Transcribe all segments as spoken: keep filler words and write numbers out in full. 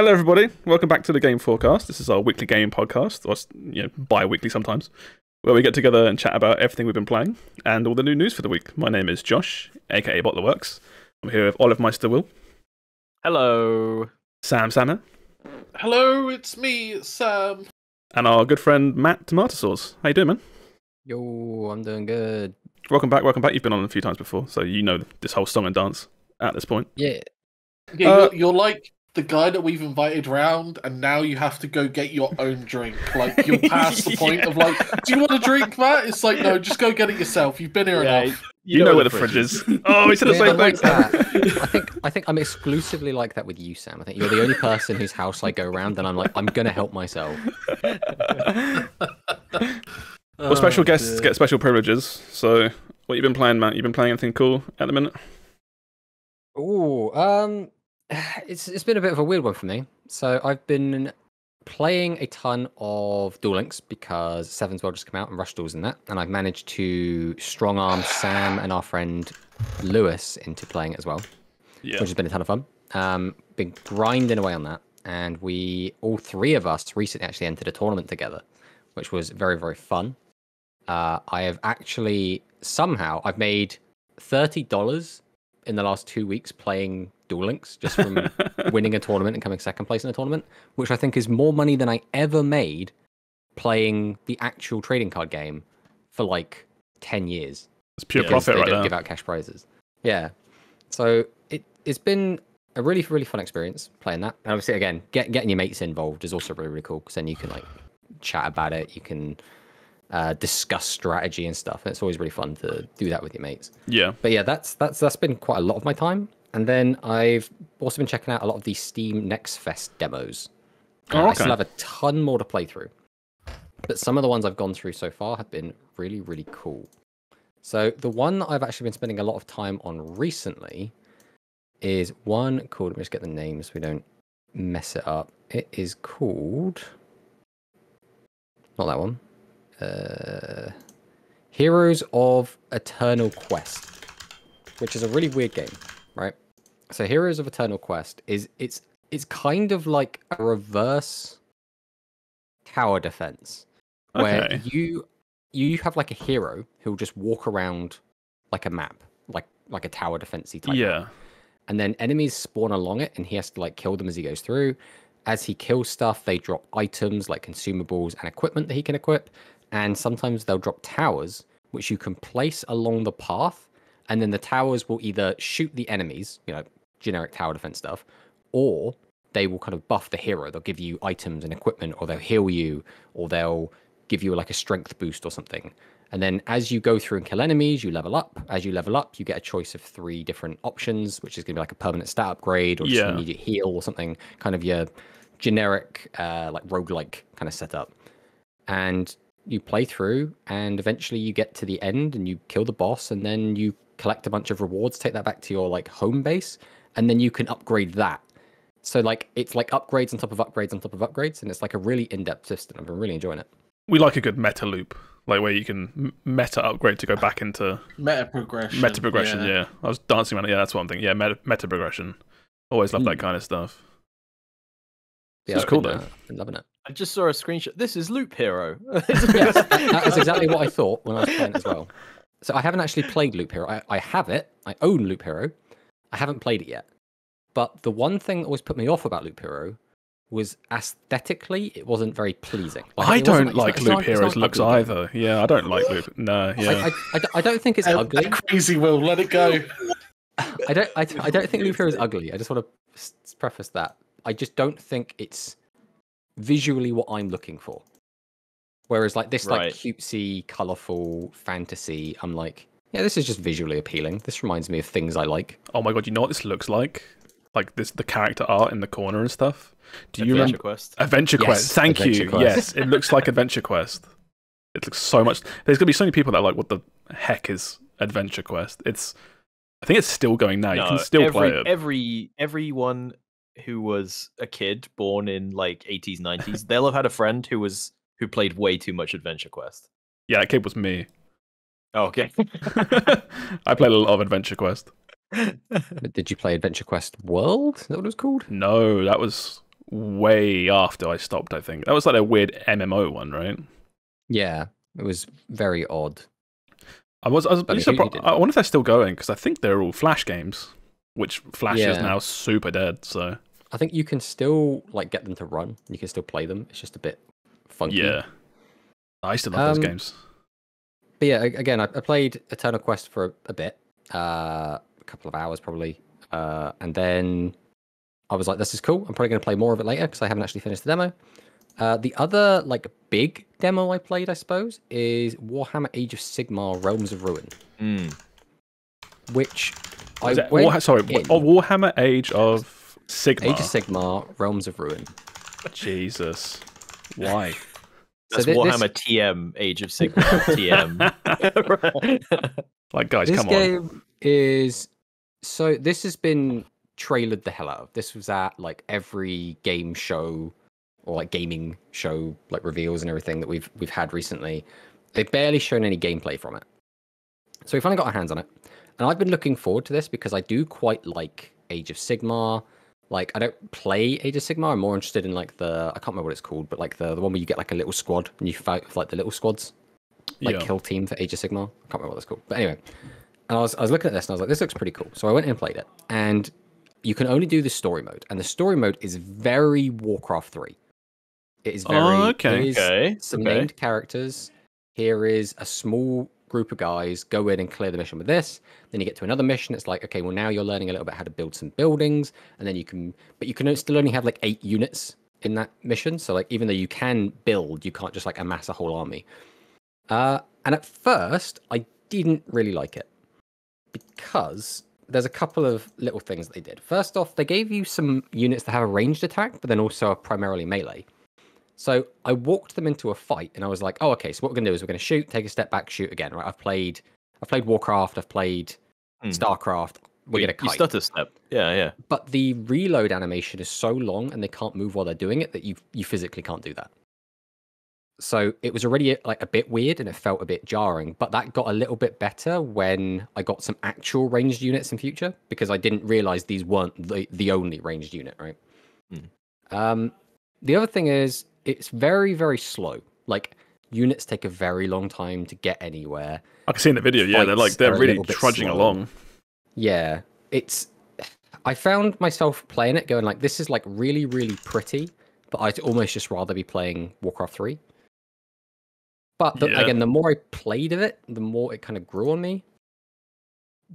Hello everybody, welcome back to The Game FourCast. This is our weekly game podcast, or you know, bi-weekly sometimes, where we get together and chat about everything we've been playing and all the new news for the week. My name is Josh, aka Bot the Works. I'm here with Olivemeister Will. Hello. Sam Sanner. Hello, it's me, it's Sam. And our good friend Matt Tomato Sauce. How you doing, man? Yo, I'm doing good. Welcome back, welcome back. You've been on a few times before, so you know this whole song and dance at this point. Yeah. Yeah, uh, you're, you're like the guy that we've invited round, and now you have to go get your own drink. Like, you're past the point yeah. of like, do you want a drink, Matt? It's like, no, just go get it yourself. You've been here yeah, enough. You, you know, know where the fridge is. Oh, we said the same thing. I think I think I'm exclusively like that with you, Sam. I think you're the only person whose house I go round, and I'm like, I'm gonna help myself. Well, special oh, guests dear. get special privileges. So, what you been playing, Matt? You been playing anything cool at the minute? Oh, um. It's it's been a bit of a weird one for me. So I've been playing a ton of Duel Links because Seven's World just come out and Rush Duel's in that, and I've managed to strong arm Sam and our friend Lewis into playing it as well, yeah. which has been a ton of fun. Um, been grinding away on that, and we all three of us recently actually entered a tournament together, which was very very fun. Uh, I have actually somehow I've made thirty dollars in the last two weeks playing Duel Links just from winning a tournament and coming second place in a tournament, which I think is more money than I ever made playing the actual trading card game for like ten years. It's pure profit right now. They don't give out cash prizes. Yeah. So it, it's been a really, really fun experience playing that. And obviously, again, get, getting your mates involved is also really, really cool because then you can like chat about it. You can uh, discuss strategy and stuff. And it's always really fun to do that with your mates. Yeah. But yeah, that's that's that's been quite a lot of my time. And then I've also been checking out a lot of the Steam Next Fest demos. Uh, oh, okay. I still have a ton more to play through. But some of the ones I've gone through so far have been really, really cool. So the one that I've actually been spending a lot of time on recently is one called... Let me just get the name so we don't mess it up. It is called... Not that one. Uh, Heroes of Eternal Quest, which is a really weird game. Right, so Heroes of Eternal Quest is it's it's kind of like a reverse tower defense, okay. where you you have like a hero who will just walk around like a map, like like a tower defensey type. Yeah, map. And then enemies spawn along it, and he has to like kill them as he goes through. As he kills stuff, they drop items like consumables and equipment that he can equip, and sometimes they'll drop towers which you can place along the path. And then the towers will either shoot the enemies, you know, generic tower defense stuff, or they will kind of buff the hero. They'll give you items and equipment, or they'll heal you, or they'll give you like a strength boost or something. And then as you go through and kill enemies, you level up. As you level up, you get a choice of three different options, which is going to be like a permanent stat upgrade or just yeah. an immediate heal or something, kind of your generic, uh, like roguelike kind of setup. And you play through, and eventually you get to the end and you kill the boss, and then you collect a bunch of rewards, take that back to your like home base, and then you can upgrade that. So like it's like upgrades on top of upgrades on top of upgrades, and it's like a really in-depth system. I've been really enjoying it. We like a good meta loop, like where you can meta upgrade to go back into meta progression. Meta progression, yeah. yeah. I was dancing around it. Yeah, that's one thing. Yeah, meta, meta progression. Always love mm. that kind of stuff. Yeah, it's cool been, though. Uh, I've been loving it. I just saw a screenshot. This is Loop Hero. Yes, that is exactly what I thought when I was playing as well. So I haven't actually played Loop Hero. I, I have it. I own Loop Hero. I haven't played it yet. But the one thing that always put me off about Loop Hero was aesthetically, it wasn't very pleasing. Like, I don't like, like Loop not, Hero's looks ugly. either. Yeah, I don't like Loop. No, yeah. I, I, I, I don't think it's um, ugly. Crazy Will, let it go. I don't. I, I don't think Loop Hero is ugly. I just want to preface that. I just don't think it's visually what I'm looking for. Whereas like this right. like cutesy, colourful fantasy, I'm like, yeah, this is just visually appealing. This reminds me of things I like. Oh my god, you know what this looks like? Like this, the character art in the corner and stuff. Do you remember Adventure Quest? Adventure Quest. Thank you. Yes, it looks like Adventure Quest. It looks so much. There's gonna be so many people that are like, what the heck is Adventure Quest? It's, I think it's still going now. No, you can still every, play it. Every everyone who was a kid born in like eighties, nineties, they'll have had a friend who was. Who played way too much Adventure Quest. Yeah, that kid was me. Oh, okay. I played a lot of Adventure Quest. But did you play Adventure Quest World? Is that what it was called? No, that was way after I stopped, I think. That was like a weird M M O one, right? Yeah, it was very odd. I was, I was really surprised. I wonder if they're still going, because I think they're all Flash games, which Flash yeah. is now super dead, so... I think you can still like get them to run. You can still play them. It's just a bit funky. Yeah, I used to love um, those games. But yeah, again, I played Eternal Quest for a, a bit, uh, a couple of hours probably, uh, and then I was like, "This is cool. I'm probably going to play more of it later because I haven't actually finished the demo." Uh, the other like big demo I played, I suppose, is Warhammer Age of Sigmar Realms of Ruin, mm. which I that, went War, sorry, in. Oh, Warhammer Age of Sigmar. Age of Sigmar, Realms of Ruin. Jesus. Why? That's so th Warhammer this... T M, Age of Sigmar T M. Like, guys, this come game on. Is... So this has been trailered the hell out of. This was at, like, every game show or, like, gaming show, like, reveals and everything that we've, we've had recently. They've barely shown any gameplay from it. So we finally got our hands on it. And I've been looking forward to this because I do quite like Age of Sigmar. Like, I don't play Age of Sigmar. I'm more interested in, like, the... I can't remember what it's called, but, like, the, the one where you get, like, a little squad and you fight with, like, the little squads. Like, yeah. Kill Team for Age of Sigmar. I can't remember what that's called. But anyway, and I was, I was looking at this and I was like, this looks pretty cool. So I went in and played it. And you can only do the story mode. And the story mode is very Warcraft three. It is very... Oh, okay. Is okay. Some okay. named characters. Here is a small group of guys, go in and clear the mission with this. Then you get to another mission. It's like, okay, well, now you're learning a little bit how to build some buildings, and then you can, but you can still only have like eight units in that mission. So like, even though you can build, you can't just like amass a whole army. Uh, and at first I didn't really like it because there's a couple of little things that they did. First off, they gave you some units that have a ranged attack, but then also are primarily melee. So I walked them into a fight, and I was like, "Oh, okay. So what we're gonna do is we're gonna shoot, take a step back, shoot again." Right? I've played, I've played Warcraft, I've played mm. Starcraft. We're you, gonna kite. You stutter step, yeah, yeah. But the reload animation is so long, and they can't move while they're doing it that you you physically can't do that. So it was already like a bit weird, and it felt a bit jarring. But that got a little bit better when I got some actual ranged units in future because I didn't realize these weren't the the only ranged unit, right? Mm. Um, the other thing is, it's very, very slow. Like, units take a very long time to get anywhere. I can see in the video, yeah, they're like, they're really trudging along. Yeah, it's... I found myself playing it going like, this is like really, really pretty, but I'd almost just rather be playing Warcraft three. But the, yeah. again, the more I played of it, the more it kind of grew on me.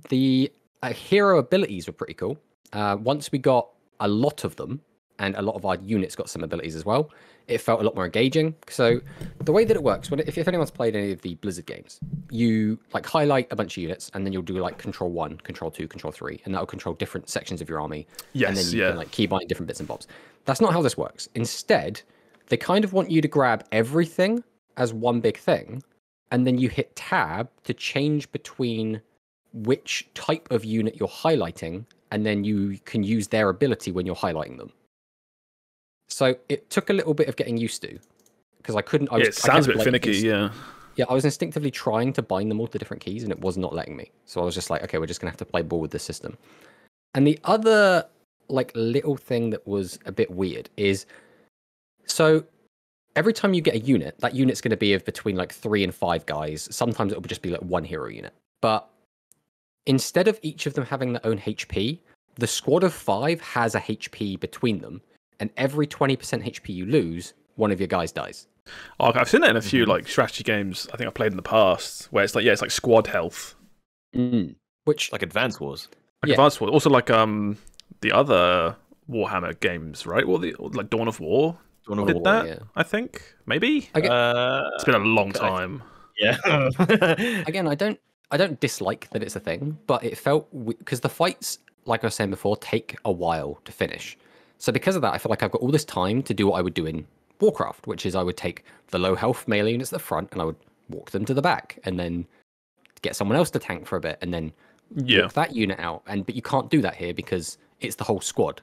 The uh, hero abilities were pretty cool. Uh, once we got a lot of them, and a lot of our units got some abilities as well, it felt a lot more engaging. So the way that it works, when if, if anyone's played any of the Blizzard games, you like highlight a bunch of units, and then you'll do like control one, control two, control three, and that'll control different sections of your army. Yes, and then you yeah. can like keybind different bits and bobs. That's not how this works. Instead, they kind of want you to grab everything as one big thing, and then you hit tab to change between which type of unit you're highlighting, and then you can use their ability when you're highlighting them. So it took a little bit of getting used to, because I couldn't... I was, yeah, it sounds I a bit finicky, yeah. Yeah, I was instinctively trying to bind them all to different keys, and it was not letting me. So I was just like, okay, we're just going to have to play ball with this system. And the other like little thing that was a bit weird is, so every time you get a unit, that unit's going to be of between like three and five guys. Sometimes it'll just be like one hero unit. But instead of each of them having their own H P, the squad of five has a H P between them. And every twenty percent H P you lose, one of your guys dies. Oh, I've seen that in a few mm-hmm. like strategy games I think I've played in the past, where it's like, yeah, it's like squad health. Mm. Which Like Advance Wars. Like yeah. Advance Wars. Also like um the other Warhammer games, right? Well, the, like Dawn of War. Dawn of War did that, yeah. I think. Maybe? Okay. Uh, it's been a long time. Yeah. Again, I don't, I don't dislike that it's a thing, but it felt... Because the fights, like I was saying before, take a while to finish. So because of that, I feel like I've got all this time to do what I would do in Warcraft, which is I would take the low health melee units at the front and I would walk them to the back and then get someone else to tank for a bit and then yeah. walk that unit out. And But you can't do that here because it's the whole squad.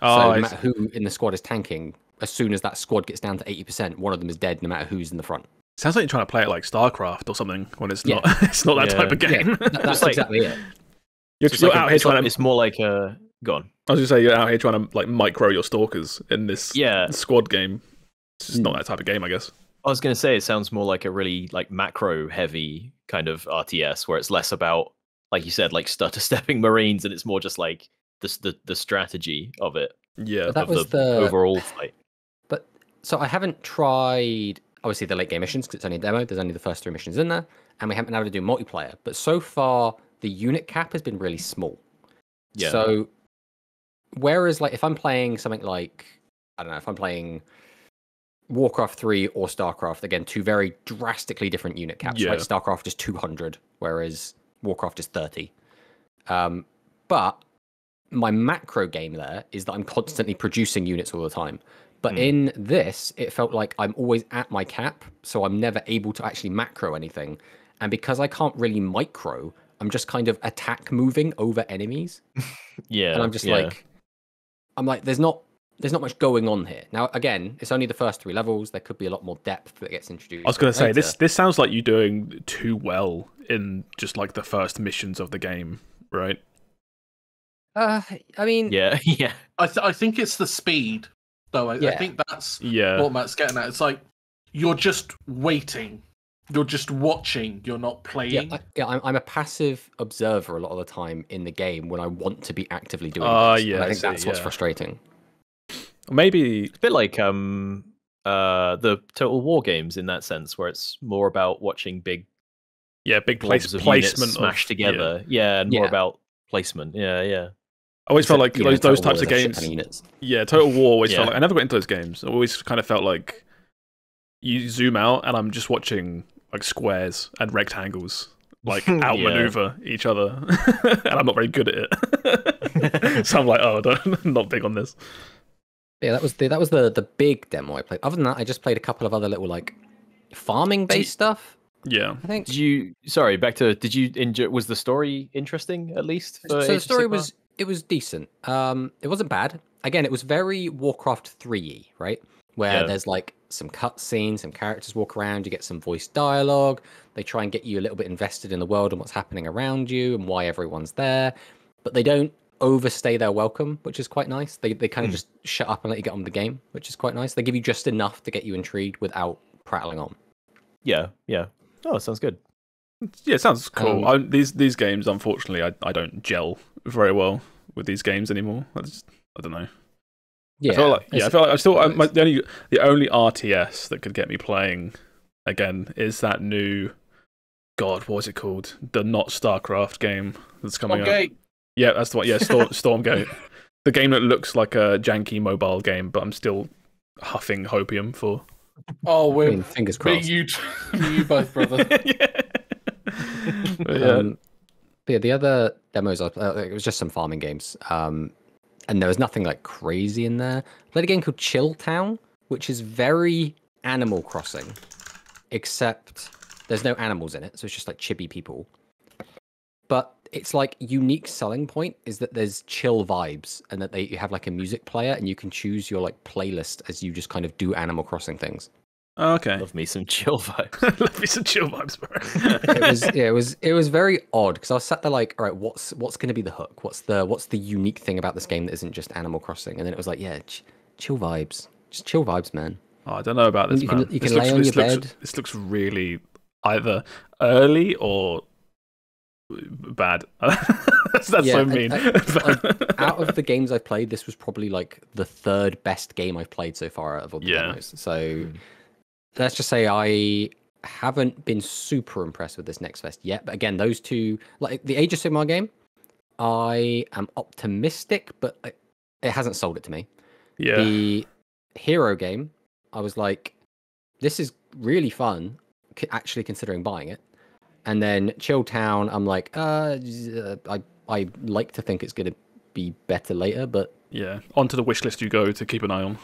Oh, so no matter who in the squad is tanking, as soon as that squad gets down to eighty percent, one of them is dead no matter who's in the front. Sounds like you're trying to play it like StarCraft or something when it's yeah. not It's not that yeah. type of game. Yeah. That's like, exactly it. You're, you're like out a, here trying to... It's more like a... Go on. I was just saying, you're out here trying to like micro your stalkers in this yeah. squad game. It's just not that type of game, I guess. I was going to say, it sounds more like a really like macro-heavy kind of R T S, where it's less about, like you said, like stutter-stepping Marines, and it's more just like the the, the strategy of it. Yeah, but that was the, the overall fight. But so I haven't tried obviously the late game missions because it's only a demo. There's only the first three missions in there, and we haven't been able to do multiplayer. But so far, the unit cap has been really small. Yeah. So whereas, like, if I'm playing something like, I don't know, if I'm playing Warcraft three or Starcraft, again, two very drastically different unit caps. Yeah. Like Starcraft is two hundred, whereas Warcraft is thirty. Um, but my macro game there is that I'm constantly producing units all the time. But mm. in this, it felt like I'm always at my cap, so I'm never able to actually macro anything. And because I can't really micro, I'm just kind of attack moving over enemies. Yeah. And I'm just yeah. like, I'm like, there's not There's not much going on here. Now, again, it's only the first three levels. There could be a lot more depth that gets introduced. I was going to say, this this sounds like you're doing too well in just like the first missions of the game, right? Uh, I mean... Yeah, yeah. I, th I think it's the speed, though. I, yeah. I think that's yeah. what Matt's getting at. It's like, you're just waiting. You're just watching. You're not playing. Yeah, I, yeah I'm, I'm a passive observer a lot of the time in the game when I want to be actively doing uh, this. Yeah, and I think I see, that's yeah. what's frustrating. Maybe it's a bit like um uh the Total War games in that sense, where it's more about watching big yeah big place of placement smashed together yeah, yeah and yeah. more about placement yeah yeah. I always Except, felt like those know, those types of games. Yeah, Total War always yeah. felt like I never got into those games. I always kind of felt like you zoom out and I'm just watching like squares and rectangles like outmaneuver yeah. each other, and I'm not very good at it. So I'm like, oh, don't, I'm not big on this. Yeah, that was the that was the the big demo I played. Other than that, I just played a couple of other little like farming based stuff. Yeah, I think. Did you? Sorry, back to did you enjoy? Was the story interesting at least? So the story was it was decent. Um, it wasn't bad. Again, it was very Warcraft three-y, right? Where yeah. there's like some cutscenes, some characters walk around, you get some voice dialogue. They try and get you a little bit invested in the world and what's happening around you and why everyone's there, but they don't overstay their welcome, which is quite nice. They they kind of mm. just shut up and let you get on with the game, which is quite nice. They give you just enough to get you intrigued without prattling on. Yeah, yeah. Oh, sounds good. Yeah, it sounds cool. Um, I, these these games, unfortunately, I I don't gel very well with these games anymore. I just I don't know. Yeah, I feel like yeah, I feel like I still I, my, the only the only R T S that could get me playing again is that new God, what was it called? The not Starcraft game that's coming okay. up. Yeah, that's the one. Yeah, Storm, Stormgate. The game that looks like a janky mobile game, but I'm still huffing hopium for. Oh, we're I mean, fingers crossed. You, you both, brother. yeah. But, yeah. Um, but yeah, the other demos, I, uh, it was just some farming games, um, and there was nothing like crazy in there. I played a game called Chill Town, which is very Animal Crossing, except there's no animals in it, so it's just like chibi people. But it's like unique selling point is that there's chill vibes and that they you have like a music player and you can choose your like playlist as you just kind of do Animal Crossing things. Oh, okay. Love me some chill vibes. Love me some chill vibes, bro. It was yeah, it was it was very odd because I was sat there like, all right, what's what's going to be the hook? What's the what's the unique thing about this game that isn't just Animal Crossing? And then it was like, yeah, ch chill vibes, just chill vibes, man. Oh, I don't know about this. You man. Can, you this can looks, lay on your looks, bed. This looks really either early or bad. that's that's yeah, so mean. I, I, I, out of the games I've played, this was probably like the third best game I've played so far out of all the yeah. demos. So mm. let's just say I haven't been super impressed with this Next Fest yet. But again, those two, like the Age of Sigmar game, I am optimistic, but it, it hasn't sold it to me. Yeah. The Hero game, I was like, this is really fun, actually considering buying it. And then Chill Town, I'm like, uh, I I like to think it's going to be better later, but yeah, onto the wish list you go to keep an eye on.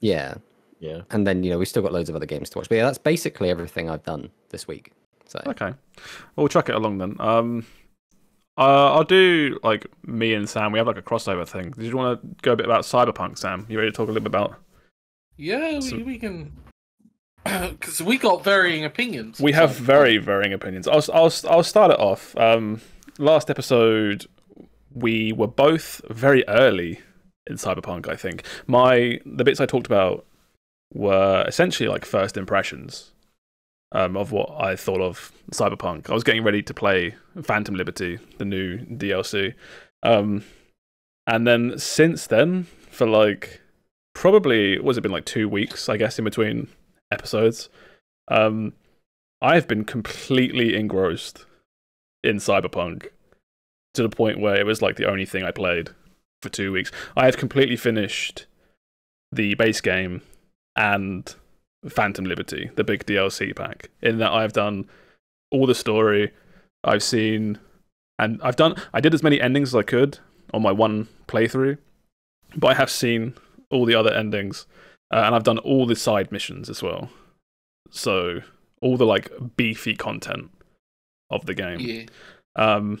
Yeah, yeah. And then you know we've still got loads of other games to watch, but yeah, that's basically everything I've done this week. So okay, well, we'll track it along then. Um, uh, I'll do like me and Sam. We have like a crossover thing. Did you want to go a bit about Cyberpunk, Sam? You ready to talk a little bit about? Yeah, some... we, we can. Because we got varying opinions. We have very varying opinions. I'll I'll I'll start it off. Um, last episode we were both very early in Cyberpunk, I think. My the bits I talked about were essentially like first impressions um, of what I thought of Cyberpunk. I was getting ready to play Phantom Liberty, the new D L C. Um, and then since then, for like probably, what's it been, like two weeks, I guess, in between episodes, um, I've been completely engrossed in Cyberpunk to the point where it was like the only thing I played for two weeks. I had completely finished the base game and Phantom Liberty, the big D L C pack, in that I've done all the story, I've seen, and I've done, I did as many endings as I could on my one playthrough, but I have seen all the other endings, uh, and I've done all the side missions as well. So all the like beefy content of the game. Yeah. Um,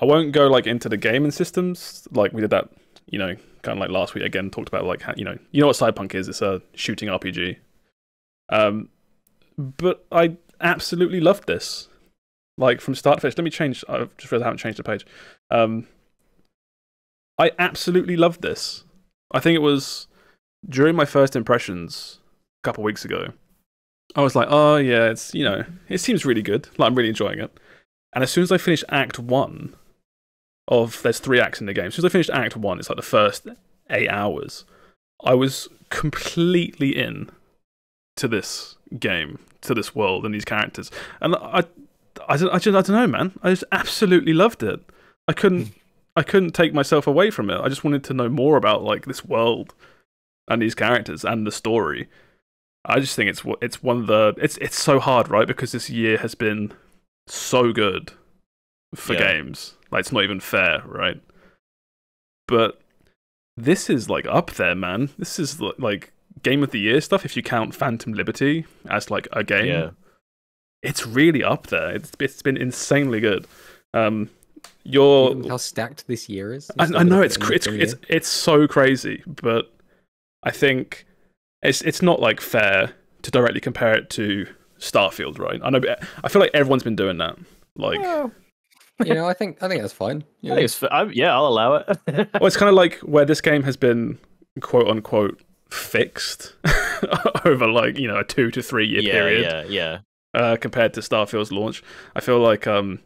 I won't go like into the game and systems, like we did that, you know, kind of like last week. Again, talked about like how, you know, you know what Cyberpunk is. It's a shooting R P G. Um, but I absolutely loved this, like from start to finish. Let me change. I've just realized I haven't changed the page. Um, I absolutely loved this. I think it was during my first impressions a couple weeks ago. I was like, oh yeah, it's, you know, it seems really good. Like, I'm really enjoying it. And as soon as I finished Act One. Of there's three acts in the game. As soon as I finished Act One, it's like the first eight hours, I was completely in to this game, to this world, and these characters. And I, I, I just, I don't know, man. I just absolutely loved it. I couldn't, I couldn't take myself away from it. I just wanted to know more about like this world and these characters and the story. I just think it's, it's one of the, it's, it's so hard, right? Because this year has been so good for yeah. games. Like, it's not even fair, right? But this is, like, up there, man. This is, like, Game of the Year stuff, if you count Phantom Liberty as, like, a game. Yeah. It's really up there. It's It's been insanely good. Um, your how stacked this year is? I, I know, it's, it's, it's, it's so crazy, but I think it's it's not, like, fair to directly compare it to Starfield, right? I know. I feel like everyone's been doing that. Like... Well. You know, I think I think that's fine. Yeah, I think it's, I'm, yeah I'll allow it. Well, it's kind of like where this game has been quote unquote fixed over like, you know, a two to three year yeah, period. Yeah, yeah. Uh, compared to Starfield's launch, I feel like um,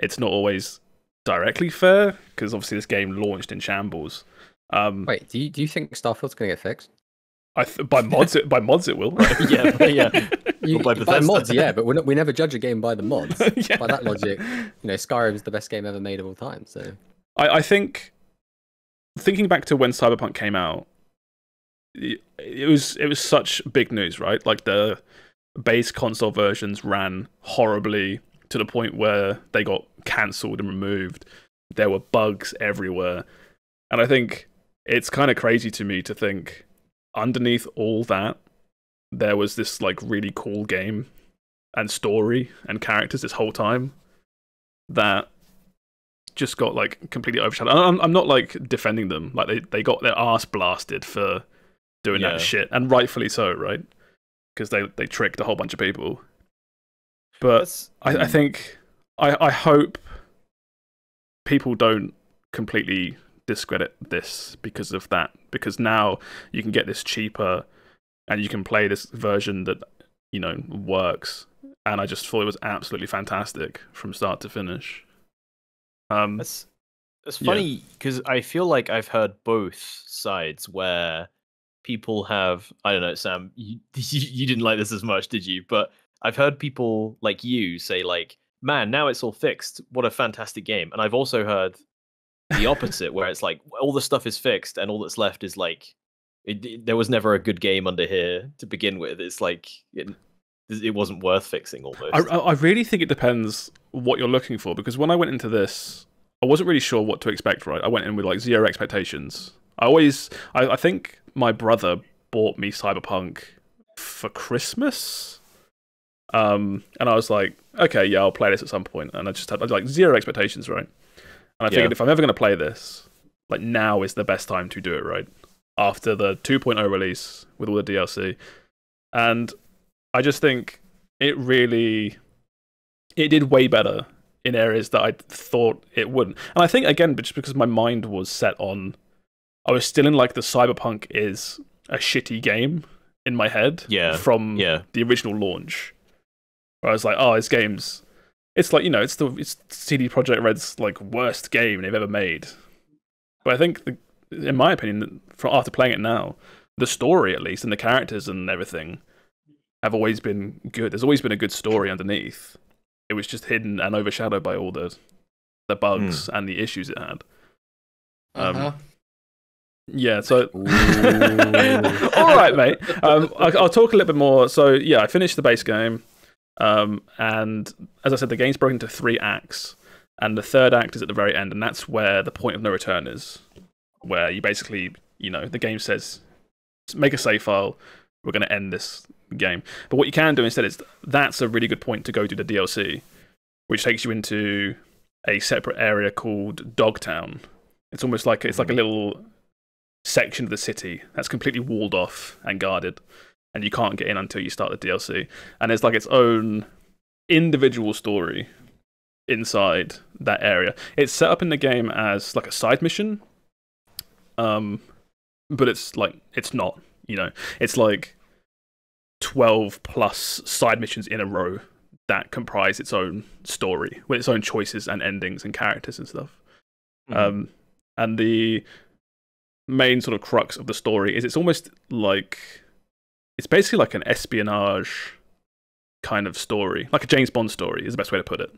it's not always directly fair because obviously this game launched in shambles. Um, Wait, do you do you think Starfield's going to get fixed? I th by mods, it, by mods, it will. Right? Yeah, yeah. You, by, by mods, yeah, but we're not, we never judge a game by the mods. Yeah. By that logic, you know, Skyrim is the best game ever made of all time. So, I, I think thinking back to when Cyberpunk came out, it, it was it was such big news, right? Like the base console versions ran horribly to the point where they got cancelled and removed. There were bugs everywhere, and I think it's kind of crazy to me to think. Underneath all that, there was this like really cool game and story and characters this whole time that just got like completely overshadowed. I'm, I'm not like defending them, like they, they got their ass blasted for doing yeah. that shit, and rightfully so, right? Because they, they tricked a whole bunch of people. But I, I think I, I hope people don't completely discredit this because of that, because now you can get this cheaper and you can play this version that, you know, works, and I just thought it was absolutely fantastic from start to finish. Um it's funny because yeah. I feel like I've heard both sides where people have, I don't know, Sam, you, you didn't like this as much, did you? But I've heard people like you say like, man, now it's all fixed, what a fantastic game. And I've also heard the opposite, where it's like all the stuff is fixed and all that's left is like it, it, there was never a good game under here to begin with. It's like it, it wasn't worth fixing almost. I, I really think it depends what you're looking for, because when I went into this, I wasn't really sure what to expect, right? I went in with like zero expectations. I always, I, I think my brother bought me Cyberpunk for Christmas. Um, and I was like, okay, yeah, I'll play this at some point. And I just had, I had like zero expectations, right? And I figured yeah. if I'm ever going to play this, like now is the best time to do it, right? After the two point oh release with all the D L C. And I just think it really, it did way better in areas that I thought it wouldn't. And I think, again, just because my mind was set on... I was still in, like, the Cyberpunk is a shitty game in my head yeah. from yeah. the original launch. Where I was like, oh, this game's... It's like, you know, it's the it's C D Projekt Red's, like, worst game they've ever made. But I think, the, in my opinion, from after playing it now, the story, at least, and the characters and everything have always been good. There's always been a good story underneath. It was just hidden and overshadowed by all the the bugs mm. and the issues it had. Um, uh-huh. Yeah, so... all right, mate. Um, I, I'll talk a little bit more. So, yeah, I finished the base game. Um, and, as I said, the game's broken into three acts. And the third act is at the very end. And that's where the point of no return is. Where you basically, you know, the game says, make a save file. We're going to end this game. But what you can do instead is, that's a really good point to go to the D L C, which takes you into a separate area called Dogtown. It's almost like, it's like a little section of the city that's completely walled off and guarded, and you can't get in until you start the D L C. And there's like its own individual story inside that area. It's set up in the game as like a side mission, um, but it's like, it's not, you know, it's like twelve plus side missions in a row that comprise its own story with its own choices and endings and characters and stuff. Mm-hmm. Um, and the main sort of crux of the story is, it's almost like, it's basically like an espionage kind of story, like a James Bond story is the best way to put it.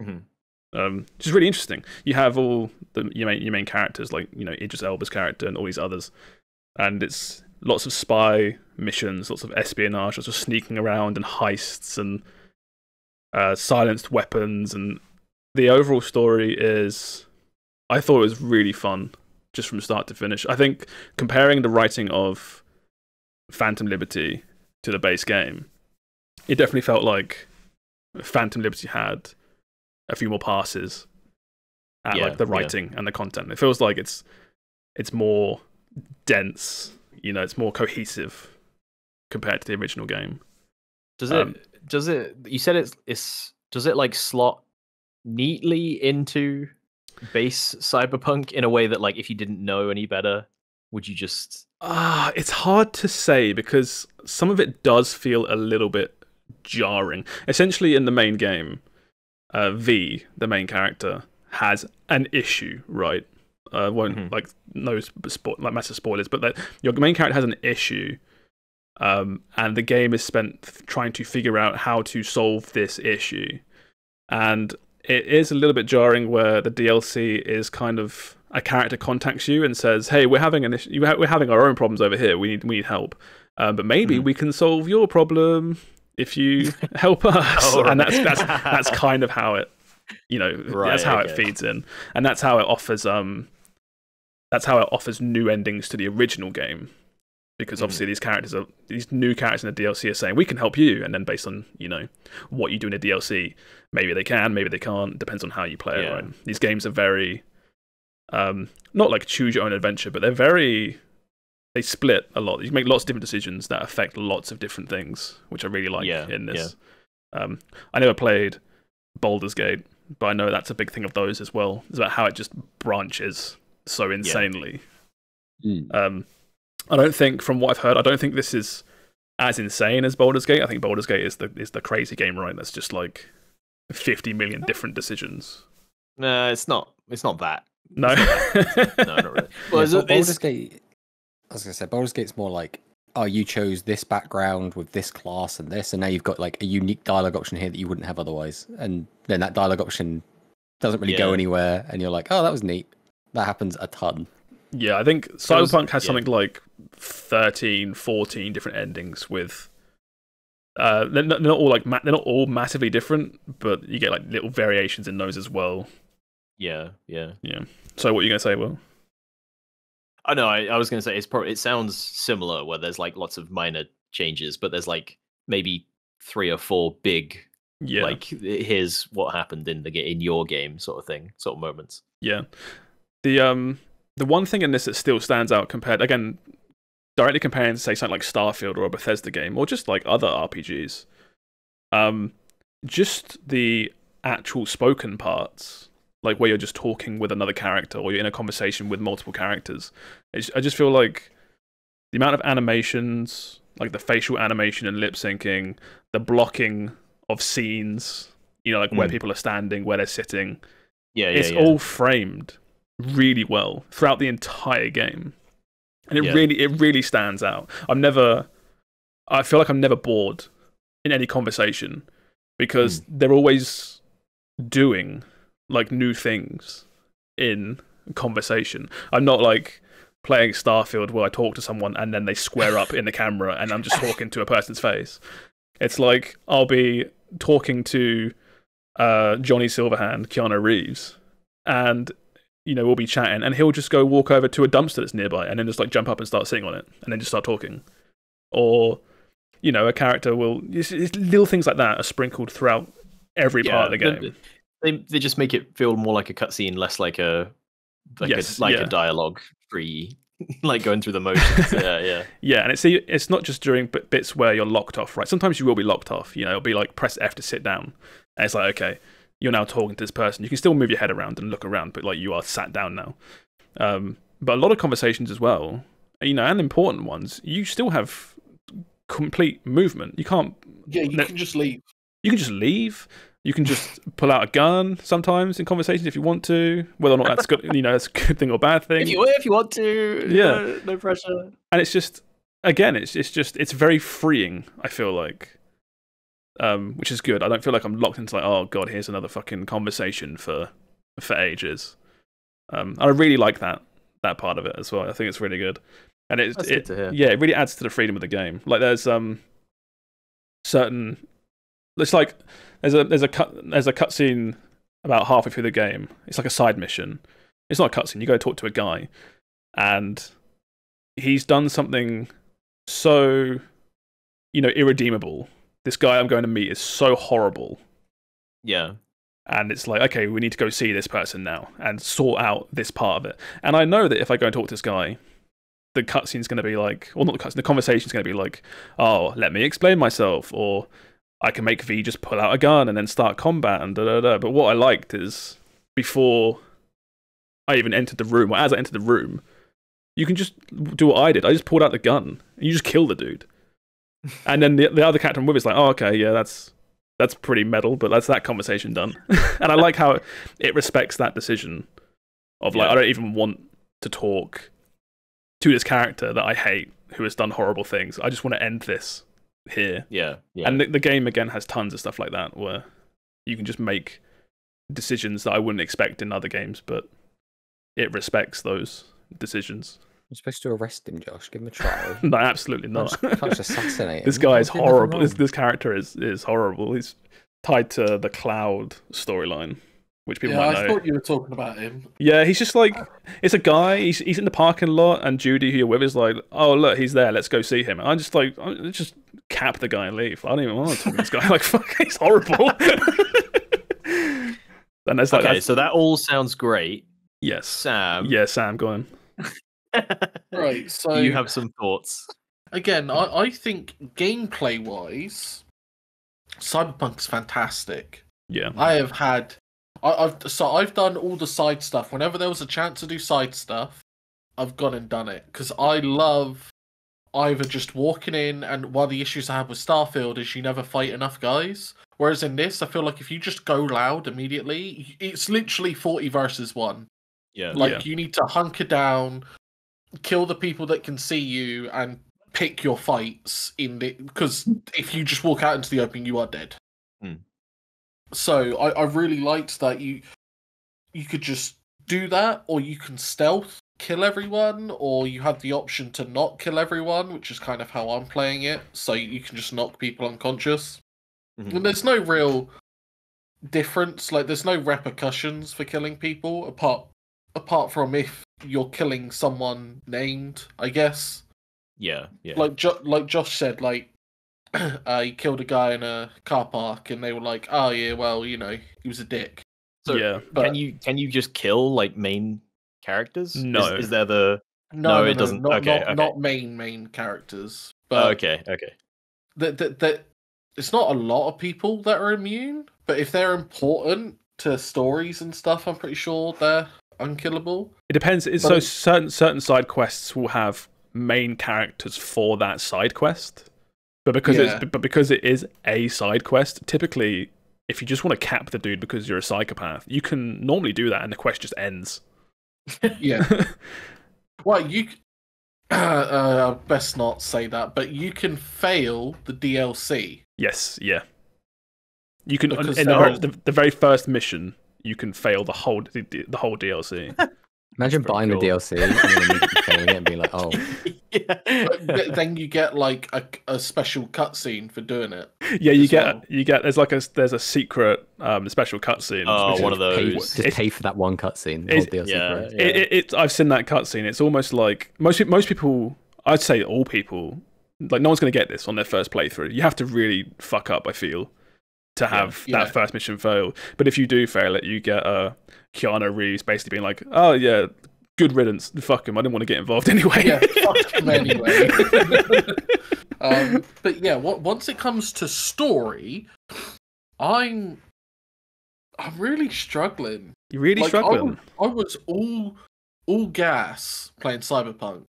Mm-hmm. Um, which is really interesting. You have all the your main, your main characters, like, you know, Idris Elba's character and all these others, and it's lots of spy missions, lots of espionage, lots of sneaking around and heists and uh, silenced weapons. And the overall story is, I thought it was really fun just from start to finish. I think comparing the writing of Phantom Liberty to the base game, it definitely felt like Phantom Liberty had a few more passes at yeah, like the writing yeah. and the content. It feels like it's it's more dense. You know, it's more cohesive compared to the original game. Does it? Um, does it? You said it's. It's. Does it like slot neatly into base Cyberpunk in a way that, like, if you didn't know any better, would you just? Ah, uh, it's hard to say because some of it does feel a little bit jarring. Essentially, in the main game, uh, V, the main character, has an issue, right? Uh, won't mm-hmm. like no spo like massive spoilers, but that your main character has an issue, um, and the game is spent trying to figure out how to solve this issue, and it is a little bit jarring where the D L C is kind of a character contacts you and says, "Hey, we're having an issue. We're having our own problems over here. We need we need help, um, but maybe mm-hmm. we can solve your problem if you help us." Oh, right. And that's that's that's kind of how it, you know, right, that's how okay. it feeds in, and that's how it offers um. That's how it offers new endings to the original game, because obviously mm. these characters are these new characters in the D L C are saying, we can help you, and then based on, you know, what you do in the D L C, maybe they can, maybe they can't. Depends on how you play yeah. it. Right? These games are very, um, not like choose your own adventure, but they're very they split a lot. You make lots of different decisions that affect lots of different things, which I really like yeah. in this. Yeah. Um, I never played Baldur's Gate, but I know that's a big thing of those as well. It's about how it just branches so insanely. Yeah. Mm. Um, I don't think, from what I've heard, I don't think this is as insane as Baldur's Gate. I think Baldur's Gate is the is the crazy game, right? That's just like fifty million different decisions. No, it's not. It's not that. No, not that. No, not really. Well, yeah, is it, Baldur's Gate. I was gonna say Baldur's Gate's more like, oh, you chose this background with this class and this, and now you've got like a unique dialogue option here that you wouldn't have otherwise, and then that dialogue option doesn't really yeah. go anywhere, and you're like, oh, that was neat. That happens a ton. Yeah, I think Cyberpunk has yeah. something like thirteen, fourteen different endings with... Uh, they're, not, they're, not all like ma they're not all massively different, but you get like little variations in those as well. Yeah, yeah. yeah. So what are you going to say, Will? Oh, no, I, I was going to say it's probably, it sounds similar, where there's like lots of minor changes, but there's like maybe three or four big... Yeah. Like, here's what happened in, the, in your game sort of thing, sort of moments. Yeah. The um the one thing in this that still stands out compared, again, directly comparing to say something like Starfield or a Bethesda game or just like other R P Gs, um, just the actual spoken parts, like where you're just talking with another character or you're in a conversation with multiple characters. It's, I just feel like the amount of animations, like the facial animation and lip syncing, the blocking of scenes, you know, like mm. where people are standing, where they're sitting. Yeah, yeah, it's yeah. all framed really well throughout the entire game. And it yeah. really it really stands out. I'm never I feel like I'm never bored in any conversation because mm. they're always doing like new things in conversation. I'm not like playing Starfield where I talk to someone and then they square up in the camera and I'm just talking to a person's face. It's like I'll be talking to uh, Johnny Silverhand, Keanu Reeves, and you know we'll be chatting, and he'll just go walk over to a dumpster that's nearby and then just like jump up and start sitting on it and then just start talking. Or you know a character will it's, it's little things like that are sprinkled throughout every yeah, part of the game. They they just make it feel more like a cutscene, less like a like yes, a like yeah. a dialogue free. Like going through the motions, yeah, yeah, yeah. And it's it's not just during bits where you're locked off, right? Sometimes you will be locked off. You know, it'll be like press F to sit down, and it's like okay, you're now talking to this person. You can still move your head around and look around, but like you are sat down now. Um, but a lot of conversations as well, you know, and important ones. You still have complete movement. You can't. Yeah, you can just leave. You can just leave. You can just pull out a gun sometimes in conversations if you want to, whether or not that's good, you know, that's a good thing or bad thing. If you, if you want to, yeah, no, no pressure. And it's just, again, it's it's just it's very freeing. I feel like, um, which is good. I don't feel like I'm locked into like, oh god, here's another fucking conversation for for ages. Um, and I really like that that part of it as well. I think it's really good, and it, that's it good to hear. Yeah, it really adds to the freedom of the game. Like there's um certain. It's like there's a there's a cut there's a cutscene about halfway through the game. It's like a side mission. It's not a cutscene. You go talk to a guy, and he's done something so, you know, irredeemable. This guy I'm going to meet is so horrible. Yeah. And it's like, okay, we need to go see this person now and sort out this part of it. And I know that if I go and talk to this guy, the cutscene's going to be like, or not the cutscene, the conversation's going to be like, oh, let me explain myself, or I can make V just pull out a gun and then start combat and da da da. But what I liked is before I even entered the room, or as I entered the room, you can just do what I did. I just pulled out the gun and you just kill the dude. And then the, the other captain with is like, oh, okay, yeah, that's that's pretty metal, but that's that conversation done. And I like how it, it respects that decision of like, yeah. I don't even want to talk to this character that I hate who has done horrible things. I just want to end this. Here, yeah, yeah. And the, the game again has tons of stuff like that where you can just make decisions that I wouldn't expect in other games, but it respects those decisions. I'm supposed to arrest him, Josh. Give him a trial. No, absolutely not. I can't just assassinate him. This guy is horrible. This, this character is is horrible. He's tied to the Cloud storyline, which people yeah, might I know. I thought you were talking about him. Yeah, he's just like, it's a guy, he's, he's in the parking lot, and Judy, who you're with, is like, oh, look, he's there, let's go see him. And I'm just like, I'm just cap the guy and leave. I don't even want to talk to this guy. Like, fuck, he's horrible. And that's like, okay, that's... so that all sounds great. Yes. Sam. Yeah, Sam, go on. Right, so... You have some thoughts. Again, I, I think gameplay-wise, Cyberpunk's fantastic. Yeah. I have had... I, I've so I've done all the side stuff. Whenever there was a chance to do side stuff, I've gone and done it because I love either just walking in. And one of the issues I had with Starfield is you never fight enough guys. Whereas in this, I feel like if you just go loud immediately, it's literally forty versus one. Yeah, like yeah. you need to hunker down, kill the people that can see you, and pick your fights in the because if you just walk out into the open, you are dead. Mm. So I, I really liked that you you could just do that, or you can stealth kill everyone, or you have the option to not kill everyone, which is kind of how I'm playing it. So you can just knock people unconscious. Mm-hmm. And there's no real difference. Like there's no repercussions for killing people apart apart from if you're killing someone named, I guess. Yeah, yeah. Like jo- like Josh said, like. Uh, he killed a guy in a car park, and they were like, "Oh yeah, well, you know, he was a dick." So, yeah. But... Can you can you just kill like main characters? No. Is, is there the no? no it no, doesn't. Not, okay, not, okay. Not main main characters. But oh, okay. Okay. That that that. It's not a lot of people that are immune, But if they're important to stories and stuff, I'm pretty sure they're unkillable. It depends. It's so certain certain side quests will have main characters for that side quest, but because yeah. it's but because it is a side quest, typically if you just want to cap the dude because you're a psychopath, you can normally do that and the quest just ends. Yeah. Well, you uh, uh best not say that, but you can fail the D L C. Yes, yeah. You can because in the, the, the very first mission, you can fail the whole the, the whole D L C. Imagine buying cool. the D L C and then failing it and being like, oh. Yeah. But then you get like a, a special cutscene for doing it. Yeah, you get well. you get there's like a there's a secret um special cutscene. Oh, one of those. Pay, just it, pay for that one cutscene. It, yeah, yeah. It, it, it, I've seen that cutscene. It's almost like most most people, I'd say all people, like no one's gonna get this on their first playthrough. You have to really fuck up, I feel, to have yeah, yeah. that first mission fail. But if you do fail it, you get uh, Keanu Reeves basically being like, oh yeah, good riddance, fuck him, I didn't want to get involved anyway. Yeah, fuck him anyway. um, but yeah, what, once it comes to story, I'm I'm really struggling. You're really like, struggling? I, I was all, all gas playing Cyberpunk.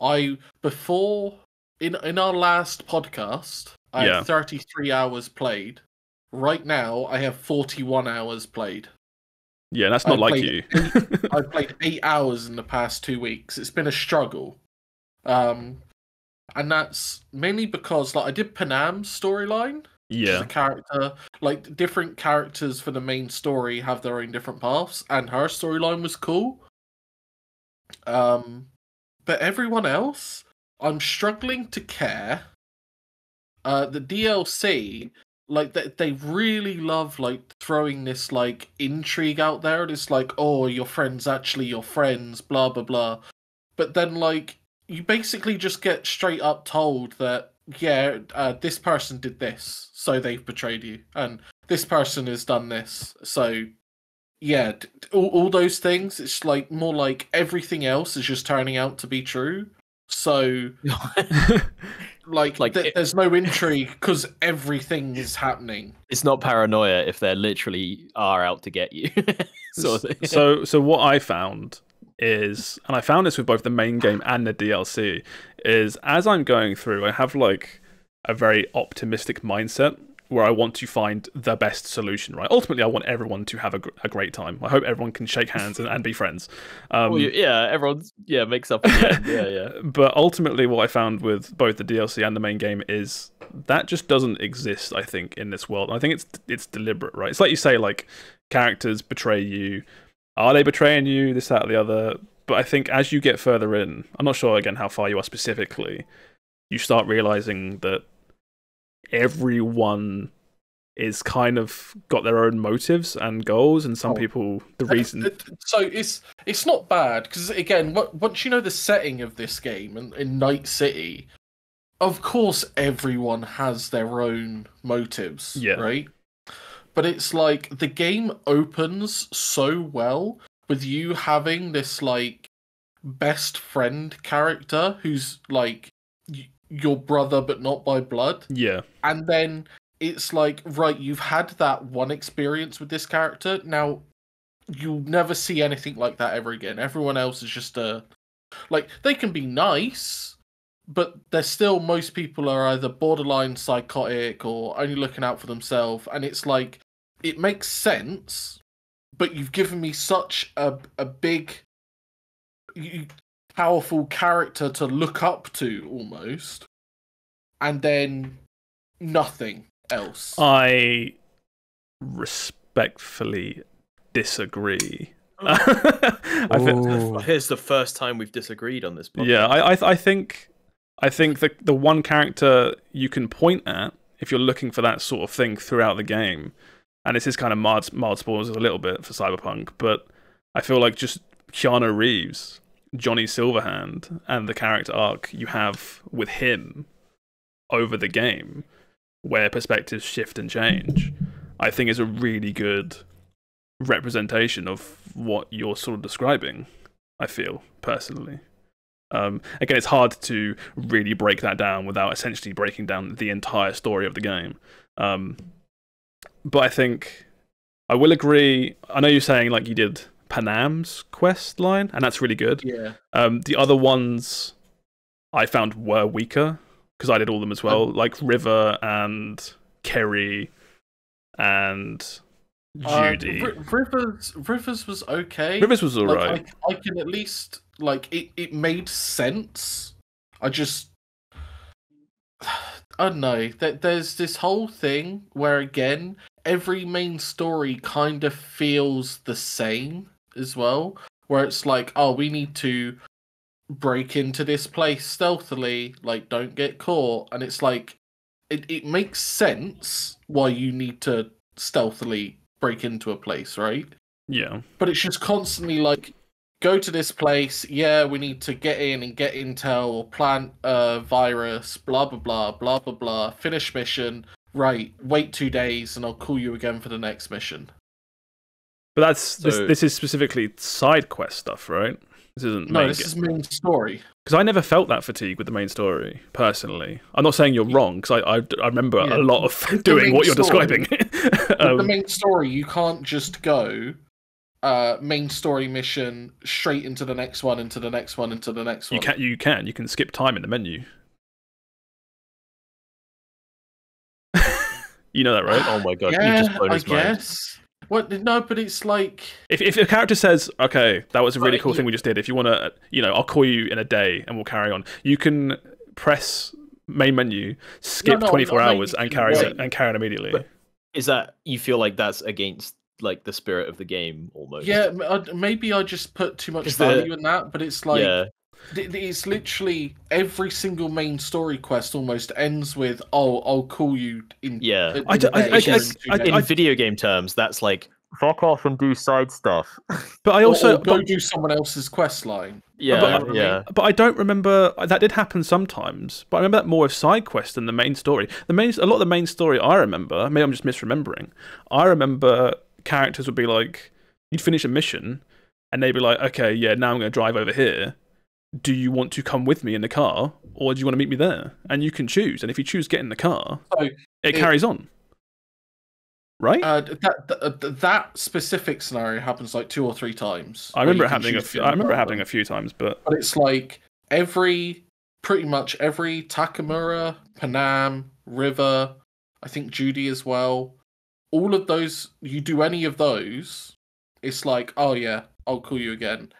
I, before, in, in our last podcast, I yeah. had thirty-three hours played. Right now, I have forty-one hours played. Yeah, that's not I've like you. eight, I've played eight hours in the past two weeks. It's been a struggle. Um, and that's mainly because like I did Panam's storyline. Yeah. The character, like different characters for the main story have their own different paths, and her storyline was cool. Um, but everyone else, I'm struggling to care. Uh, the D L C... Like, they, they really love, like, throwing this, like, intrigue out there. And it's like, oh, your friend's actually your friends, blah, blah, blah. But then, like, you basically just get straight up told that, yeah, uh, this person did this, so they've betrayed you. And this person has done this, so, yeah, all, all those things. It's, like, more like everything else is just turning out to be true. So... Like, like th it, there's no intrigue because everything is happening. It's not paranoia if they literally are out to get you. sort of so, so what I found is, and I found this with both the main game and the D L C, is as I'm going through, I have like a very optimistic mindset where I want to find the best solution. Right, ultimately, I want everyone to have a, gr a great time. I hope everyone can shake hands and, and be friends. Um, well, yeah, everyone yeah makes up. Yeah, yeah. But ultimately, what I found with both the D L C and the main game is that just doesn't exist. I think in this world, and I think it's it's deliberate, right? It's like you say, like characters betray you. Are they betraying you? This, that, or the other. But I think as you get further in, I'm not sure again how far you are specifically. You start realizing that everyone is kind of got their own motives and goals, and some oh. people the reason. So it's it's not bad because again, once you know the setting of this game and in Night City, of course everyone has their own motives, yeah. right? But it's like the game opens so well with you having this like best friend character who's like. You, your brother but not by blood, yeah and then it's like, right, you've had that one experience with this character, now you'll never see anything like that ever again. Everyone else is just a like they can be nice, but they're still, most people are either borderline psychotic or only looking out for themselves, and it's like it makes sense, but you've given me such a, a big you powerful character to look up to almost, and then nothing else. I respectfully disagree. I think here's the first time we've disagreed on this podcast. Yeah, I, I, I think, I think the the one character you can point at if you're looking for that sort of thing throughout the game, and this is kind of mild, mild spoilers a little bit for Cyberpunk, but I feel like just Keanu Reeves, Johnny Silverhand, and the character arc you have with him over the game, where perspectives shift and change, I think is a really good representation of what you're sort of describing, I feel, personally. Um, again, it's hard to really break that down without essentially breaking down the entire story of the game. Um, but I think I will agree. I know you're saying like you did Panam's quest line, and that's really good. Yeah. Um, the other ones I found were weaker because I did all of them as well, um, like River and Kerry and Judy. Uh, Rivers, Rivers was okay. Rivers was alright. Like, I, I can at least like it. It made sense. I just. I don't know. There's this whole thing where, again, every main story kind of feels the same as well, where it's like, oh, we need to break into this place stealthily, like, don't get caught. And it's like, it, it makes sense why you need to stealthily break into a place, right? Yeah. But it's just constantly like, go to this place, yeah, we need to get in and get intel or plant a virus, blah, blah, blah, blah, blah, blah, finish mission, right, wait two days and I'll call you again for the next mission. But that's so, this, this is specifically side quest stuff, right? This isn't No, main this game. Is main story. Because I never felt that fatigue with the main story, personally. I'm not saying you're wrong, because I, I, I remember yeah. a lot of doing what you're story. describing. um, with the main story, you can't just go... Uh, main story mission straight into the next one, into the next one, into the next one. You can, you can, you can skip time in the menu. You know that, right? Oh my god! Yeah, you just blown his I mind. guess. What? No, but it's like if if a character says, "Okay, that was a really cool you... thing we just did. If you want to, you know, I'll call you in a day and we'll carry on." You can press main menu, skip no, no, twenty-four hours, and carry it, and carry on immediately. But is that you feel like that's against? Like the spirit of the game almost? Yeah, maybe I just put too much value in that, but it's like yeah. it's literally every single main story quest almost ends with oh I'll call you in yeah in, I, I, I, I, I, in I, video game terms that's like fuck off and do side stuff, but I also or, or go but, do someone else's quest line. Yeah, but, yeah. But I don't remember that did happen sometimes. But I remember that more of side quests than the main story. The main a lot of the main story I remember. Maybe I'm just misremembering. I remember. Characters would be like, you'd finish a mission, and they'd be like, okay, yeah, now I'm going to drive over here. Do you want to come with me in the car, or do you want to meet me there? And you can choose. And if you choose get in the car, so it, it carries on. Right? Uh, that, that, that specific scenario happens like two or three times. I remember it happening. A few, I remember it happening a few times, but but it's like every, pretty much every Takamura, Panam, River, I think Judy as well. All of those, you do any of those, it's like, oh yeah, I'll call you again.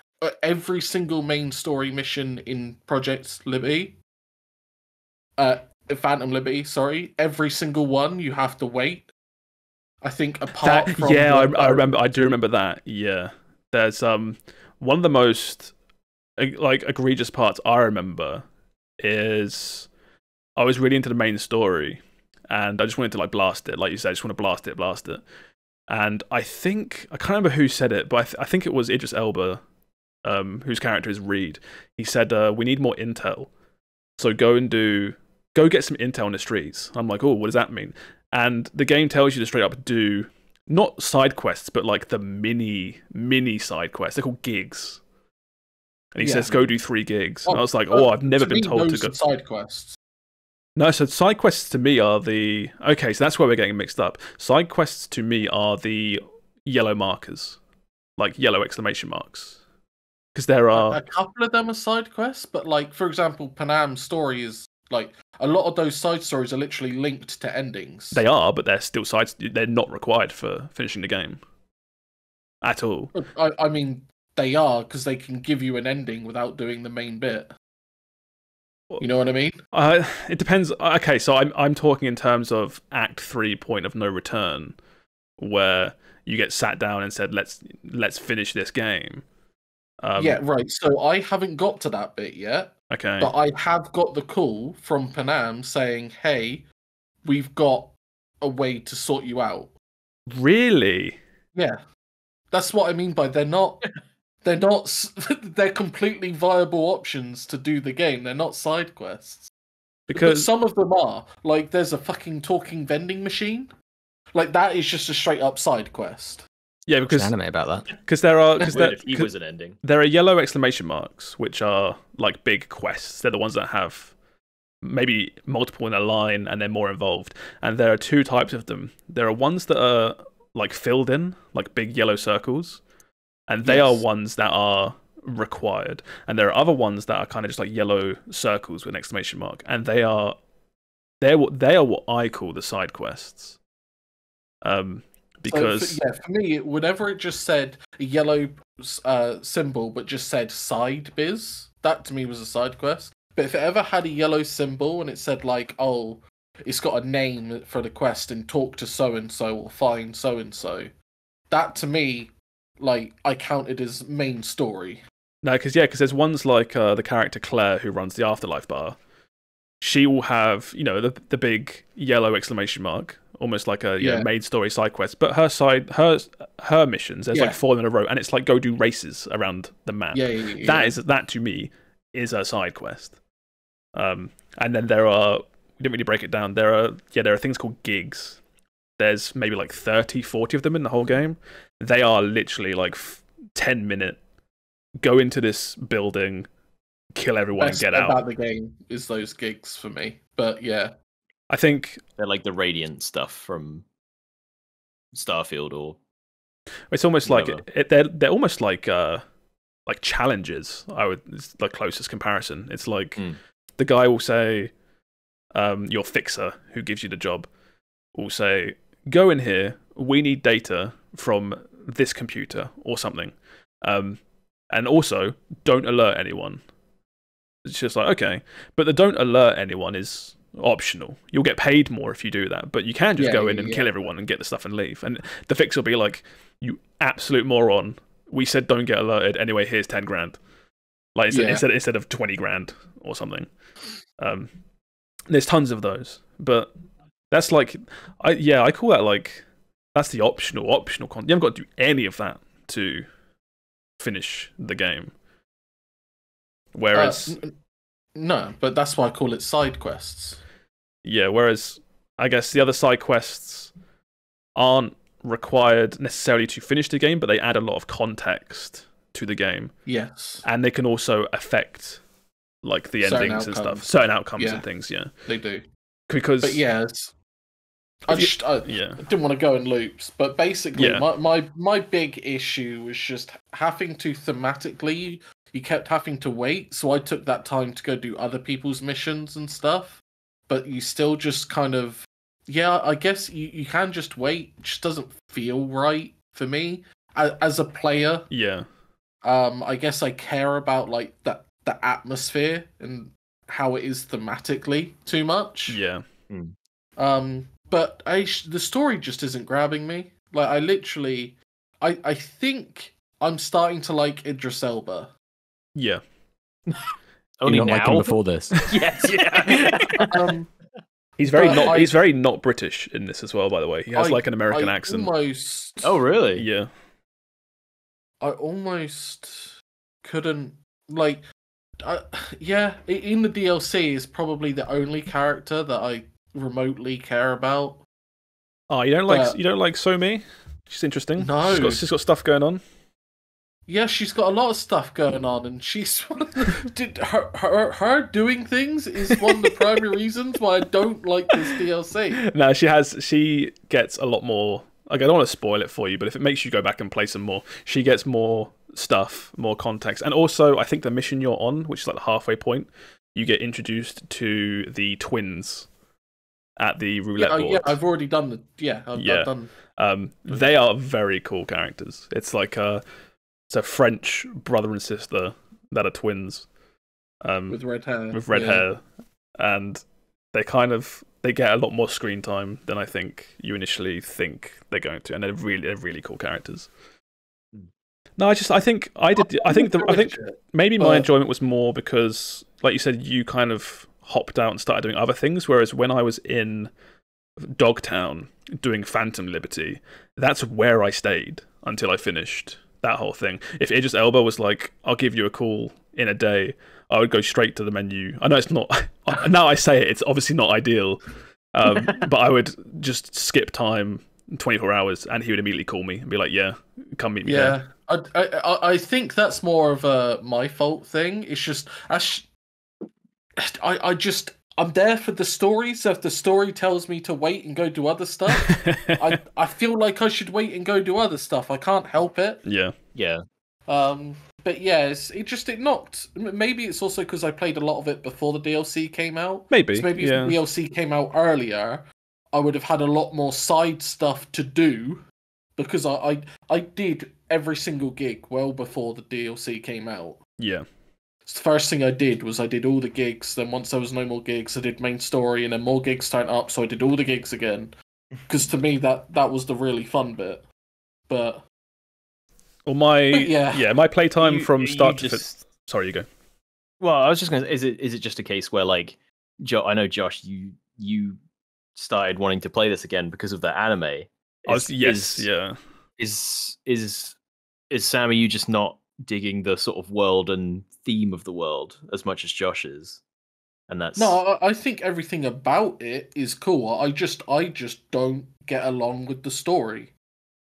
Every single main story mission in Project Liberty, uh, Phantom Liberty, sorry, every single one you have to wait. I think apart that, from yeah, I, I remember, I do remember that. Yeah, there's um one of the most like egregious parts I remember is I was really into the main story. And I just wanted to like blast it, like you said. I just want to blast it, blast it. And I think I can't remember who said it, but I, th I think it was Idris Elba, um, whose character is Reed. He said, uh, "We need more intel, so go and do, go get some intel in the streets." I'm like, "Oh, what does that mean?" And the game tells you to straight up do not side quests, but like the mini, mini side quests. They're called gigs. And he yeah. says, "Go do three gigs." Oh, and I was like, "Oh, I've never to been told to go side quests." No, so side quests to me are the... Okay, so that's where we're getting mixed up. Side quests to me are the yellow markers. Like yellow exclamation marks. Because there are... A couple of them are side quests, but like, for example, Panam's story is like... A lot of those side stories are literally linked to endings. They are, but they're still sides... They're not required for finishing the game. At all. I, I mean, they are, because they can give you an ending without doing the main bit. You know what I mean? Uh, it depends. Okay, so I'm I'm talking in terms of Act Three, Point of No Return, where you get sat down and said, "Let's let's finish this game." Um, yeah, right. So I haven't got to that bit yet. Okay, but I have got the call from Panam saying, "Hey, we've got a way to sort you out." Really? Yeah, that's what I mean by they're not. They're not. They're completely viable options to do the game. They're not side quests. Because but some of them are. Like, there's a fucking talking vending machine. Like, that is just a straight up side quest. Yeah, because there's an anime about that. Because there are. Because it was an ending. There are yellow exclamation marks, which are like big quests. They're the ones that have maybe multiple in a line, and they're more involved. And there are two types of them. There are ones that are like filled in, like big yellow circles, and they yes. are ones that are required. And there are other ones that are kind of just like yellow circles with an exclamation mark, and they are they're what they are what I call the side quests. Um, because so for, yeah, for me, whenever it just said a yellow uh, symbol but just said side biz, that to me was a side quest. But if it ever had a yellow symbol and it said like, oh, it's got a name for the quest and talk to so-and-so or find so-and-so, that to me, like, I counted as main story. No, because, yeah, because there's ones like uh, the character Claire who runs the Afterlife Bar. She will have, you know, the, the big yellow exclamation mark, almost like a you yeah. know, main story side quest. But her side, her her missions, there's yeah. like four in a row, and it's like go do races around the map. Yeah, yeah, yeah, that yeah. is that to me is a side quest. Um, and then there are, we didn't really break it down. There are, yeah, there are things called gigs. There's maybe like thirty, forty of them in the whole game. They are literally like ten minute, go into this building, kill everyone Best and get out. About the game is those gigs for me. But yeah, I think they're like the Radiant stuff from Starfield, or it's almost whatever. like it, they're they're almost like uh like challenges. I would it's the closest comparison. It's like mm. the guy will say, um, your fixer who gives you the job will say, "Go in here. We need data from this computer or something, um, and also don't alert anyone." It's just like, okay, but the don't alert anyone is optional. You'll get paid more if you do that, but you can just yeah, go in and yeah. kill everyone and get the stuff and leave. And the fix will be like, "You absolute moron! We said don't get alerted. Anyway, here's ten grand." Like yeah. instead instead of twenty grand or something. Um, there's tons of those, but that's like, I yeah, I call that like that's the optional optional content. You haven't got to do any of that to finish the game. Whereas, uh, no, but that's why I call it side quests. Yeah, whereas I guess the other side quests aren't required necessarily to finish the game, but they add a lot of context to the game. Yes. And they can also affect like the certain endings outcomes. and stuff. Certain outcomes yeah, and things, yeah. They do. Because But yeah, I just you, I, yeah. I didn't want to go in loops, but basically yeah. my, my my big issue was just having to thematically you kept having to wait, so I took that time to go do other people's missions and stuff. But you still just kind of yeah, I guess you, you can just wait. It just doesn't feel right for me. As, as a player. Yeah. Um, I guess I care about like that the atmosphere and how it is thematically too much. Yeah. Mm. Um, but I the story just isn't grabbing me. Like I literally, I I think I'm starting to like Idris Elba. Yeah. Only You're not now? Like him before this. Yes. Yeah. um, he's very not. I, he's very not British in this as well. By the way, he has I, like an American I accent. Almost, oh really? Yeah. I almost couldn't, like, I, yeah, in the D L C is probably the only character that I remotely care about. Oh, you don't but, like, you don't like Somi? She's interesting. No. She's got, she's got stuff going on. Yeah, she's got a lot of stuff going on, and she's did her, her her doing things is one of the primary reasons why I don't like this D L C. No, she has, she gets a lot more. Like, I don't want to spoil it for you, but if it makes you go back and play some more, she gets more stuff, more context. And also, I think the mission you're on, which is like the halfway point, you get introduced to the twins at the roulette yeah, board. Yeah, I've already done the... Yeah, I've, yeah. I've done... Um, they are very cool characters. It's like a, it's a French brother and sister that are twins. Um, with red hair. With red yeah. hair. And they kind of... They get a lot more screen time than I think you initially think they're going to, and they're really, they're really cool characters. No, I just, I think I did, I think, the, I think maybe my enjoyment was more because, like you said, you kind of hopped out and started doing other things. Whereas when I was in Dogtown doing Phantom Liberty, that's where I stayed until I finished that whole thing. If Idris Elba was like, "I'll give you a call in a day," I would go straight to the menu. I know it's not, now I say it, it's obviously not ideal, um, but I would just skip time twenty-four hours and he would immediately call me and be like, "Yeah, come meet me yeah. there." I, I, I think that's more of a my fault thing. It's just, I, I, I just, I'm there for the story, so if the story tells me to wait and go do other stuff, I I feel like I should wait and go do other stuff. I can't help it. Yeah, yeah. Um, but yeah, it's, it just it knocked. Maybe it's also because I played a lot of it before the D L C came out. Maybe. So maybe yeah. if the D L C came out earlier, I would have had a lot more side stuff to do, because I I, I did every single gig well before the D L C came out. Yeah. The first thing I did was I did all the gigs, then once there was no more gigs, I did main story, and then more gigs turned up, so I did all the gigs again. Because to me, that, that was the really fun bit. But... Well, my... But yeah. yeah, my playtime you, from start to... Just... Sorry, you go. Well, I was just going to... Is it, is it just a case where, like... Jo- I know, Josh, you you started wanting to play this again because of the anime. Is, I was, yes, is, yeah. Is, is, is, is Sam, are you just not digging the sort of world and theme of the world as much as Josh is? And that's no, I think everything about it is cool. I just, I just don't get along with the story.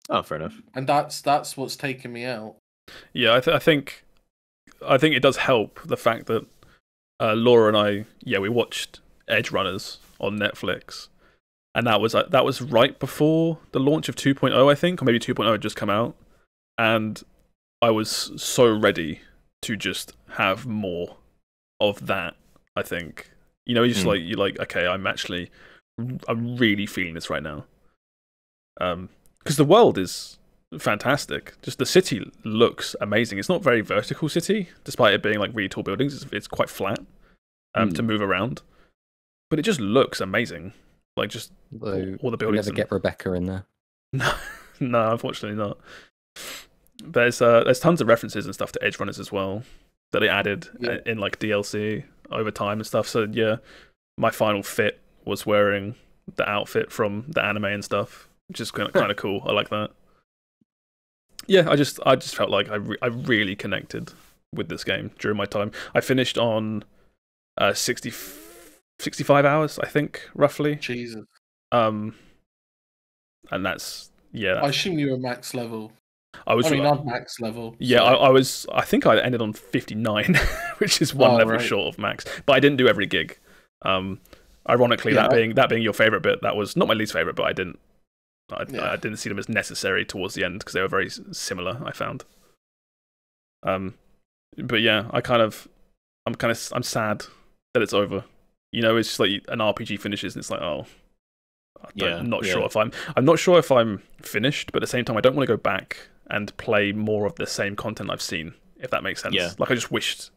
Oh, fair enough. And that's that's what's taken me out. Yeah, I, th- I think, I think it does help the fact that uh, Laura and I, yeah, we watched Edge Runners on Netflix, and that was uh, that was right before the launch of two point oh, I think, or maybe two point oh had just come out, and I was so ready to just have more of that, I think. You know, you just mm. like, you're like, okay, I'm actually, I'm really feeling this right now. Um, because the world is fantastic. Just the city looks amazing. It's not a very vertical city, despite it being like really tall buildings. It's, it's quite flat um, mm. to move around. But it just looks amazing. Like just Although, all, all the buildings. You never and... get Rebecca in there. No, no, unfortunately not. There's uh, there's tons of references and stuff to Edge Runners as well that they added yeah. in, in like D L C over time and stuff. So yeah, my final fit was wearing the outfit from the anime and stuff, which is kind of, kind of cool. I like that. Yeah, I just I just felt like I re- I really connected with this game during my time. I finished on uh, sixty, sixty-five hours, I think, roughly. Jesus. Um, and that's yeah. That's... I assume you were max level. I was. I mean, I'm max level. Yeah, so. I, I was. I think I ended on fifty-nine, which is one oh, level right. short of max. But I didn't do every gig. Um, ironically, yeah. that being that being your favorite bit, that was not my least favorite, but I didn't. I, yeah. I didn't see them as necessary towards the end because they were very similar. I found. Um, but yeah, I kind of, I'm kind of, I'm sad that it's over. You know, it's just like an R P G finishes, and it's like, oh, I yeah, I'm not yeah. sure if I'm, I'm not sure if I'm finished. But at the same time, I don't want to go back and play more of the same content I've seen, if that makes sense. Yeah. Like, I just wished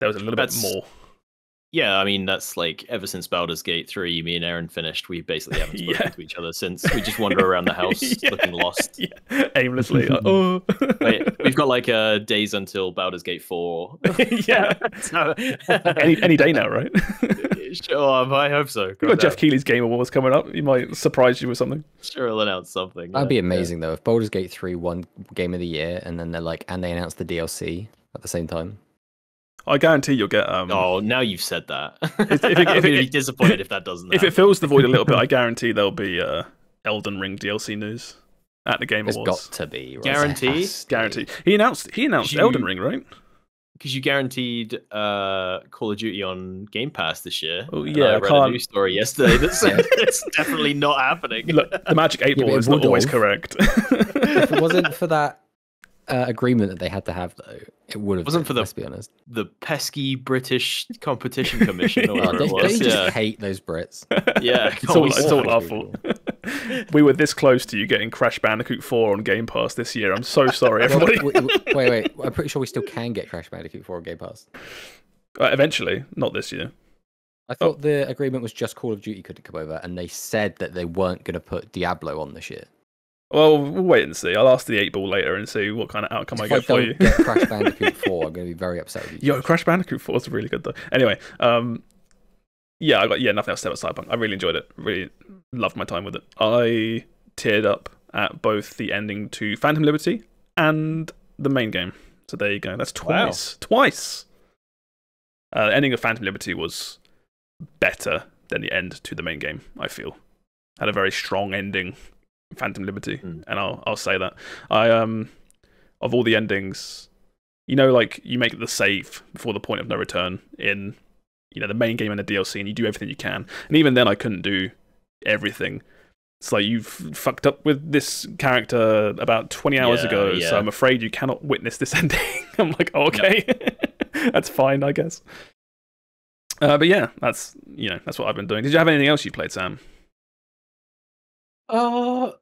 there was a little that's, bit more. Yeah, I mean, that's like, ever since Baldur's Gate three, me and Aaron finished, we basically haven't spoken yeah. to each other since. We just wander around the house yeah. looking lost. Yeah. Aimlessly. Like, oh. Wait, we've got like uh, days until Baldur's Gate four. yeah. So, any, any day now, right? Sure, I hope so. We've got Jeff Keighley's Game Awards coming up. He might surprise you with something. Sure, he'll announce something. That'd yeah. be amazing, yeah. though, if Baldur's Gate three won Game of the Year, and then they're like, and they announced the D L C at the same time. I guarantee you'll get... Um, oh, now you've said that. If, if it, I'd be it, disappointed if that doesn't If happen. It fills the void a little bit, I guarantee there'll be uh, Elden Ring D L C news at the Game it's Awards. It's got to be. Right? Guarantee? Guarantee. He announced, he announced you... Elden Ring, right? Because you guaranteed uh, Call of Duty on Game Pass this year. Oh yeah, I read I can't... a news story yesterday that said it's definitely not happening. Look, the magic eight ball yeah, is not always off. Correct. If it wasn't for that uh, agreement that they had to have, though, it would have. It wasn't been, for the, let's be honest, the pesky British Competition Commission. Or whatever oh, it was. They just yeah. hate those Brits. Yeah, it's all, it's all our fault. We were this close to you getting Crash Bandicoot four on Game Pass this year. I'm so sorry, everybody. wait, wait, wait. I'm pretty sure we still can get Crash Bandicoot four on Game Pass. Uh, eventually, not this year. I thought oh. the agreement was just Call of Duty couldn't come over, and they said that they weren't going to put Diablo on this year. Well, we'll wait and see. I'll ask the eight ball later and see what kind of outcome I get for you. Get Crash Bandicoot four, I'm going to be very upset with you. Yo, Crash Bandicoot four is really good, though. Anyway, um... Yeah, I got yeah nothing else to say about Cyberpunk. I really enjoyed it. Really loved my time with it. I teared up at both the ending to Phantom Liberty and the main game. So there you go. That's twice. Wow. Twice. Uh, the ending of Phantom Liberty was better than the end to the main game, I feel. Had a very strong ending, Phantom Liberty, mm. and I'll I'll say that. I um of all the endings, you know, like you make the save before the point of no return in you know, the main game and the D L C, and you do everything you can. And even then, I couldn't do everything. It's like, you've fucked up with this character about twenty hours yeah, ago, yeah. so I'm afraid you cannot witness this ending. I'm like, oh, okay, no. That's fine, I guess. Uh, but yeah, that's, you know, that's what I've been doing. Did you have anything else you played, Sam? Uh,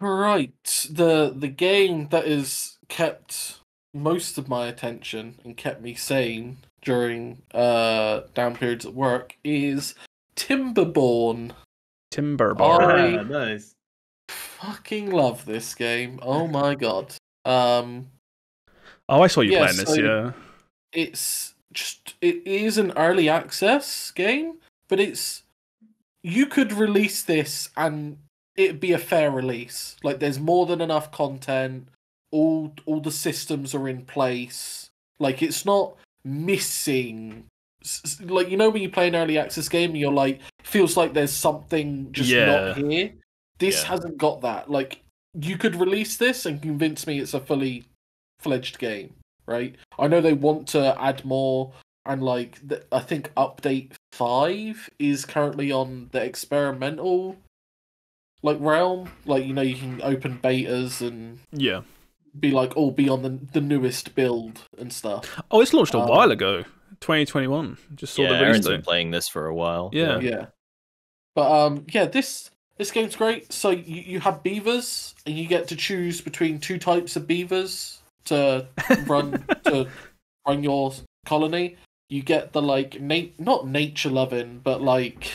right. The the game that has kept most of my attention and kept me sane during uh down periods at work is Timberborn. Timberborn. I yeah, nice. Fucking love this game. Oh my god. Um. Oh, I saw you yeah, playing this. So yeah. It's just it is an early access game, but it's you could release this and it'd be a fair release. Like, there's more than enough content. All all the systems are in place. Like, it's not missing. Like, you know when you play an early access game and you're like, feels like there's something just yeah. not here. This yeah. hasn't got that. Like, you could release this and convince me it's a fully fledged game, right? I know they want to add more, and like the, I think update five is currently on the experimental like realm, like, you know, you can open betas and yeah, be like, oh, be on the the newest build and stuff. Oh, it's launched a um, while ago, twenty twenty-one. Just saw yeah, the release. Aaron's been playing this for a while. Yeah, yeah. But um, yeah, this this game's great. So you you have beavers, and you get to choose between two types of beavers to run to run your colony. You get the like na- not nature loving, but like,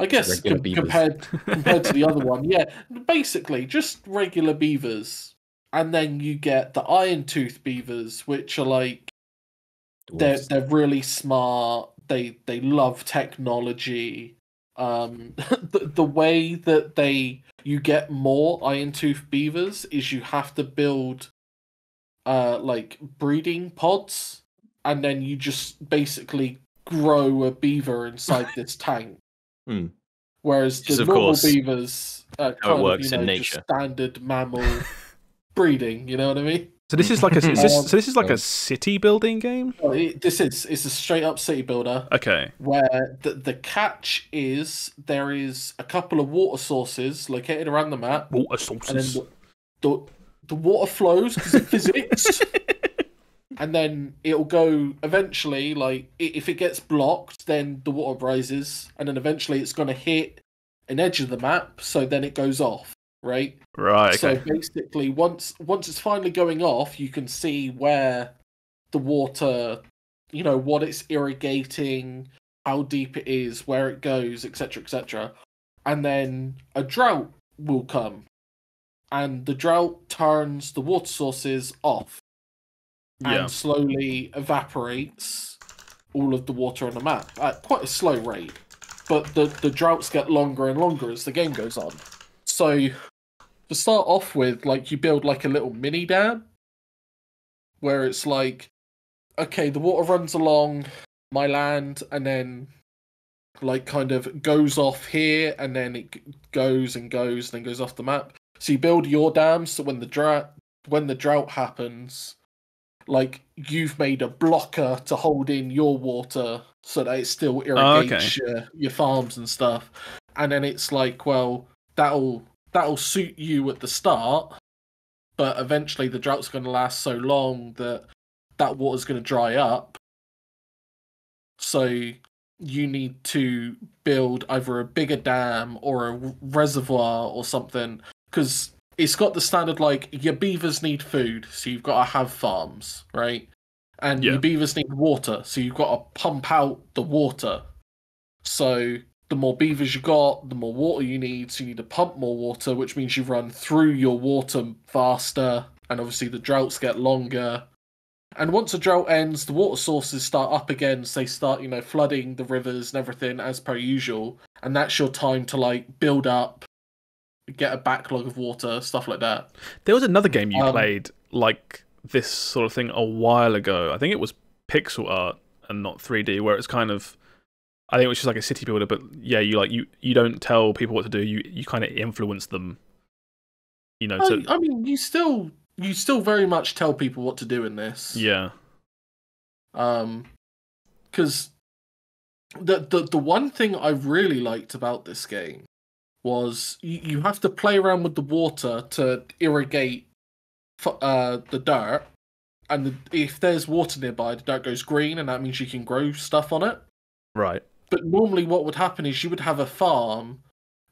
I guess com- compared compared to the other one, yeah, basically just regular beavers, and then you get the iron tooth beavers, which are like they're they're really smart. They they love technology. Um, the the way that they you get more iron tooth beavers is you have to build, uh, like breeding pods, and then you just basically grow a beaver inside this tank. Hmm. Whereas the normal course, beavers are kind it works of, you know, in nature. Just standard mammal breeding, you know what I mean? So this is like a is this, so this is like a city building game? Oh, it, this is it's a straight up city builder. Okay. Where the, the catch is there is a couple of water sources located around the map. Water sources. And then the, the, the water flows because of physics. And then it'll go eventually, like, if it gets blocked, then the water rises. And then eventually it's going to hit an edge of the map, so then it goes off, right? Right. So okay. basically, once once it's finally going off, you can see where the water, you know, what it's irrigating, how deep it is, where it goes, et cetera, et cetera. And then a drought will come. And the drought turns the water sources off. And yeah. slowly evaporates all of the water on the map at quite a slow rate. But the, the droughts get longer and longer as the game goes on. So to start off with, like, you build like a little mini dam where it's like, okay, the water runs along my land and then like kind of goes off here and then it goes and goes and then goes off the map. So you build your dam so when the drought when the drought happens, like, you've made a blocker to hold in your water so that it still irrigates oh, okay. your, your farms and stuff. And then it's like, well, that'll that'll suit you at the start, but eventually the drought's going to last so long that that water's going to dry up. So you need to build either a bigger dam or a reservoir or something, because it's got the standard, like, your beavers need food, so you've got to have farms, right? And yeah. your beavers need water, so you've got to pump out the water. So the more beavers you got, the more water you need, so you need to pump more water, which means you run through your water faster, and obviously the droughts get longer. And once a drought ends, the water sources start up again, so they start, you know, flooding the rivers and everything as per usual, and that's your time to, like, build up, get a backlog of water, stuff like that. There was another game you um, played like this sort of thing a while ago. I think it was pixel art and not three D, where it's kind of, I think it was just like a city builder, but yeah, you like you you don't tell people what to do. You you kind of influence them. You know, to... I, I mean, you still you still very much tell people what to do in this. Yeah. Um, because the, the, the one thing I really liked about this game was you, you have to play around with the water to irrigate uh, the dirt. And the, if there's water nearby, the dirt goes green, and that means you can grow stuff on it. Right. But normally what would happen is you would have a farm,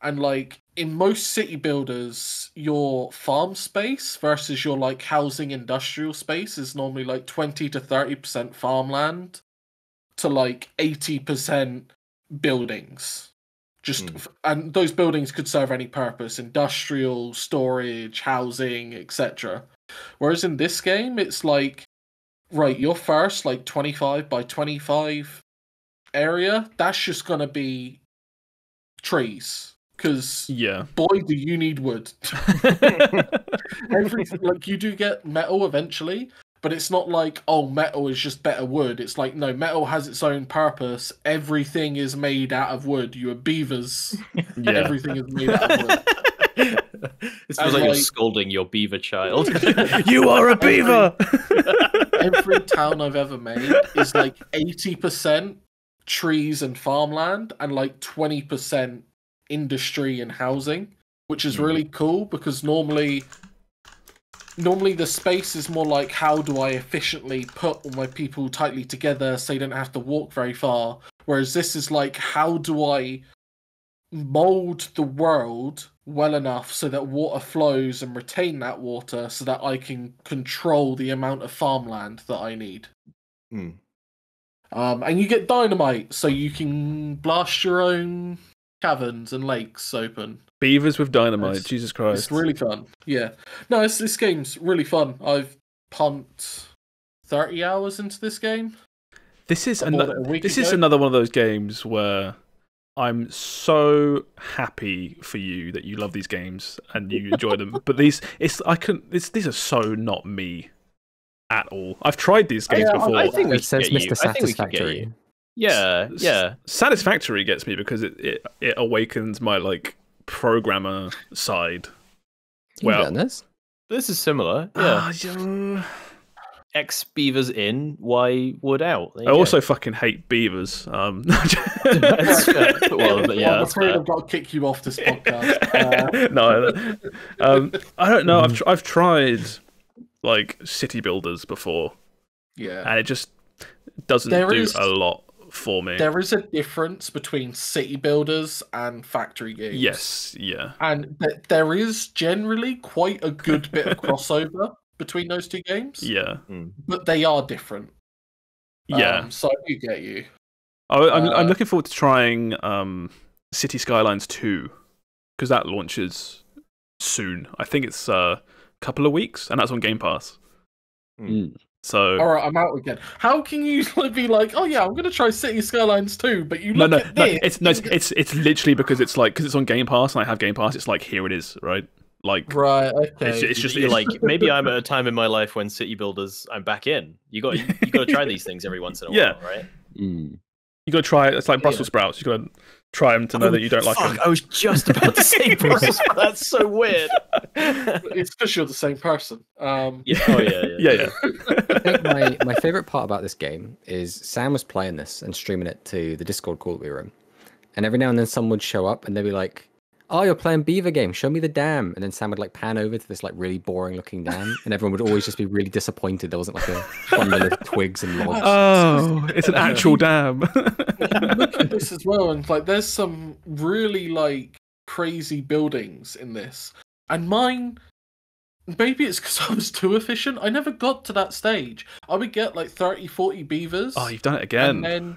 and like in most city builders, your farm space versus your like housing industrial space is normally like twenty to thirty percent farmland to like eighty percent buildings. Just mm. And those buildings could serve any purpose: industrial, storage, housing, et cetera. Whereas in this game, it's like, right, your first like twenty-five by twenty-five area, that's just gonna be trees, because yeah, boy, do you need wood. Everything, like you do get metal eventually, but it's not like, oh, metal is just better wood. It's like, no, metal has its own purpose. Everything is made out of wood. You are beavers. Yeah. Everything is made out of wood. It feels like, like you're scolding your beaver child. You are a beaver! Every, every town I've ever made is like eighty percent trees and farmland and like twenty percent industry and housing, which is really cool because normally normally the space is more like, how do I efficiently put all my people tightly together so they don't have to walk very far? Whereas this is like, how do I mold the world well enough so that water flows and retain that water so that I can control the amount of farmland that I need. Mm. Um, and you get dynamite, so you can blast your own caverns and lakes open. Beavers with dynamite, it's, Jesus Christ. It's really fun, yeah. No, it's, this game's really fun. I've pumped thirty hours into this game. This is, another, this is another one of those games where I'm so happy for you that you love these games and you enjoy them. But these, it's I can. It's, these are so not me at all. I've tried these games oh, yeah, before. I think we says Mister Satisfactory. Yeah, yeah. Satisfactory gets me because it it, it awakens my like programmer side. Well, this this is similar. Yeah. Uh, X beavers in, Y wood out. I also go. fucking hate beavers. Um, well, but yeah, I'm afraid I've got to kick you off this podcast. Uh... no, um, I don't know. I've tr I've tried like city builders before, yeah, and it just doesn't there do is, a lot for me. There is a difference between city builders and factory games. Yes, yeah, and th there is generally quite a good bit of crossover between those two games. Yeah. Mm. But they are different. Yeah. Um, so I do get you. I, I'm, uh, I'm looking forward to trying um, City Skylines two, because that launches soon. I think it's uh, a couple of weeks, and that's on Game Pass. Mm. So, all right, I'm out again. How can you be like, oh yeah, I'm going to try City Skylines two, but you look no, no, at this. No, it's, no, it's, it's, it's literally because it's like, because it's on Game Pass, and I have Game Pass, it's like, here it is, right? Like right, okay. it's, it's just it's like maybe I'm at a time in my life when city builders I'm back in. You got you got to try these things every once in a yeah. while, right? Mm. You got to try it. It's like Brussels yeah. sprouts. You got to try them to know oh, that you don't fuck, like them. I was just about to say Brussels sprouts. That's so weird. It's because you're the same person. Um, yeah. Oh yeah, yeah, yeah. yeah. I think my my favorite part about this game is Sam was playing this and streaming it to the Discord call that we were in, and every now and then someone would show up and they'd be like, oh, you're playing beaver game, show me the dam. And then Sam would like pan over to this like really boring looking dam, and everyone would always just be really disappointed there wasn't like a bundle of twigs and logs. Oh, it's an actual dam. Look at this as well, and like there's some really like crazy buildings in this. And mine, maybe it's because I was too efficient, I never got to that stage. I would get like thirty, forty beavers. Oh, you've done it again. And then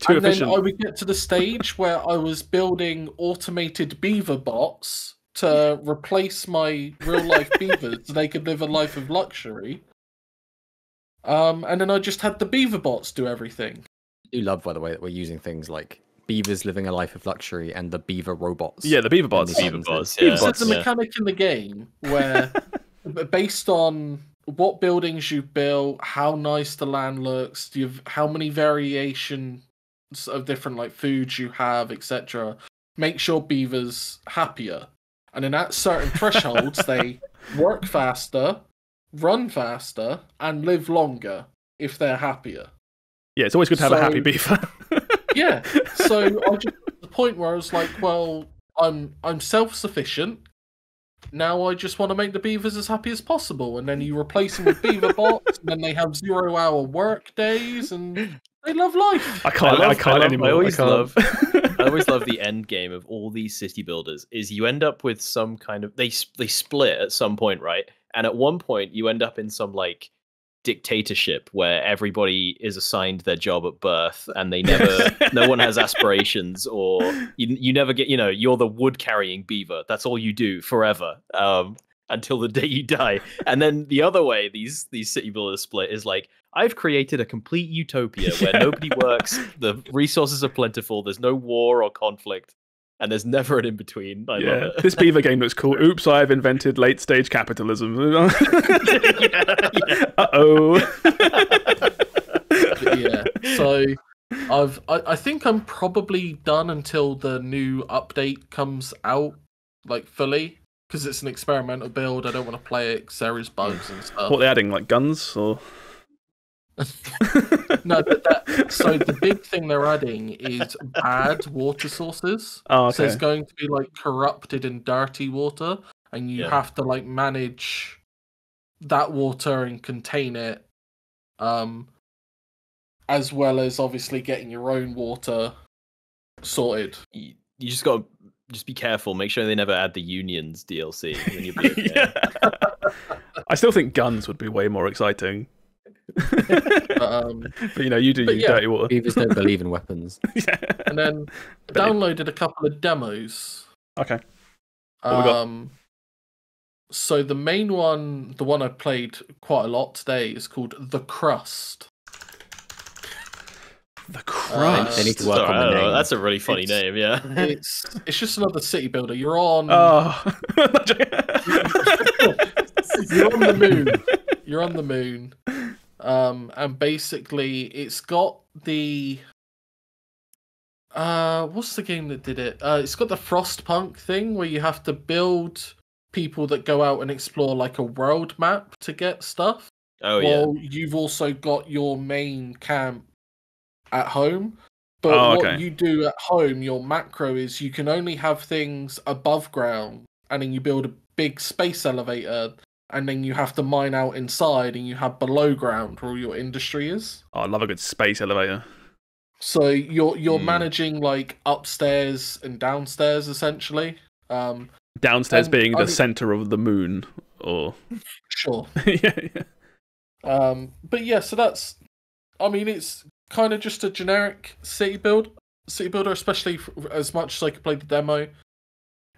Too and efficient. Then I would get to the stage where I was building automated beaver bots to replace my real-life beavers so they could live a life of luxury. Um, and then I just had the beaver bots do everything. I do love, by the way, that we're using things like beavers living a life of luxury and the beaver robots. Yeah, the beaver bots. The beaver bots. Yeah. There's a mechanic in the game where, based on what buildings you built, how nice the land looks, do you've how many variations of different like foods you have, et cetera, makes your beavers happier. And then at certain thresholds, they work faster, run faster, and live longer if they're happier. Yeah, it's always good to have so, a happy beaver. Yeah. So I just at the point where I was like, well, I'm I'm self-sufficient. Now I just want to make the beavers as happy as possible, and then you replace them with beaver bots, and then they have zero-hour work days, and they love life. I can't. I, love, I can't I love, anymore. I always I love. I always love the end game of all these city builders. Is you end up with some kind of they they split at some point, right? And at one point, you end up in some like dictatorship where everybody is assigned their job at birth, and they never, no one has aspirations, or you, you never get, you know, you're the wood carrying beaver. That's all you do forever, um, until the day you die. And then the other way these these city builders split is like, I've created a complete utopia where yeah. nobody works, the resources are plentiful, there's no war or conflict, and there's never an in between. I yeah. love it. This beaver game looks cool. Oops, I've invented late stage capitalism. yeah, yeah. Uh oh. yeah. So, I've I, I think I'm probably done until the new update comes out, like fully, because it's an experimental build. I don't want to play it because there is bugs and stuff. What are they adding, like guns or? no, but that, so the big thing they're adding is bad water sources. Oh, okay. So it's going to be like corrupted and dirty water, and you yeah. have to like manage that water and contain it, um, as well as obviously getting your own water sorted. You, you just got to just be careful. Make sure they never add the unions D L C. When you be okay. yeah. I still think guns would be way more exciting. but, um, but you know, you do use yeah, dirty water. Beavers don't believe in weapons. yeah. And then but downloaded it. a couple of demos. Okay. What um, we got? So the main one, the one I played quite a lot today, is called The Crust. The Crust. Uh, they need to work Sorry, on the name. That's a really funny it's, name. Yeah. It's it's just another city builder. You're on. Oh. You're on the moon. You're on the moon. Um, and basically, it's got the uh, what's the game that did it? Uh, it's got the Frostpunk thing where you have to build people that go out and explore like a world map to get stuff. Oh yeah. Well, you've also got your main camp at home, but oh, okay. what you do at home, your macro is you can only have things above ground, and then you build a big space elevator. And then you have to mine out inside, and you have below ground where all your industry is. Oh, I love a good space elevator. So you're you're mm. managing like upstairs and downstairs essentially. Um, downstairs being the I mean, center of the moon, or sure, yeah, yeah. Um, but yeah, so that's. I mean, it's kind of just a generic city build, city builder, especially for, as much as I could play the demo.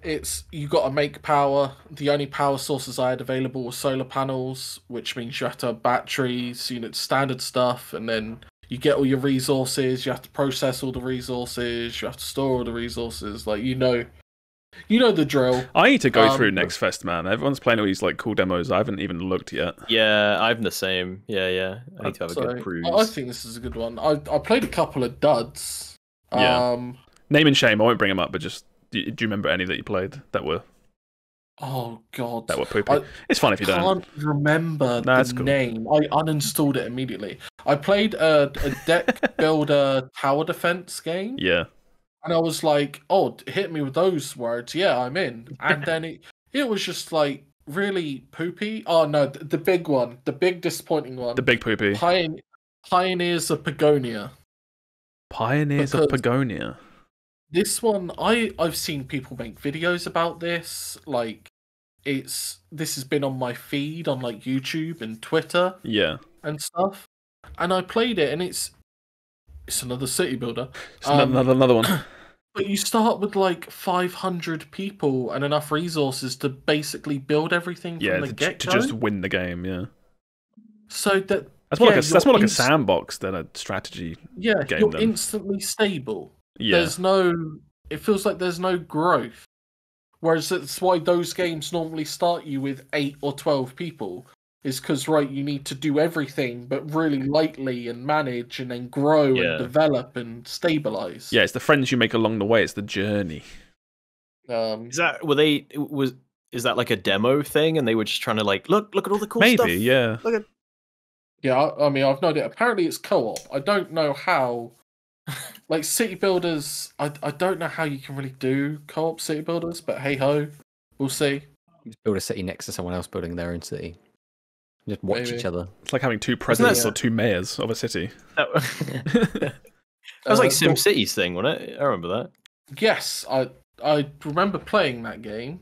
It's you got to make power. The only power sources I had available were solar panels, which means you have to have batteries, you know, standard stuff, and then you get all your resources. You have to process all the resources. You have to store all the resources. Like you know, you know the drill. I need to go um, through Next Fest, man. Everyone's playing all these like cool demos. I haven't even looked yet. Yeah, I'm the same. Yeah, yeah. I need to have so, a good cruise. I think this is a good one. I I played a couple of duds. Yeah. Um, Name and shame. I won't bring them up, but just. Do you remember any that you played that were? Oh God, that were poopy. I it's fine if you can't don't. Can't remember no, the cool. name. I uninstalled it immediately. I played a, a deck builder tower defense game. Yeah, and I was like, oh, hit me with those words. Yeah, I'm in. And then it it was just like really poopy. Oh no, the, the big one, the big disappointing one, the big poopy. Pion Pioneers of Pagonia. Pioneers because of Pagonia. This one, I, I've seen people make videos about this. Like, it's this has been on my feed on like YouTube and Twitter, yeah, and stuff. And I played it, and it's it's another city builder. It's um, another another one. But you start with like five hundred people and enough resources to basically build everything yeah, from the get go. To just win the game, yeah. So that that's more yeah, like a, that's more like a sandbox than a strategy. Yeah, game you're then. instantly stable. Yeah. There's no, it feels like there's no growth. Whereas that's why those games normally start you with eight or twelve people, is because, right, you need to do everything, but really lightly and manage and then grow yeah. and develop and stabilize. Yeah, it's the friends you make along the way, it's the journey. Um, is that, were they, was, is that like a demo thing and they were just trying to like, look, look at all the cool maybe, stuff? Maybe, yeah. Look at... Yeah, I, I mean, I've noted, apparently it's co-op. I don't know how... like City Builders, I I don't know how you can really do co-op City Builders, but hey ho, we'll see. You just build a city next to someone else building their own city. Just watch Maybe. each other. It's like having two presidents yeah. or two mayors of a city. That was like uh, Sim City's thing, wasn't it? I remember that. Yes, I I remember playing that game.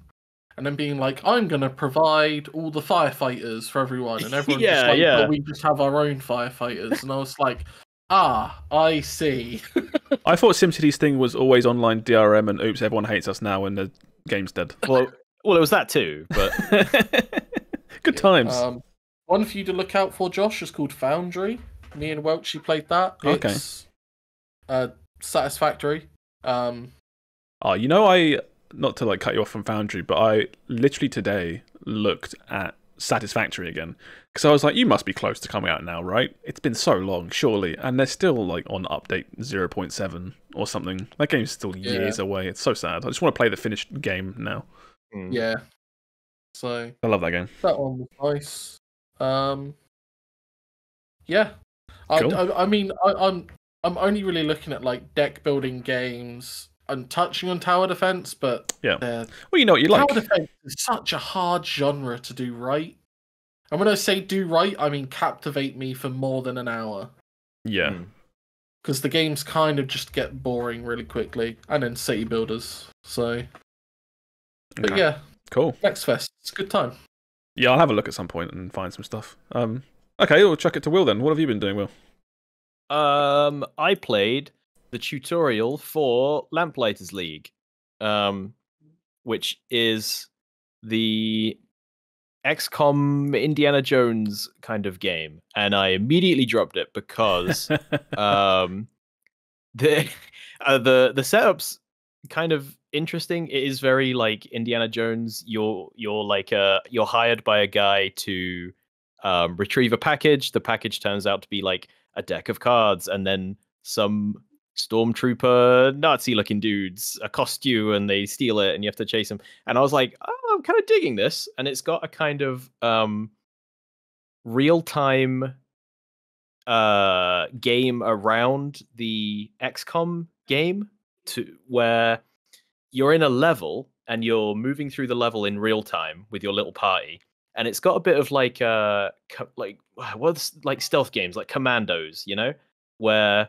And then being like, I'm going to provide all the firefighters for everyone. And everyone yeah, just like, yeah. oh, we just have our own firefighters. And I was like, ah, I see. I thought SimCity's thing was always online D R M and oops, everyone hates us now and the game's dead. Well, well it was that too, but... Good yeah, times. Um, one for you to look out for, Josh, is called Foundry. Me and Welchie played that. Okay. It's uh, Satisfactory. Um, oh, you know, I... Not to like cut you off from Foundry, but I literally today looked at Satisfactory again because I was like, you must be close to coming out now, right? It's been so long, surely, and they're still like on update zero point seven or something. That game's still years yeah. away. It's so sad. I just want to play the finished game now. Yeah. So I love that game. That one was nice. Um. Yeah. Cool. I, I I mean I, I'm I'm only really looking at like deck building games. I'm touching on tower defense, but yeah, well, you know what you like. Tower defense is such a hard genre to do right, and when I say do right, I mean captivate me for more than an hour. Yeah, because the games kind of just get boring really quickly, and then city builders. So, but okay. yeah, cool. Next fest, it's a good time. Yeah, I'll have a look at some point and find some stuff. Um, okay, we'll chuck it to Will then. What have you been doing, Will? Um, I played the tutorial for Lamplighters League, um, which is the X COM Indiana Jones kind of game, and I immediately dropped it because um, the uh, the the setup's kind of interesting. It is very like Indiana Jones. You're you're like a you're hired by a guy to um, retrieve a package. The package turns out to be like a deck of cards, and then some stormtrooper Nazi looking dudes accost you and they steal it and you have to chase them. And I was like, oh, I'm kind of digging this. And it's got a kind of um real-time uh game around the X COM game to where you're in a level and you're moving through the level in real time with your little party. And it's got a bit of like uh like what's like stealth games like Commandos, you know, where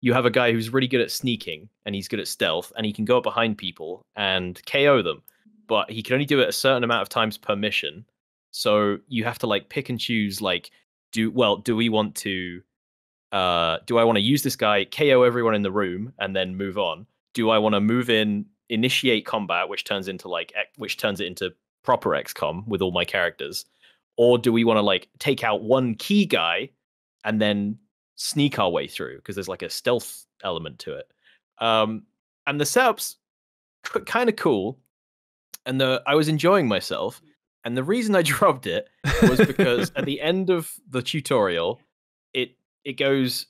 you have a guy who's really good at sneaking and he's good at stealth and he can go up behind people and K O them, but he can only do it a certain amount of times per mission. So you have to like pick and choose, like, do well, do we want to, uh, do I want to use this guy, K O everyone in the room and then move on? Do I want to move in, initiate combat, which turns into like, which turns it into proper X COM with all my characters? Or do we want to like take out one key guy and then sneak our way through, because there's like a stealth element to it, um and the setup's kind of cool, and the I was enjoying myself. And the reason I dropped it was because at the end of the tutorial, it it goes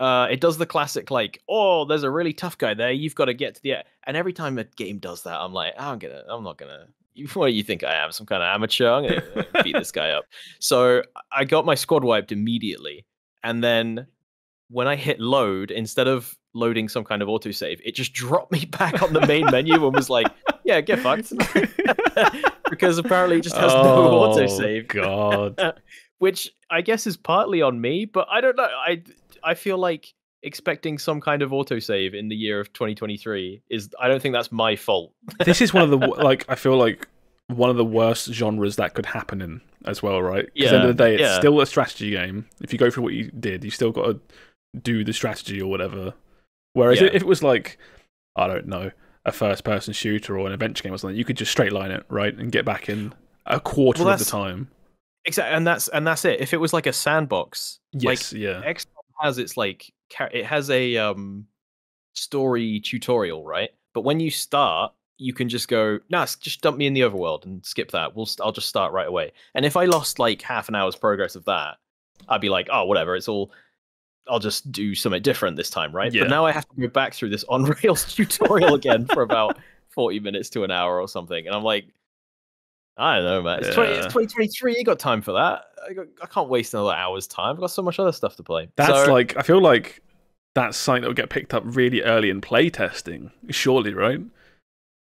uh it does the classic like, oh, there's a really tough guy there, you've got to get to the end. And every time a game does that, I'm like, I'm gonna I'm not gonna what do you think I am, some kind of amateur? I'm gonna beat this guy up. So I got my squad wiped immediately. And then when I hit load, instead of loading some kind of autosave, it just dropped me back on the main menu and was like, yeah, get fucked. Because apparently it just has oh, no autosave. God. Which I guess is partly on me, but I don't know. I, I feel like expecting some kind of autosave in the year of twenty twenty-three is, I don't think that's my fault. This is one of the, like, I feel like one of the worst genres that could happen in as well, right? Because yeah, at the end of the day, it's yeah. still a strategy game. If you go through what you did, you still got to do the strategy or whatever. Whereas yeah. if it was like, I don't know, a first-person shooter or an adventure game or something, you could just straight line it, right, and get back in a quarter well, of the time. Exactly, and that's and that's it. If it was like a sandbox, yes, like, yeah, X COM has its like it has a um story tutorial, right? But when you start, you can just go, nah, just dump me in the overworld and skip that. We'll, I'll just start right away. And if I lost like half an hour's progress of that, I'd be like, oh, whatever. It's all, I'll just do something different this time, right? Yeah. But now I have to go back through this on rails tutorial again for about forty minutes to an hour or something. And I'm like, I don't know, man. It's, yeah. twenty, it's twenty twenty-three. You got time for that. I, got, I can't waste another hour's time. I've got so much other stuff to play. That's so, like, I feel like that's something that would get picked up really early in playtesting, surely, right?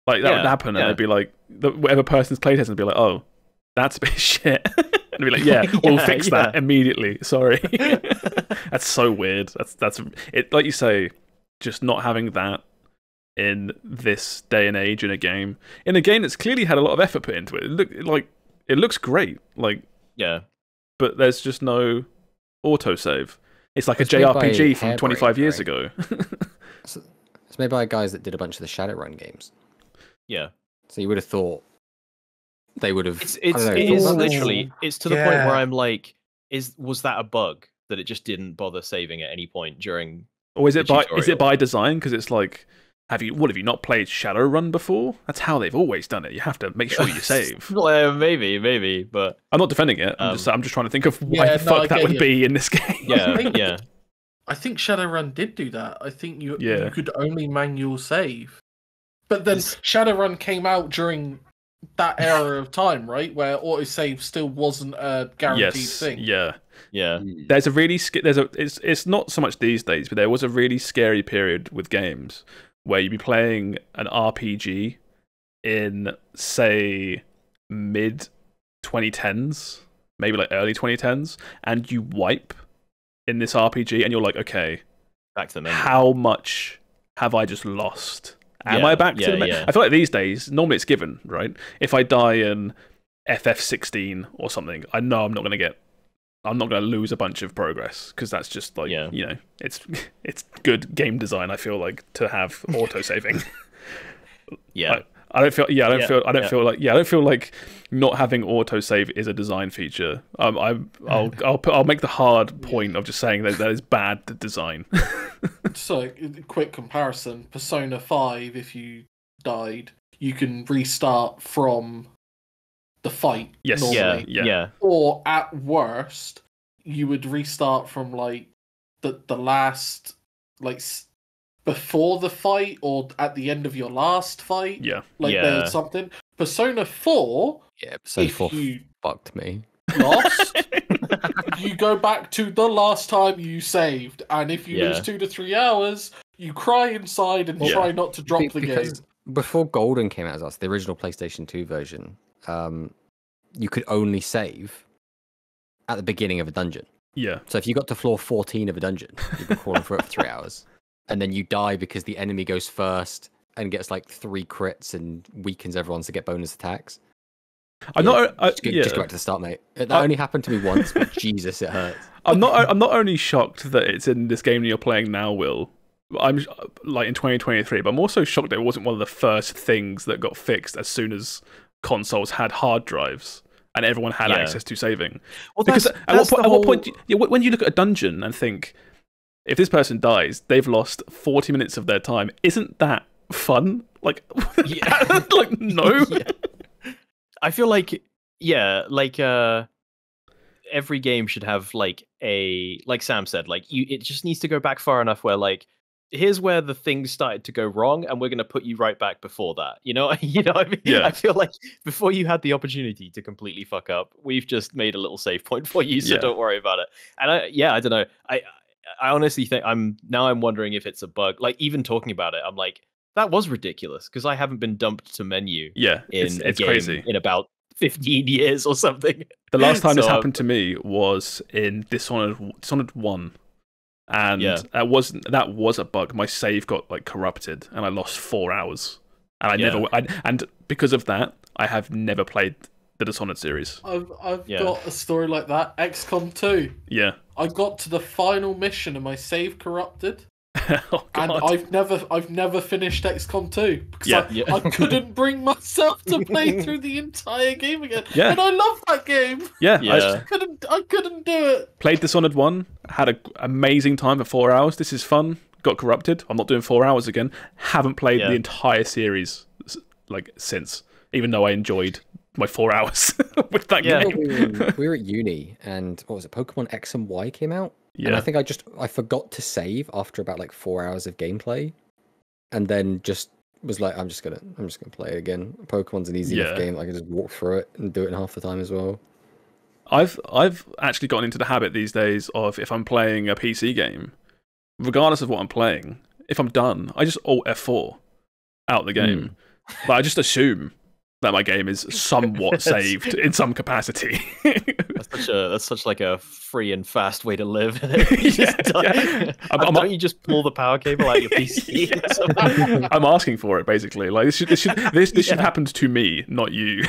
Like, that yeah, would happen, yeah. and they'd be like, the, whatever person's playtesting would be like, oh, that's a bit shit. And be like, yeah, yeah we'll fix yeah. that immediately. Sorry. That's so weird. That's, that's it. Like you say, just not having that in this day and age in a game. In a game that's clearly had a lot of effort put into it. It look, like, it looks great. Like, yeah. But there's just no autosave. It's like it's a J R P G from twenty-five years right? ago. It's, it's made by guys that did a bunch of the Shadowrun games. Yeah. So you would have thought they would have. It's, it's know, it is literally. It's to the yeah. point where I'm like, is was that a bug that it just didn't bother saving at any point during? Or is it by tutorial? Is it by design? Because it's like, have you what have you not played Shadowrun before? That's how they've always done it. You have to make sure you save. Well, maybe, maybe, but I'm not defending it. I'm um, just I'm just trying to think of why yeah, the no, fuck that would you. be in this game. Yeah, I think, yeah. I think Shadowrun did do that. I think you yeah. you could only manual save. But then Shadowrun came out during that era of time, right, where autosave still wasn't a guaranteed yes, thing. Yeah, yeah. There's a really there's a it's it's not so much these days, but there was a really scary period with games where you'd be playing an R P G in say mid twenty tens, maybe like early twenty tens, and you wipe in this R P G, and you're like, okay, back to the menu. How much have I just lost? Am yeah, I back yeah, to the menu? Yeah. I feel like these days, normally it's given, right? If I die in F F sixteen or something, I know I'm not going to get, I'm not going to lose a bunch of progress because that's just like, yeah. you know, it's it's good game design. I feel like to have auto saving. yeah, I, I don't feel. Yeah, I don't yeah, feel. I don't yeah. feel like. Yeah, I don't feel like not having auto save is a design feature. Um, I, I'll I'll put, I'll make the hard point yeah. of just saying that that is bad design. So, quick comparison: Persona five. If you died, you can restart from the fight. Yes, normally. Yeah, yeah. Or at worst, you would restart from like the the last, like before the fight, or at the end of your last fight. Yeah, like yeah. there's something. Persona four. Yeah, Persona if four you fucked me. Lost. You go back to the last time you saved, and if you yeah. lose two to three hours, you cry inside and yeah. try not to drop the game. Before Golden came out as us, the original PlayStation two version, um, you could only save at the beginning of a dungeon. Yeah. So if you got to floor fourteen of a dungeon, you've been crawling for it for three hours, and then you die because the enemy goes first and gets like three crits and weakens everyone to get bonus attacks. I'm yeah, not. I, just, go, yeah. just go back to the start, mate. That I, only happened to me once, but Jesus, it hurts. I'm not. I'm not only shocked that it's in this game that you're playing now, Will. I'm like in twenty twenty-three, but I'm also shocked that it wasn't one of the first things that got fixed as soon as consoles had hard drives and everyone had yeah. access to saving. Well, because that's, at, that's what, whole... at what point? Do you, when you look at a dungeon and think, if this person dies, they've lost forty minutes of their time. Isn't that fun? Like, yeah. like no. Yeah. I feel like, yeah, like uh, every game should have like a, like Sam said, like you, it just needs to go back far enough where like, here's where the things started to go wrong, and we're gonna put you right back before that. You know, you know what I mean? Yeah. I feel like before you had the opportunity to completely fuck up, we've just made a little save point for you, so yeah. don't worry about it. And I, yeah, I don't know. I, I honestly think I'm now I'm wondering if it's a bug. Like even talking about it, I'm like, that was ridiculous because I haven't been dumped to menu yeah, in it's, it's a game crazy. in about fifteen years or something. The last time so, this happened to me was in Dishonored, Dishonored one, and yeah. that wasn't that was a bug. My save got like corrupted, and I lost four hours. And I yeah. never I, and because of that, I have never played the Dishonored series. I've I've yeah. got a story like that. X COM two. Yeah, I got to the final mission, and my save corrupted. Oh, and I've never, I've never finished X COM two because yeah, I, yeah. I couldn't bring myself to play through the entire game again. Yeah. And I love that game. Yeah, yeah. I just couldn't, I couldn't do it. Played Dishonored one, had an amazing time for four hours. This is fun. Got corrupted. I'm not doing four hours again. Haven't played yeah. the entire series like since, even though I enjoyed my four hours with that yeah. game. We were, in, we were at uni, and what was it? Pokemon X and Y came out. Yeah. And I think I just I forgot to save after about like four hours of gameplay, and then just was like, I'm just gonna I'm just gonna play it again. Pokemon's an easy yeah. enough game; I can just walk through it and do it in half the time as well. I've I've actually gotten into the habit these days of if I'm playing a P C game, regardless of what I'm playing, if I'm done, I just alt F four out the game. Mm. Like, I just assume that my game is somewhat saved in some capacity. that's such a that's such like a free and fast way to live. yeah, yeah. I'm, I'm, don't you just pull the power cable out of your P C? Yeah. Or something? I'm asking for it, basically. Like this should this should this, this yeah. should happen to me, not you.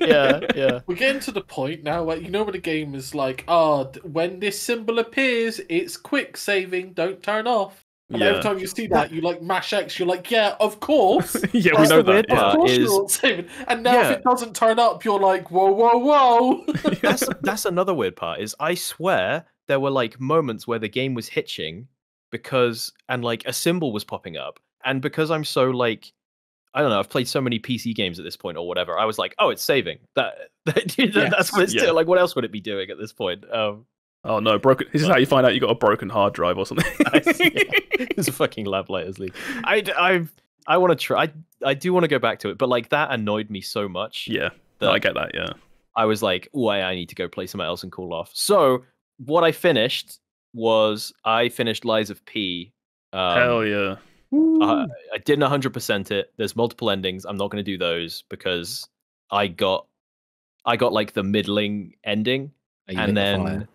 yeah, yeah. We're getting to the point now where you know when a game is like, oh, when this symbol appears, it's quick saving. Don't turn off. And yeah. every time you see that, you like mash X. You're like, yeah, of course. yeah, That's we know that. Yeah. Of course is... you're saving. And now yeah. if it doesn't turn up, you're like, whoa, whoa, whoa. that's that's another weird part. Is I swear there were like moments where the game was hitching because and like a symbol was popping up, and because I'm so like, I don't know, I've played so many P C games at this point or whatever. I was like, oh, it's saving. That, that yes. that's what it's yeah. doing. Like, what else would it be doing at this point? Um, Oh no, broken. This is how you find out you got a broken hard drive or something. It's a fucking Lamplighters League. I, I, I want to try. I, I do want to go back to it, but like that annoyed me so much. Yeah, that I get that. Yeah, I was like, oh, I need to go play somewhere else and cool off. So what I finished was I finished Lies of P. Um, Hell yeah! I, I didn't one hundred percent it. There's multiple endings. I'm not going to do those because I got, I got like the middling ending, and then. Fire?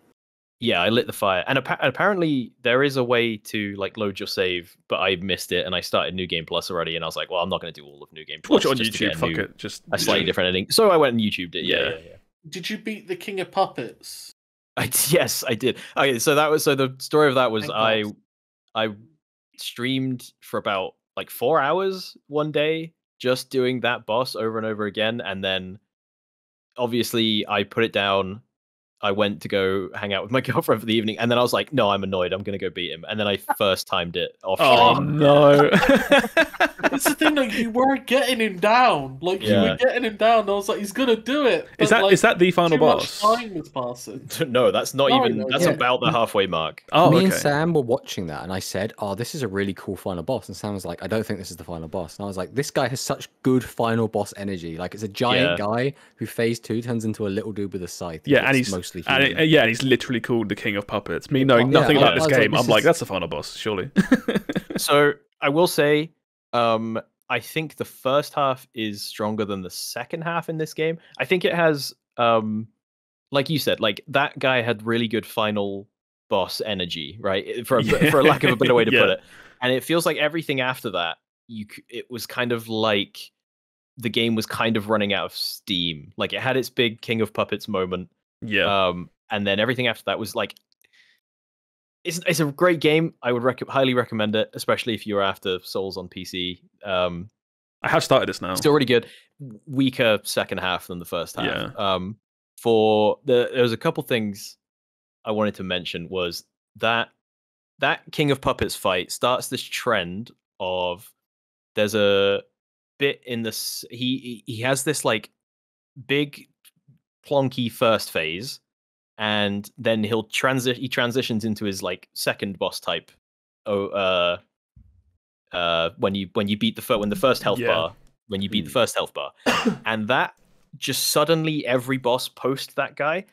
Yeah, I lit the fire, and ap apparently there is a way to like load your save, but I missed it, and I started New Game Plus already, and I was like, "Well, I'm not going to do all of New Game Plus." Watch it on YouTube, fuck it, just a slightly different ending. So I went and YouTubed it. Yeah. Yeah, yeah, yeah. Did you beat the King of Puppets? I, yes, I did. Okay, so that was so the story of that was I, I streamed for about like four hours one day, just doing that boss over and over again, and then obviously I put it down. I went to go hang out with my girlfriend for the evening, and then I was like, "No, I'm annoyed. I'm going to go beat him." And then I first timed it off. Oh stream. No! That's the thing, like you were getting him down, like yeah. you were getting him down. And I was like, "He's going to do it." But, is that like, is that the final too boss? Much time was passing. No, that's not no, even. No, that's yeah. about the halfway mark. Oh, Me okay. and Sam were watching that, and I said, "Oh, this is a really cool final boss." And Sam was like, "I don't think this is the final boss." And I was like, "This guy has such good final boss energy. Like, it's a giant yeah. guy who phase two turns into a little dude with a scythe." Yeah, and he's most And it, yeah, he's literally called the King of Puppets. Me knowing yeah, nothing about this game, like, this I'm like, is... that's the final boss, surely. So I will say, um, I think the first half is stronger than the second half in this game. I think it has, um, like you said, like that guy had really good final boss energy, right? For a, yeah. for a lack of a better way to yeah. put it. And it feels like everything after that, you it was kind of like the game was kind of running out of steam. Like it had its big King of Puppets moment. Yeah, um, and then everything after that was like, it's it's a great game. I would rec highly recommend it, especially if you're after Souls on P C. Um, I have started this now. It's still really good. Weaker second half than the first half. Yeah. Um, for the there was a couple things I wanted to mention was that that King of Puppets fight starts this trend of there's a bit in this he he has this like big. Plonky first phase, and then he'll transit. He transitions into his like second boss type. Oh, uh, uh, when you when you beat the when the first health yeah. bar, when you beat mm. the first health bar, and that just suddenly every boss post that guy,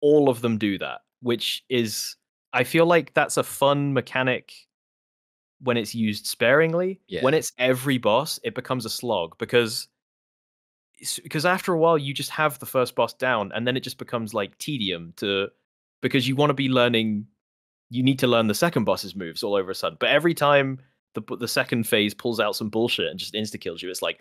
all of them do that, which is I feel like that's a fun mechanic when it's used sparingly. Yeah. When it's every boss, it becomes a slog because. Because after a while, you just have the first boss down, and then it just becomes like tedium to because you want to be learning. You need to learn the second boss's moves all over a sudden. But every time the the second phase pulls out some bullshit and just insta kills you, it's like,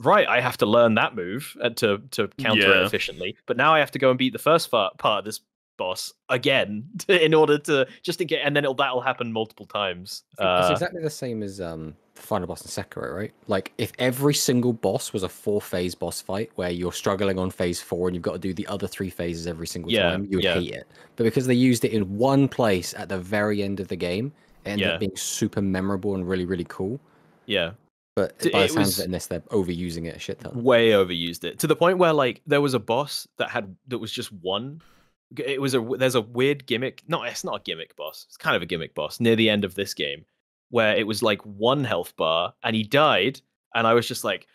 right, I have to learn that move to to counter yeah. it efficiently. But now I have to go and beat the first part of this boss again to, in order to just to get, and then it'll that'll happen multiple times. It's uh, exactly the same as um. final boss in Sekiro, right? Like if every single boss was a four phase boss fight where you're struggling on phase four and you've got to do the other three phases every single yeah, time, you would yeah. hate it. But because they used it in one place at the very end of the game, it ended yeah. up being super memorable and really, really cool. Yeah. But by it the sounds of it, unless they're overusing it a shit ton. Way overused it. To the point where like there was a boss that had that was just one. It was a there's a weird gimmick. No, it's not a gimmick boss. It's kind of a gimmick boss near the end of this game. Where it was like one health bar and he died. And I was just like,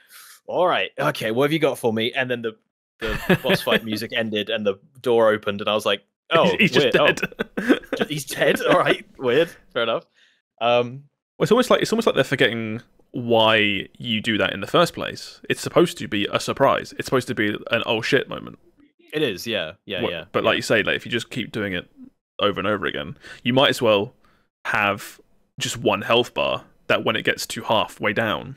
all right, okay, what have you got for me? And then the, the boss fight music ended and the door opened. And I was like, oh, he's, he's weird. Just dead. Oh. He's dead. All right, weird. Fair enough. Um, well, it's almost like it's almost like they're forgetting why you do that in the first place. It's supposed to be a surprise. It's supposed to be an oh shit moment. It is, yeah, yeah, well, yeah. But like yeah. you say, like if you just keep doing it over and over again, you might as well have just one health bar that when it gets to halfway down,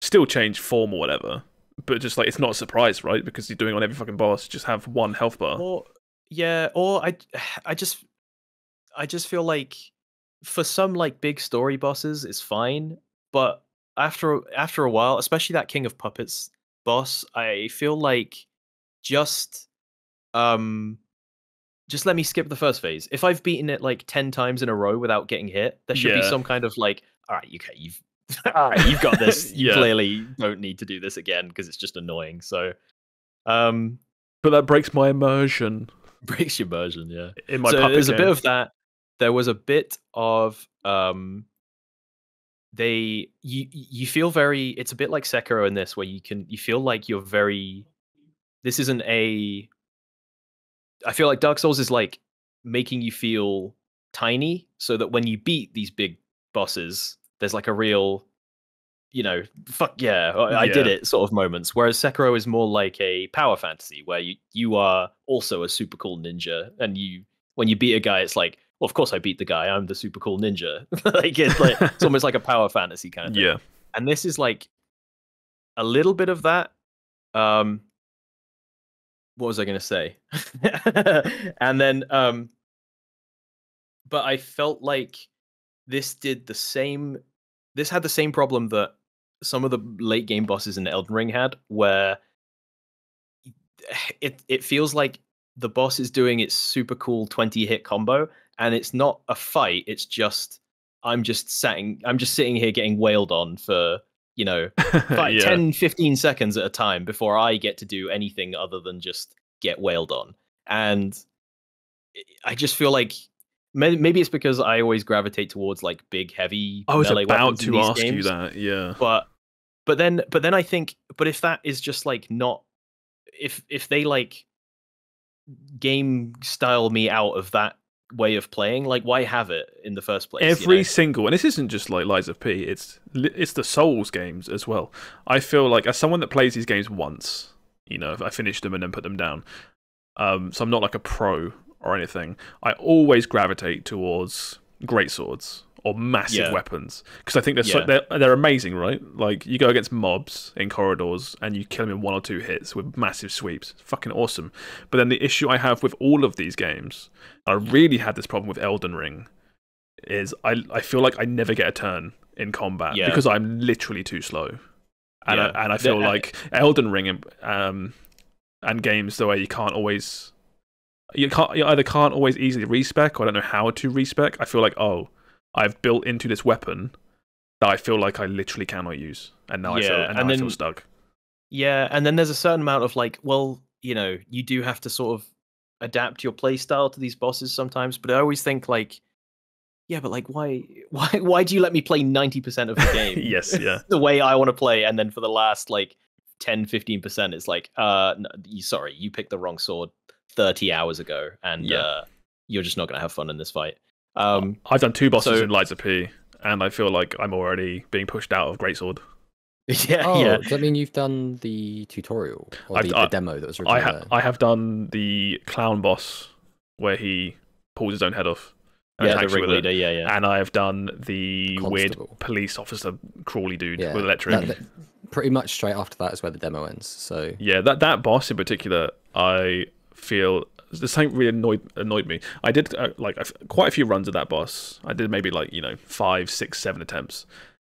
still change form or whatever. But just like it's not a surprise, right? Because you're doing it on every fucking boss. Just have one health bar. Or yeah, or I, I just, I just feel like for some like big story bosses, it's fine. But after after a while, especially that King of Puppets boss, I feel like just um just let me skip the first phase. If I've beaten it like ten times in a row without getting hit, there should yeah. be some kind of like, all right, okay, you've all right, you've got this. You yeah. clearly don't need to do this again because it's just annoying. So um but that breaks my immersion. Breaks your immersion, yeah. In my so there's game. a bit of that. There was a bit of um they you you feel very it's a bit like Sekiro in this, where you can you feel like you're very this isn't a I feel like Dark Souls is like making you feel tiny so that when you beat these big bosses, there's like a real, you know, fuck yeah, I yeah. did it sort of moments. Whereas Sekiro is more like a power fantasy where you, you are also a super cool ninja. And you when you beat a guy, it's like, well, of course I beat the guy. I'm the super cool ninja. like it's like it's almost like a power fantasy kind of thing. Yeah. And this is like a little bit of that. Um, what was I going to say? and then, um, but I felt like this did the same. This had the same problem that some of the late game bosses in Elden Ring had, where it it feels like the boss is doing its super cool twenty hit combo, and it's not a fight. It's just I'm just sitting I'm just sitting here getting wailed on for, you know, five, yeah. ten, fifteen seconds at a time before I get to do anything other than just get wailed on. And I just feel like maybe it's because I always gravitate towards like big, heavy. I was about to ask games. you that, yeah. But, but then, but then I think, but if that is just like not, if if they like game style me out of that way of playing, like why have it in the first place? Every you know? single, and this isn't just like Lies of P. It's it's the Souls games as well. I feel like as someone that plays these games once, you know, if I finish them and then put them down. Um, so I'm not like a pro or anything, I always gravitate towards greatswords or massive yeah. weapons because I think they're, yeah. so, they're they're amazing, right? Like you go against mobs in corridors and you kill them in one or two hits with massive sweeps. It's fucking awesome. But then the issue I have with all of these games, I really had this problem with Elden Ring, is I I feel like I never get a turn in combat yeah. because I'm literally too slow, and yeah. I, and I feel they're, like Elden Ring um and games the way you can't always. You can't. You either can't always easily respec, or I don't know how to respec. I feel like, oh, I've built into this weapon that I feel like I literally cannot use, and now yeah, I feel and, and then, I feel stuck. Yeah, and then there's a certain amount of like, well, you know, you do have to sort of adapt your playstyle to these bosses sometimes. But I always think like, yeah, but like, why, why, why do you let me play ninety percent of the game? yes, yeah, the way I want to play, and then for the last like ten, fifteen percent, it's like, uh, no, sorry, you picked the wrong sword thirty hours ago, and yeah. uh, you're just not going to have fun in this fight. Um, I've done two bosses so, in Lies of P, and I feel like I'm already being pushed out of Greatsword. Yeah, oh, yeah. Does that mean you've done the tutorial, or the, I, the demo that was written I, ha there? I have done the clown boss, where he pulls his own head off. And yeah, the ringleader, yeah, yeah. And I have done the Constable. weird police officer crawly dude yeah, with electric. That, that, pretty much straight after that is where the demo ends. So yeah, that, that boss in particular, I... feel the same really annoyed annoyed me. I did uh, like uh, quite a few runs of that boss. I did maybe like you know five, six, seven attempts,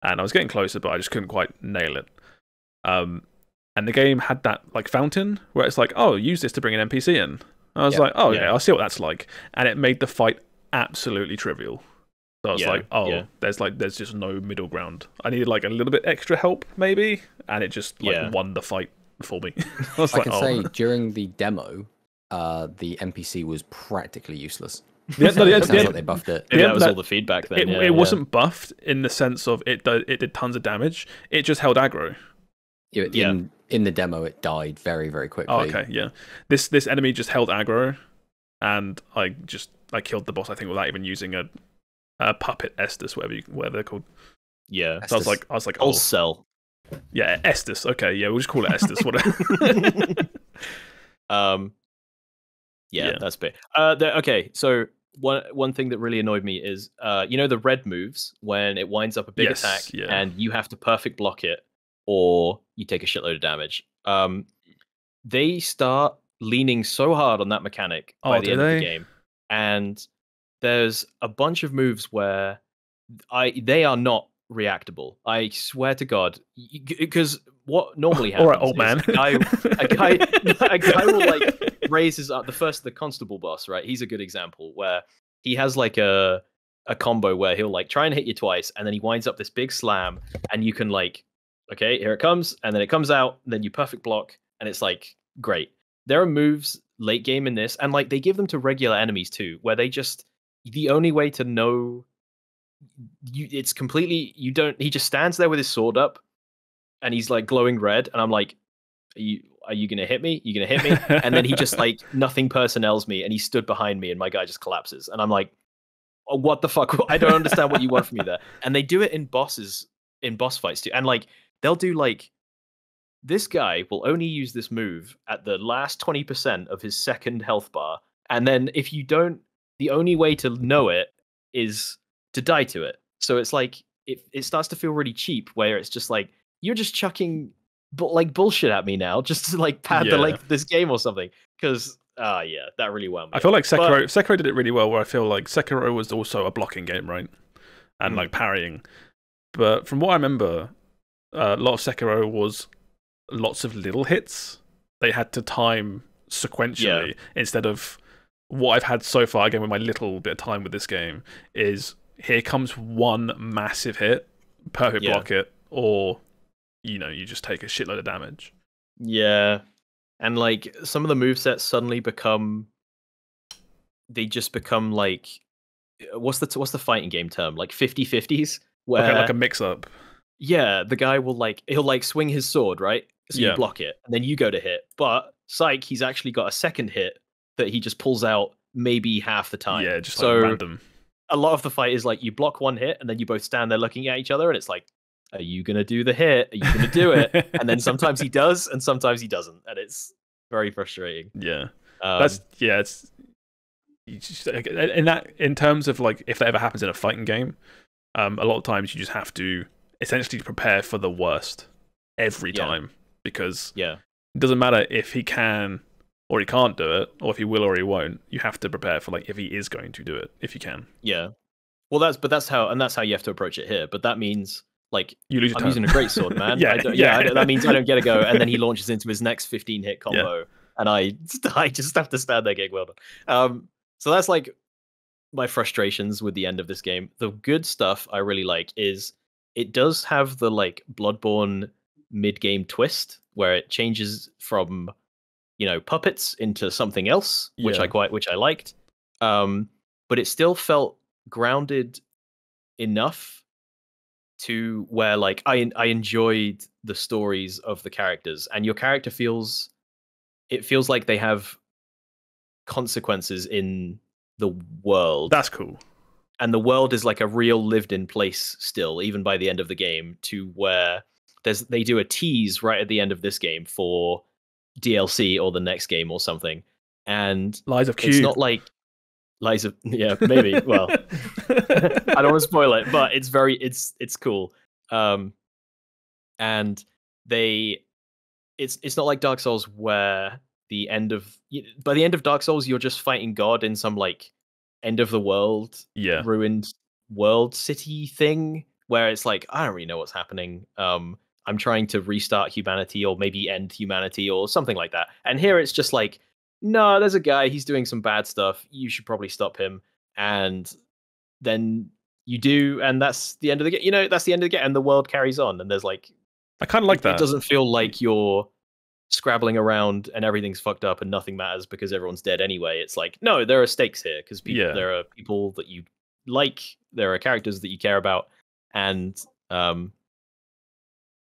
and I was getting closer, but I just couldn't quite nail it. Um, and the game had that like fountain where it's like, oh, use this to bring an N P C in. I was yeah. like, oh yeah. yeah, I'll see what that's like, and it made the fight absolutely trivial. So I was yeah. like, oh, yeah. there's like there's just no middle ground. I needed like a little bit extra help maybe, and it just like yeah. won the fight for me. I, was I like, can oh. say during the demo. Uh, the N P C was practically useless. Yeah, so no, it sounds yeah, like they buffed it. Yeah, that was all the feedback then. It, yeah, it yeah. wasn't buffed in the sense of it, do, it did tons of damage. It just held aggro. Yeah, in, yeah. in the demo, it died very, very quickly. Oh, okay, yeah. This this enemy just held aggro, and I just I killed the boss, I think, without even using a uh, Puppet Estus, whatever you, whatever they're called. Yeah, so I was like, I was like, oh. I'll sell. Yeah, Estus. Okay, yeah, we'll just call it Estus. Whatever. um, yeah, yeah, that's bit. Uh, okay, so one one thing that really annoyed me is, uh, you know, the red moves when it winds up a big yes, attack yeah. and you have to perfect block it, or you take a shitload of damage. Um, they start leaning so hard on that mechanic by oh, the end they? of the game, and there's a bunch of moves where I they are not reactable. I swear to God, because what normally happens, all right, old man, a guy, a guy, a guy will like raise his up. The first, the Constable boss, right? He's a good example where he has like a a combo where he'll like try and hit you twice, and then he winds up this big slam, and you can like, okay, here it comes, and then it comes out, and then you perfect block, and it's like great. There are moves late game in this, and like they give them to regular enemies too, where they just the only way to know. You, it's completely you don't. He just stands there with his sword up, and he's like glowing red. And I'm like, "Are you are you gonna hit me? Are you gonna hit me?" And then he just like nothing personnels me, and he stood behind me, and my guy just collapses. And I'm like, oh, "What the fuck? I don't understand what you want from me there." And they do it in bosses, in boss fights too. And like they'll do like this guy will only use this move at the last twenty percent of his second health bar, and then if you don't, the only way to know it is to die to it. So it's like it it starts to feel really cheap, where it's just like you're just chucking bu like bullshit at me now, just to like pad yeah. the length of this game or something. Because ah, uh, yeah, that really wound me. I feel like Sekiro but, Sekiro did it really well. Where I feel like Sekiro was also a blocking game, right, and mm-hmm. like parrying. But from what I remember, uh, a lot of Sekiro was lots of little hits. They had to time sequentially yeah. instead of what I've had so far. Again, with my little bit of time with this game is. Here comes one massive hit, perfect yeah. block it, or, you know, you just take a shitload of damage. Yeah. And, like, some of the movesets suddenly become... They just become, like... What's the what's the fighting game term? Like, fifty fifties? Where, okay, like a mix-up. Yeah, the guy will, like... He'll, like, swing his sword, right? So yeah. you block it, and then you go to hit. But, psych, he's actually got a second hit that he just pulls out maybe half the time. Yeah, just, so, like, random... A lot of the fight is like you block one hit and then you both stand there looking at each other and it's like, are you going to do the hit? Are you going to do it? And then sometimes he does and sometimes he doesn't. And it's very frustrating. Yeah. Um, That's, yeah. It's, you just, in, that, in terms of like, if that ever happens in a fighting game, um, a lot of times you just have to essentially prepare for the worst every yeah. time because yeah. it doesn't matter if he can or he can't do it, or if he will or he won't. You have to prepare for like if he is going to do it, if you can. Yeah, well, that's but that's how and that's how you have to approach it here. But that means like you lose I'm using a great sword, man. yeah, I don't, yeah, yeah. I don't, that means I don't get a go, and then he launches into his next fifteen hit combo, yeah. and I I just have to stand there getting well done. Um, so that's like my frustrations with the end of this game. The good stuff I really like is it does have the like Bloodborne mid game twist where it changes from. You know, puppets into something else, which yeah. I quite, which I liked, um, but it still felt grounded enough to where, like, I I enjoyed the stories of the characters, and your character feels, it feels like they have consequences in the world. That's cool, and the world is like a real lived-in place still, even by the end of the game. To where there's they do a tease right at the end of this game for. D L C or the next game or something, and Lies of P. It's not like Lies of yeah maybe. Well, I don't want to spoil it, but it's very it's it's cool. Um, and they, it's it's not like Dark Souls where the end of by the end of Dark Souls you're just fighting God in some like end of the world yeah ruined world city thing where it's like I don't really know what's happening. Um. I'm trying to restart humanity or maybe end humanity or something like that. And here it's just like, no, there's a guy, he's doing some bad stuff. You should probably stop him. And then you do. And that's the end of the game. You know, that's the end of the game. And the world carries on. And there's like, I kind of like it, that. It doesn't feel like you're scrabbling around and everything's fucked up and nothing matters because everyone's dead anyway. It's like, no, there are stakes here because yeah. there are people that you like. There are characters that you care about. And, um,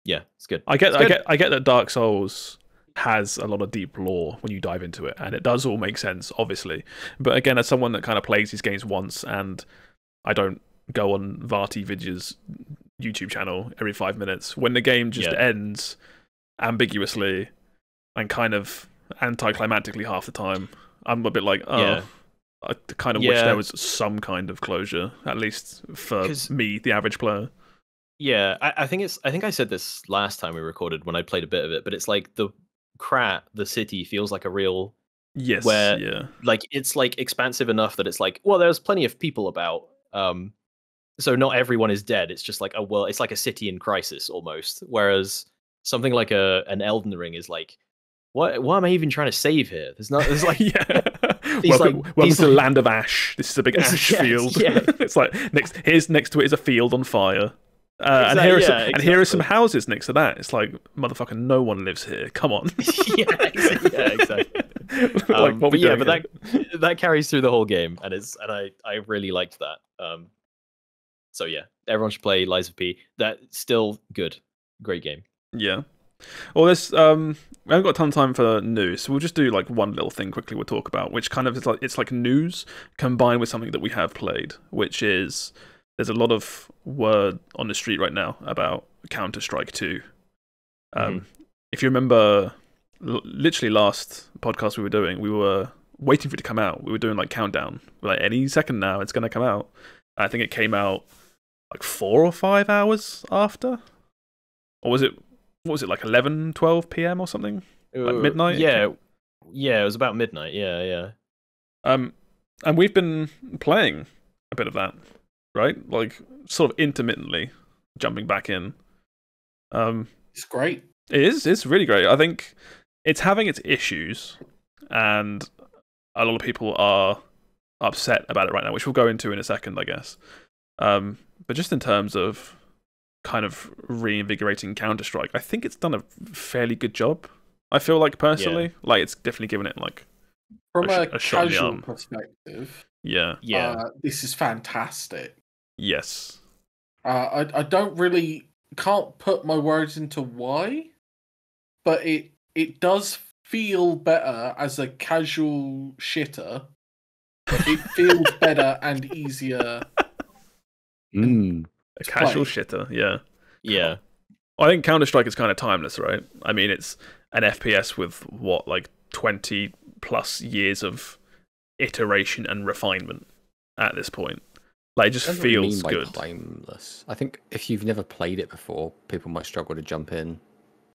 yeah, it's good. I get, it's good. I get, I get that Dark Souls has a lot of deep lore when you dive into it, and it does all make sense, obviously. But again, as someone that kind of plays these games once, and I don't go on Varty Vidya's YouTube channel every five minutes when the game just yeah. ends ambiguously and kind of anticlimactically half the time. I'm a bit like, oh, yeah. I kind of yeah. wish there was some kind of closure, at least for me, the average player. Yeah, I, I think it's. I think I said this last time we recorded when I played a bit of it, but it's like the Krat, the city, feels like a real. Yes. Where yeah. like it's like expansive enough that it's like, well, there's plenty of people about. Um, so not everyone is dead. It's just like a world. It's like a city in crisis almost. Whereas something like a an Elden Ring is like, what? What am I even trying to save here? There's not. There's like. yeah. These welcome, like, welcome these to the land of ash. This is a big ash yes, field. Yeah. It's like next. Here's next to it is a field on fire. Uh, exactly, and, here are some, yeah, exactly. and here are some houses next to that. It's like, motherfucker, no one lives here. Come on. yeah, exactly. Yeah, exactly. um, like, but yeah, but that that carries through the whole game, and it's and I I really liked that. Um, so yeah, everyone should play Lies of P. That's still good, great game. Yeah. Well, this um, we haven't got a ton of time for news, so we'll just do like one little thing quickly. We'll talk about which kind of is like it's like news combined with something that we have played, which is. There's a lot of word on the street right now about Counter-Strike two. Um, mm-hmm. If you remember, l literally last podcast we were doing, we were waiting for it to come out. We were doing like countdown. We're like, any second now, it's going to come out. I think it came out like four or five hours after. Or was it, what was it, like eleven, twelve p m or something? Ooh, like midnight? Yeah, yeah, it was about midnight, yeah, yeah. Um, and we've been playing a bit of that. Right, like sort of intermittently jumping back in. Um, it's great. It is. It's really great. I think it's having its issues, and a lot of people are upset about it right now, which we'll go into in a second, I guess. Um, but just in terms of kind of reinvigorating Counter-Strike, I think it's done a fairly good job. I feel like personally, yeah. like it's definitely given it like from a, a, a casual perspective. Yeah, yeah. Uh, this is fantastic. Yes. Uh, I I don't really can't put my words into why, but it it does feel better as a casual shitter. It feels better and easier. Mm, a casual play. shitter, yeah, yeah. I think Counter-Strike is kind of timeless, right? I mean, it's an F P S with what like twenty plus years of iteration and refinement at this point. Like, it just feels good. Timeless. I think if you've never played it before, people might struggle to jump in.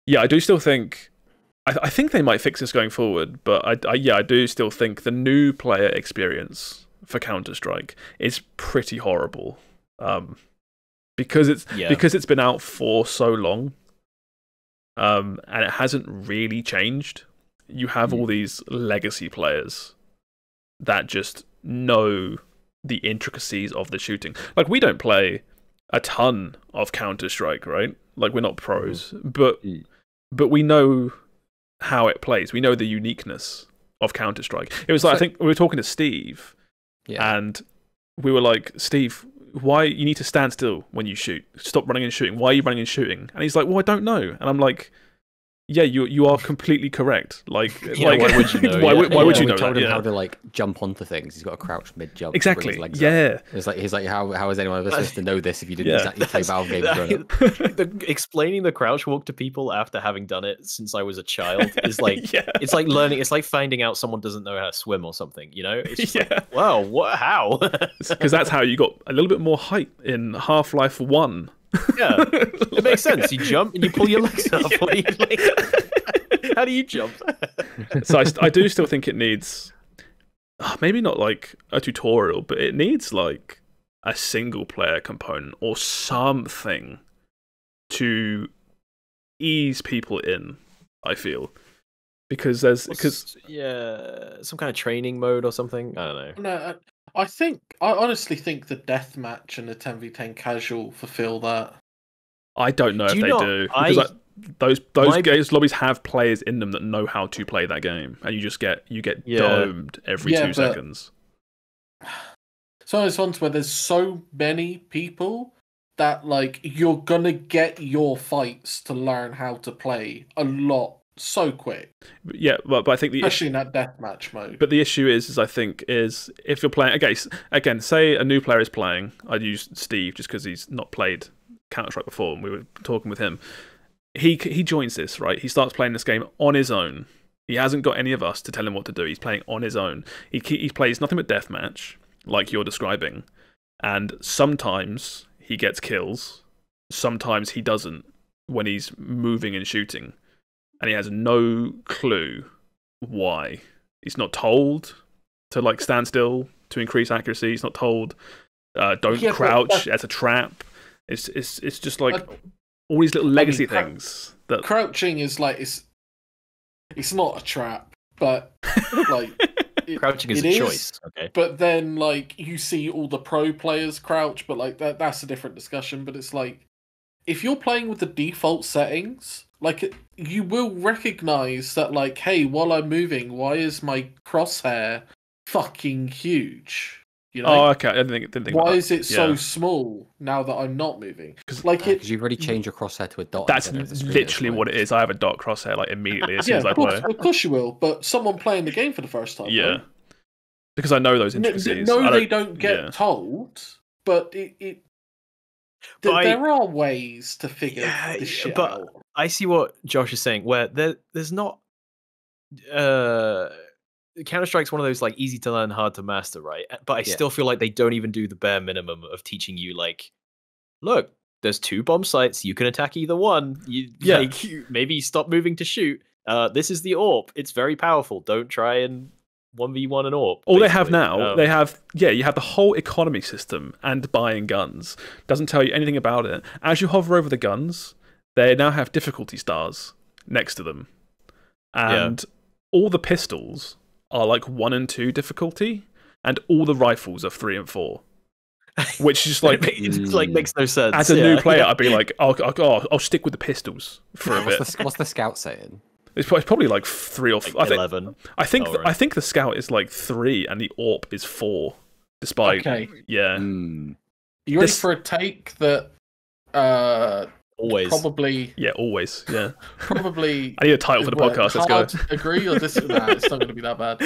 Yeah, I do still think. I, I think they might fix this going forward, but I, I, yeah, I do still think the new player experience for Counter-Strike is pretty horrible, um, because it's yeah. because it's been out for so long, um, and it hasn't really changed. You have mm. all these legacy players that just know the intricacies of the shooting. Like, we don't play a ton of Counter-Strike, right? Like, we're not pros, mm. but but we know how it plays. We know the uniqueness of Counter-Strike. It was like, so, I think we were talking to Steve, yeah. and we were like, Steve, why you need to stand still when you shoot? Stop running and shooting. Why are you running and shooting? And he's like, well, I don't know. And I'm like, yeah, you you are completely correct. Like, yeah, like why would you know? Why, yeah. why would yeah, you we know? Told that? him yeah. how to like jump onto things. He's got a crouch mid jump. Exactly. Yeah. It's like he's like, how how is anyone ever supposed to know this if you didn't yeah, exactly play Valve games? That, the, explaining the crouch walk to people after having done it since I was a child is like yeah. it's like learning. It's like finding out someone doesn't know how to swim or something. You know? It's just yeah. like, wow. What? How? Because that's how you got a little bit more height in Half-Life one. Yeah, it makes sense. You jump and you pull your legs up. Yeah. What are you, like, how do you jump? So I, I do still think it needs, maybe not like a tutorial, but it needs like a single player component or something to ease people in, I feel. Because there's... Cause... Yeah, some kind of training mode or something. I don't know. No, I... I think I honestly think the deathmatch and the ten v ten casual fulfill that. I don't know do if they not, do because I, I, those those my, games lobbies have players in them that know how to play that game, and you just get you get yeah. domed every yeah, two but, seconds. It's one of those ones where there's so many people that like you're gonna get your fights to learn how to play a lot so quick. Yeah, but, but I think the especially issue, in that deathmatch mode. But the issue is, is I think, is if you're playing okay, again, say a new player is playing. I'd use Steve just because he's not played Counter-Strike before, and we were talking with him. He he joins this, right? He starts playing this game on his own. He hasn't got any of us to tell him what to do. He's playing on his own. He he plays nothing but deathmatch, like you're describing, and sometimes he gets kills. Sometimes he doesn't when he's moving and shooting. And he has no clue why. He's not told to like stand still to increase accuracy. He's not told uh, don't yeah, crouch as a trap. It's it's it's just like I, all these little legacy I mean, things. That crouching is like it's it's not a trap, but like it, crouching is it a is, choice. Okay. But then like you see all the pro players crouch, but like that that's a different discussion. But it's like if you're playing with the default settings. Like, you will recognize that, like, hey, while I'm moving, why is my crosshair fucking huge? You know? Oh, okay. I didn't think, didn't think why is it yeah. so small now that I'm not moving? Because like uh, you've already changed your crosshair to a dot. That's literally what it is. I have a dot crosshair, like, immediately as yeah, soon as I play. Of course you will, but someone playing the game for the first time. Yeah. Right? Because I know those intricacies. No, no don't, they don't get yeah. told, but it... it Th- I, there are ways to figure yeah, this shit but out. I see what Josh is saying, where there, there's not... Uh, Counter-Strike's one of those like easy to learn, hard to master, right? But I yeah. still feel like they don't even do the bare minimum of teaching you, like, look, there's two bomb sites, you can attack either one. You, yeah. like, maybe stop moving to shoot. Uh, this is the A W P, it's very powerful, don't try and... one v one and all. All they have now, um, they have, yeah, you have the whole economy system and buying guns. Doesn't tell you anything about it. As you hover over the guns, they now have difficulty stars next to them. And yeah. all the pistols are like one and two difficulty, and all the rifles are three and four. Which is like, it like makes no sense. As a yeah. new player, I'd be like, oh, oh, I'll stick with the pistols for a bit. What's the, what's the scout saying? It's probably like three or like I think, eleven. I think oh, right. I think the scout is like three and the A W P is four. Despite okay, yeah. Mm. You ready this... for a take that? Uh, always probably. Yeah, always. Yeah, probably. I need a title for the well, podcast. Let's go. Agree or this? Nah, it's not going to be that bad.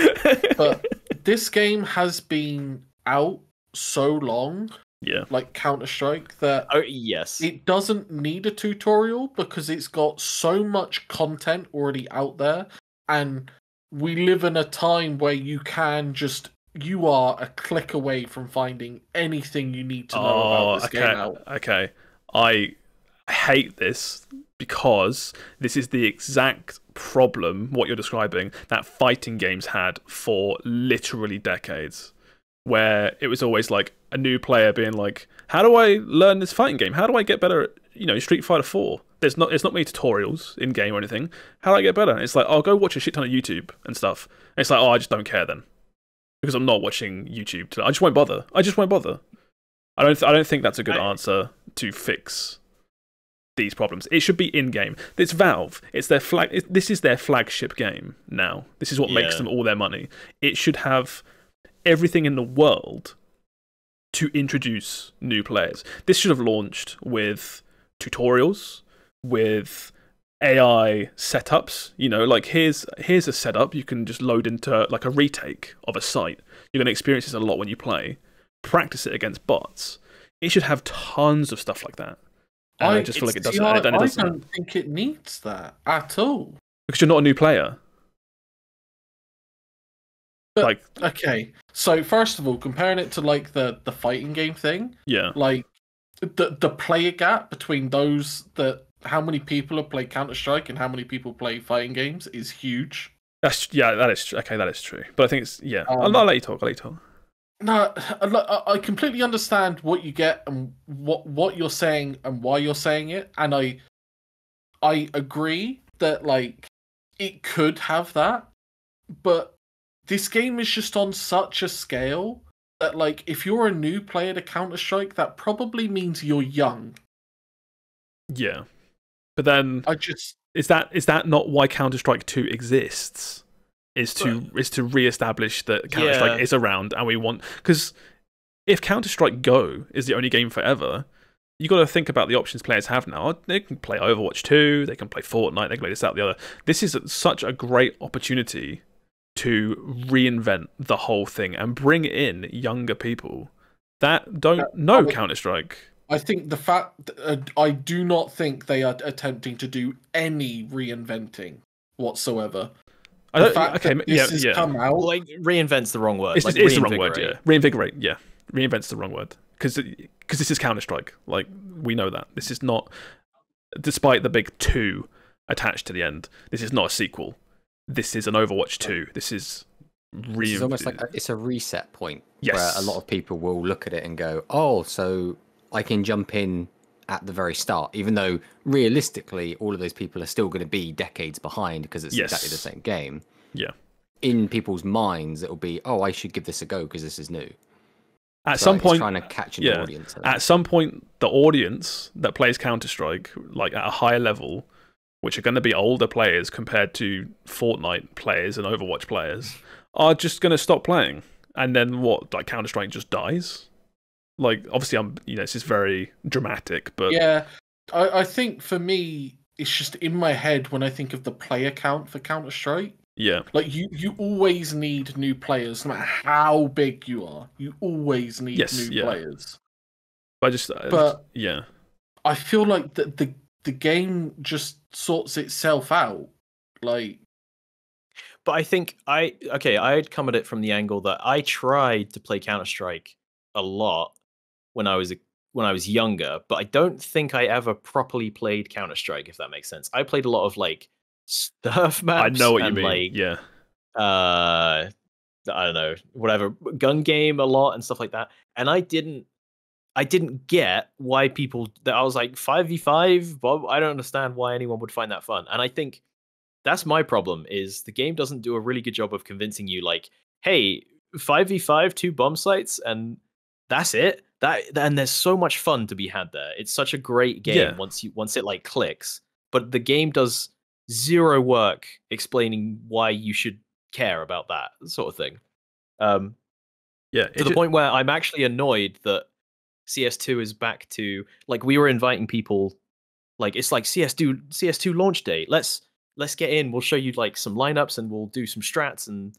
But this game has been out so long. Yeah, like Counter-Strike, that oh, yes. it doesn't need a tutorial because it's got so much content already out there, and we live in a time where you can just, you are a click away from finding anything you need to know oh, about this okay. game out. Okay, I hate this because this is the exact problem, what you're describing, that fighting games had for literally decades. Where it was always like a new player being like, "How do I learn this fighting game? How do I get better at, you know, Street Fighter four? There's not, it's not many tutorials in game or anything. How do I get better?" And it's like, "I'll go watch a shit ton of YouTube and stuff." And it's like, "Oh, I just don't care then, because I'm not watching YouTube today. I just won't bother. I just won't bother." I don't. Th- I don't think that's a good I... answer to fix these problems. It should be in game. It's Valve. It's their flag. It, this is their flagship game now. This is what yeah. makes them all their money. It should have everything in the world to introduce new players. This should have launched with tutorials, with A I setups. You know, like here's here's a setup you can just load into like a retake of a site. You're going to experience this a lot when you play. Practice it against bots. It should have tons of stuff like that. And I, I just feel like it doesn't. You know, and it, and it doesn't. I don't think it needs that at all. Because you're not a new player. Like, okay, so first of all, comparing it to like the, the fighting game thing, yeah, like the the player gap between those that how many people have played Counter-Strike and how many people play fighting games is huge. That's yeah, that is okay, that is true. But I think it's yeah. Um, I'll, I'll let you talk. I'll let you talk. No, I, I completely understand what you get and what what you're saying and why you're saying it, and I I agree that like it could have that, but this game is just on such a scale that, like, if you're a new player to Counter-Strike, that probably means you're young. Yeah. But then... I just... Is that is that not why Counter-Strike two exists? Is to but, is to re-establish that Counter-Strike yeah. is around and we want... Because if Counter-Strike Go is the only game forever, you got to think about the options players have now. They can play Overwatch two, they can play Fortnite, they can play this, that, the other. This is such a great opportunity to reinvent the whole thing and bring in younger people that don't know Counter-Strike. I think the fact that, uh, I do not think they are attempting to do any reinventing whatsoever. The I don't, fact okay, that this yeah, has yeah. come out, like, reinvent's the wrong word. It's, like, it's the wrong word. Yeah, reinvigorate. Yeah, reinvent's the wrong word because because this is Counter-Strike. Like, we know that this is not, despite the big two attached to the end, this is not a sequel. This is an Overwatch two. This is. Re it's almost like a, it's a reset point yes. where a lot of people will look at it and go, oh, so I can jump in at the very start, even though realistically all of those people are still going to be decades behind because it's yes. exactly the same game. Yeah, in people's minds it'll be, oh, I should give this a go because this is new. At so some like, point, trying to catch an yeah, audience. At some point, the audience that plays Counter-Strike, like at a higher level, which are going to be older players compared to Fortnite players and Overwatch players. Are just going to stop playing, and then what? Like Counter-Strike just dies. Like, obviously, I'm you know, it's just very dramatic, but yeah, I, I think for me, it's just in my head when I think of the player count for Counter-Strike. Yeah, like you, you always need new players, no matter how big you are. You always need yes, new yeah. players. But I just, but I just, yeah, I feel like the the the game just sorts itself out, like. But I think I okay. I had come at it from the angle that I tried to play Counter-Strike a lot when I was a, when I was younger, but I don't think I ever properly played Counter-Strike. If that makes sense, I played a lot of like turf maps. I know what and, you mean. Like, yeah. Uh, I don't know, whatever gun game a lot and stuff like that. And I didn't, I didn't get why people that I was like five v five. Bob, I don't understand why anyone would find that fun. And I think. That's my problem, is the game doesn't do a really good job of convincing you, like, hey, five v five, two bomb sites, and that's it. That and there's so much fun to be had there. It's such a great game yeah. once you once it like clicks. But the game does zero work explaining why you should care about that sort of thing. Um, yeah, to the point where I'm actually annoyed that C S two is back to, like, we were inviting people, like, it's like C S two launch day. Let's Let's get in. We'll show you like some lineups, and we'll do some strats, and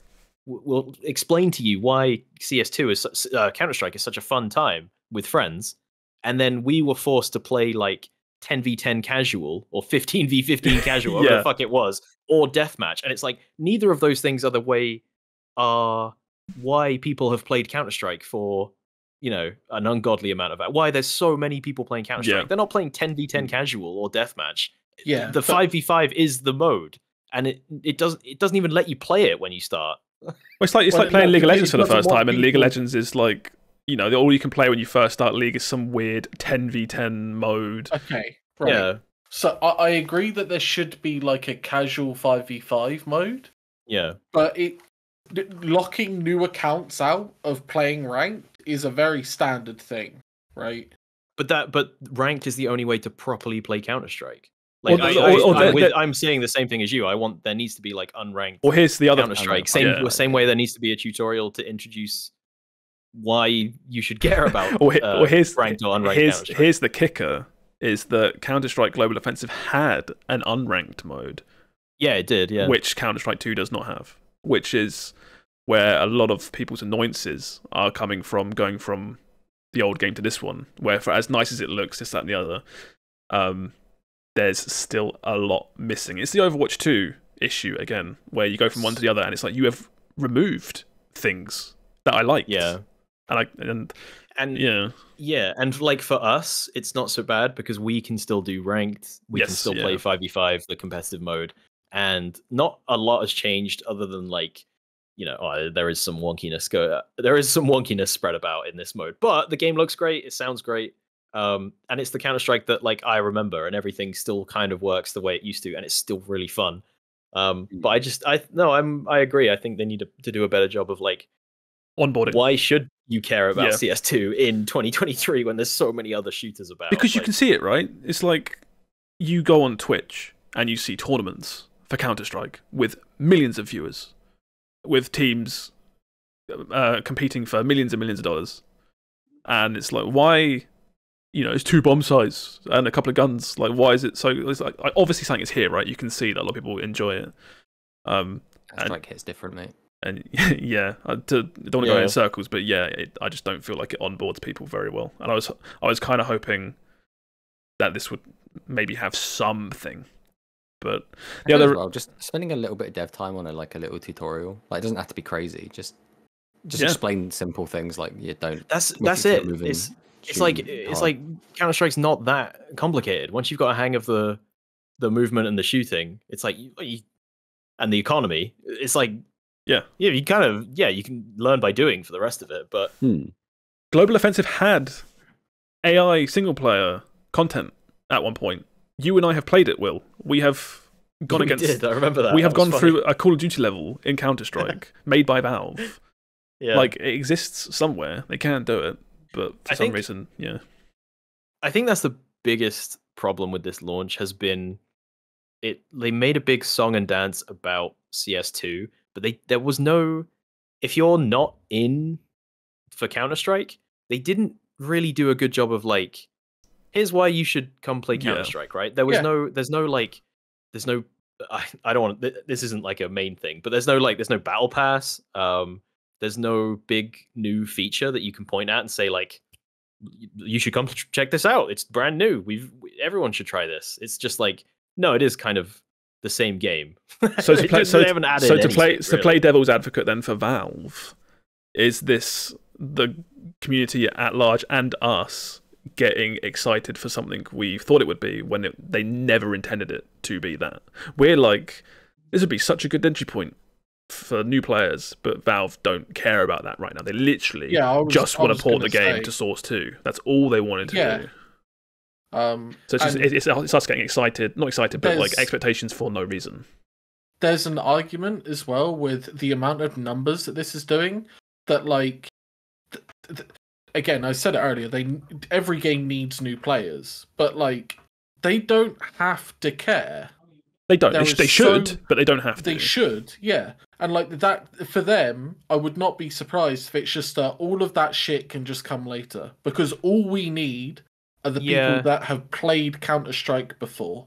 we'll explain to you why C S two is such, uh, Counter-Strike is such a fun time with friends. And then we were forced to play like ten v ten casual or fifteen v fifteen casual, whatever yeah. the fuck it was, or deathmatch. And it's like neither of those things are the way are why people have played Counter-Strike for you know an ungodly amount of that. Why there's so many people playing Counter-Strike? Yeah. They're not playing ten v ten casual or deathmatch. Yeah, the five v five is the mode, and it it doesn't it doesn't even let you play it when you start. Well, it's like it's well, like playing League of Legends for the first time, and League of Legends is like you know all you can play when you first start League is some weird ten v ten mode. Okay, right. Yeah. So I, I agree that there should be like a casual five v five mode. Yeah, but it locking new accounts out of playing ranked is a very standard thing, right? But that but ranked is the only way to properly play Counter-Strike. Like or, I, or, or I, I'm, with, I'm saying the same thing as you. I want there needs to be like unranked. Or here's the other Counter-Strike. Same yeah. same way there needs to be a tutorial to introduce why you should care about or, uh, or here's, ranked or unranked. Here's, here's the kicker: is that Counter-Strike Global Offensive had an unranked mode. Yeah, it did. Yeah, which Counter-Strike two does not have. Which is where a lot of people's annoyances are coming from, going from the old game to this one, where for as nice as it looks, this, that, and the other. Um, There's still a lot missing. It's the Overwatch two issue again, where you go from one to the other, and it's like you have removed things that I liked. Yeah, and I and and yeah, yeah, and like for us, it's not so bad because we can still do ranked. We yes, can still yeah. play five v five, the competitive mode, and not a lot has changed other than like you know oh, there is some wonkiness go there is some wonkiness spread about in this mode, but the game looks great. It sounds great. Um, and it's the Counter-Strike that like I remember, and everything still kind of works the way it used to, and it's still really fun. Um, but I just I no I'm I agree. I think they need to, to do a better job of like onboarding. Why should you care about yeah. C S two in twenty twenty-three when there's so many other shooters about? Because you like, can see it, right? It's like you go on Twitch and you see tournaments for Counter-Strike with millions of viewers, with teams uh, competing for millions and millions of dollars, and it's like why. you know, it's two bomb sites and a couple of guns. Like, why is it so? It's like, obviously something is here, right? You can see that a lot of people enjoy it. Um, Strike hits different, mate. And yeah, I don't want to go yeah. in circles, but yeah, it, I just don't feel like it onboards people very well. And I was, I was kind of hoping that this would maybe have something. But the other, well, just spending a little bit of dev time on a like a little tutorial, like it doesn't have to be crazy. Just, just yeah. explain simple things like you don't. That's that's it. It's it's like hard. It's like Counter-Strike's not that complicated. Once you've got a hang of the the movement and the shooting, it's like you, you, and the economy. It's like. Yeah, yeah, you kind of yeah, you can learn by doing for the rest of it. But hmm. Global Offensive had A I single player content at one point. You and I have played it, Will. We have gone we against. Did, I remember that. We have that gone funny. through a Call of Duty level in Counter-Strike made by Valve. Yeah, like it exists somewhere. They can do it, but for I some think, reason, yeah. I think that's the biggest problem with this launch has been it. They made a big song and dance about C S two. But they, there was no, if you're not in for Counter-Strike, they didn't really do a good job of like, here's why you should come play Counter-Strike, yeah. right? There was yeah. no, there's no like, there's no, I, I don't want, th this isn't like a main thing, but there's no like, there's no battle pass. Um, there's no big new feature that you can point at and say like, you should come check this out. It's brand new. We've, everyone should try this. It's just like, no, it is kind of the same game. So to play, so, so to anything, play, really. to play devil's advocate then for Valve, is this the community at large and us getting excited for something we thought it would be when it, they never intended it to be that? We're like, this would be such a good entry point for new players, but Valve don't care about that right now. They literally yeah, was, just want to port the say... game to Source two. That's all they wanted to yeah. do. Um, so it's, just, it's, it's us getting excited, not excited, but like expectations for no reason. There's an argument as well with the amount of numbers that this is doing. That like, th th again, I said it earlier. They every game needs new players, but like they don't have to care. They don't. They, sh they should, so, but they don't have to. They should, yeah. And like that for them, I would not be surprised if it's just that all of that shit can just come later because all we need. Are the people yeah. that have played Counter-Strike before.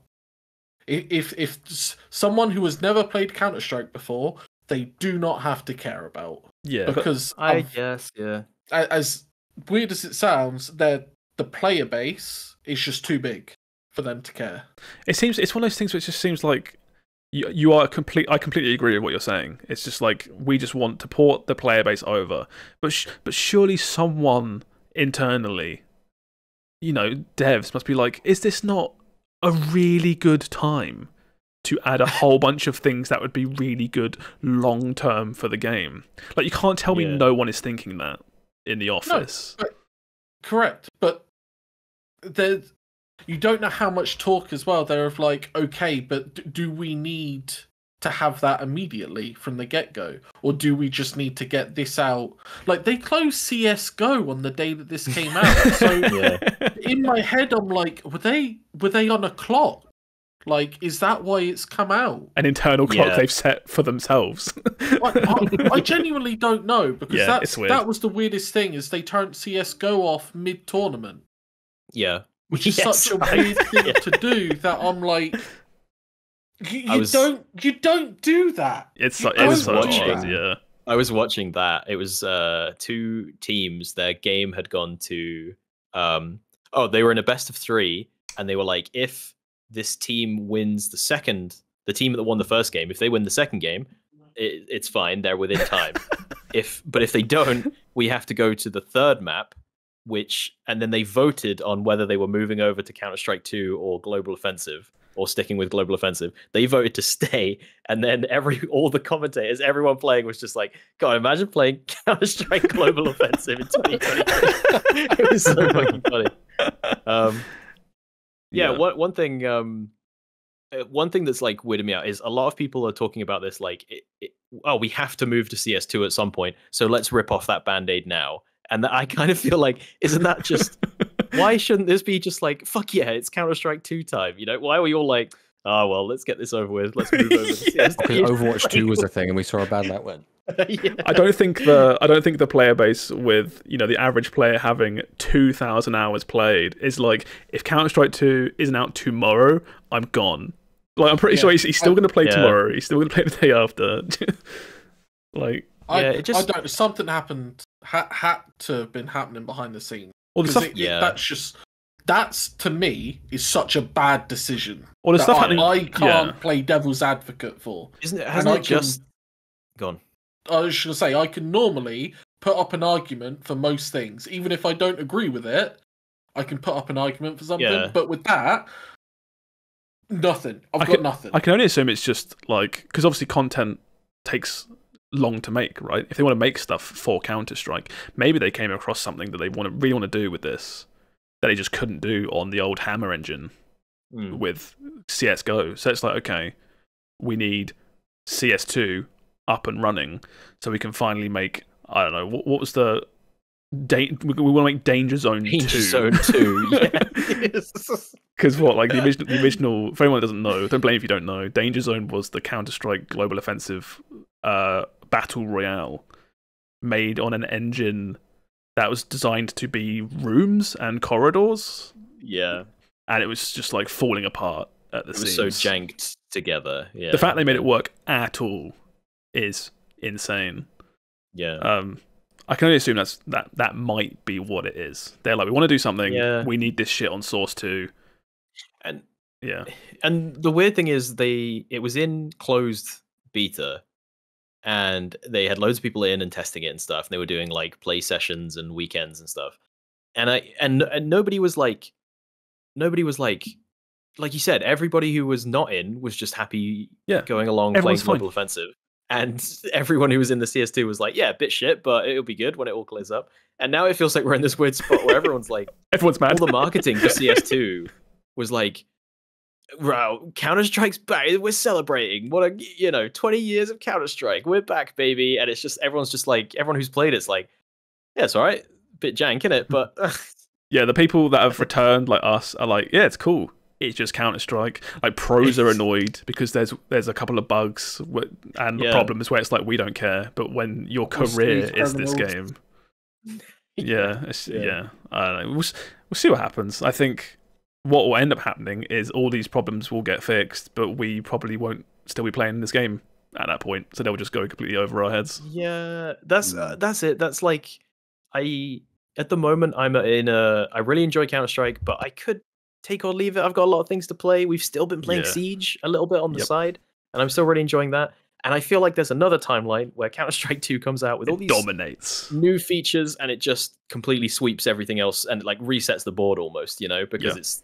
If, if if someone who has never played Counter-Strike before, they do not have to care about. Yeah, because I of, guess yeah. As weird as it sounds, their the player base is just too big for them to care. It seems it's one of those things which just seems like you you are complete. I completely agree with what you're saying. It's just like we just want to port the player base over, but sh but surely someone internally. You know, devs must be like, is this not a really good time to add a whole bunch of things that would be really good long term for the game? Like, you can't tell me yeah. no one is thinking that in the office. No, but, correct, but there's, you don't know how much talk as well there of like, okay, but do we need to have that immediately from the get-go? Or do we just need to get this out? Like, they closed C S G O on the day that this came out. So yeah. in my head, I'm like, were they were they on a clock? Like, is that why it's come out? An internal clock yeah. they've set for themselves. I, I, I genuinely don't know, because yeah, that, that was the weirdest thing, is they turned C S G O off mid-tournament. Yeah. Which is yes, such a weird thing to do that I'm like... You, you was, don't you don't do that. It's you I was watching. That. Yeah, I was watching that. It was uh, two teams. Their game had gone to. Um, oh, they were in a best of three, and they were like, if this team wins the second, the team that won the first game, if they win the second game, it, it's fine. They're within time. if but if they don't, we have to go to the third map. Which and then they voted on whether they were moving over to Counter-Strike two or Global Offensive. Or sticking with Global Offensive, they voted to stay, and then every all the commentators, everyone playing was just like, God, imagine playing Counter-Strike Global Offensive in twenty twenty. It was so fucking funny. Um, yeah, yeah. One, one thing, um, one thing that's like weirded me out is a lot of people are talking about this, like, it, it, oh, we have to move to C S two at some point, so let's rip off that Band-Aid now. And I kind of feel like, isn't that just? Why shouldn't this be just like, fuck yeah, it's Counter-Strike two time, you know? Why were you all like, oh, well, let's get this over with, let's move over to C S two? Because Overwatch two was a thing, and we saw how bad that went. yeah. I don't think the I don't think the player base with, you know, the average player having two thousand hours played is like, if Counter-Strike two isn't out tomorrow, I'm gone. Like, I'm pretty yeah. sure he's, he's still going to play yeah. tomorrow. He's still going to play the day after. Like, I, yeah, it just I don't. Something happened. Ha, had to have been happening behind the scenes. Well, the stuff, it, yeah. that's just that's to me is such a bad decision. Well, the stuff I, I can't yeah. play devil's advocate for. Isn't it? Hasn't it can, just gone? I was going to say, I can normally put up an argument for most things, even if I don't agree with it. I can put up an argument for something, yeah. but with that. Nothing. I've I got can, nothing. I can only assume it's just like, because obviously content takes long to make, right? If they want to make stuff for Counter-Strike, maybe they came across something that they want to really want to do with this that they just couldn't do on the old Hammer engine mm. with C S G O. So it's like, okay, we need C S two up and running so we can finally make, I don't know, what, what was the... Da we want to make Danger Zone Danger two. Zone two, yes. Because what, like the original, the original, for anyone that doesn't know, don't blame if you don't know, Danger Zone was the Counter-Strike Global Offensive uh, Battle Royale made on an engine that was designed to be rooms and corridors. Yeah. And it was just like falling apart at the it seams. It was so janked together. Yeah. The fact they made it work at all is insane. Yeah. Um. I can only assume that's that that might be what it is. They're like, we want to do something. Yeah. We need this shit on Source two. And yeah, and the weird thing is, they it was in closed beta, and they had loads of people in and testing it and stuff. And they were doing like play sessions and weekends and stuff. And I and and nobody was like, nobody was like, like you said, everybody who was not in was just happy yeah. going along Everyone's playing Global Offensive. And everyone who was in the C S two was like, yeah, a bit shit, but it'll be good when it all clears up. And now it feels like we're in this weird spot where everyone's like, everyone's mad. All the marketing for C S two was like, wow, Counter-Strike's back. We're celebrating. What a, you know, twenty years of Counter-Strike. We're back, baby. And it's just, everyone's just like, everyone who's played it's like, yeah, it's all right. Bit jank, isn't it? But yeah, the people that have returned like us are like, yeah, it's cool. It's just Counter-Strike. Like, pros are annoyed because there's there's a couple of bugs and yeah. problems where it's like, we don't care, but when your career is this game, yeah, it's, yeah, yeah. I don't know. We'll, we'll see what happens. I think what will end up happening is all these problems will get fixed, but we probably won't still be playing this game at that point, so they'll just go completely over our heads. Yeah, that's no. that's it. That's like, I at the moment I'm in a I really enjoy Counter-Strike, but I could. Take or leave it. I've got a lot of things to play. We've still been playing yeah. Siege a little bit on the yep. side, and I'm still really enjoying that. And I feel like there's another timeline where Counter-Strike two comes out with it all these dominates. new features, and it just completely sweeps everything else and like resets the board almost, you know, because yeah. it's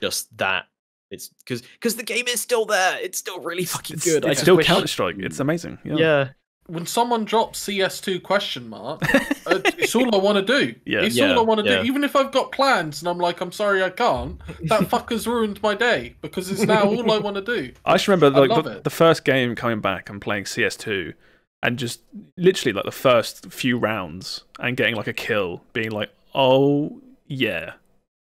just that. It's because because the game is still there. It's still really fucking it's, good. It's I still wish... Counter-Strike. It's amazing. Yeah. yeah. When someone drops C S two question mark, it's all I want to do. Yeah, it's yeah, all I want to yeah. do. Even if I've got plans and I'm like, I'm sorry I can't, that fucker's ruined my day because it's now all I want to do. I just remember like, I the, the first game coming back and playing C S two and just literally like the first few rounds and getting like a kill, being like, oh yeah,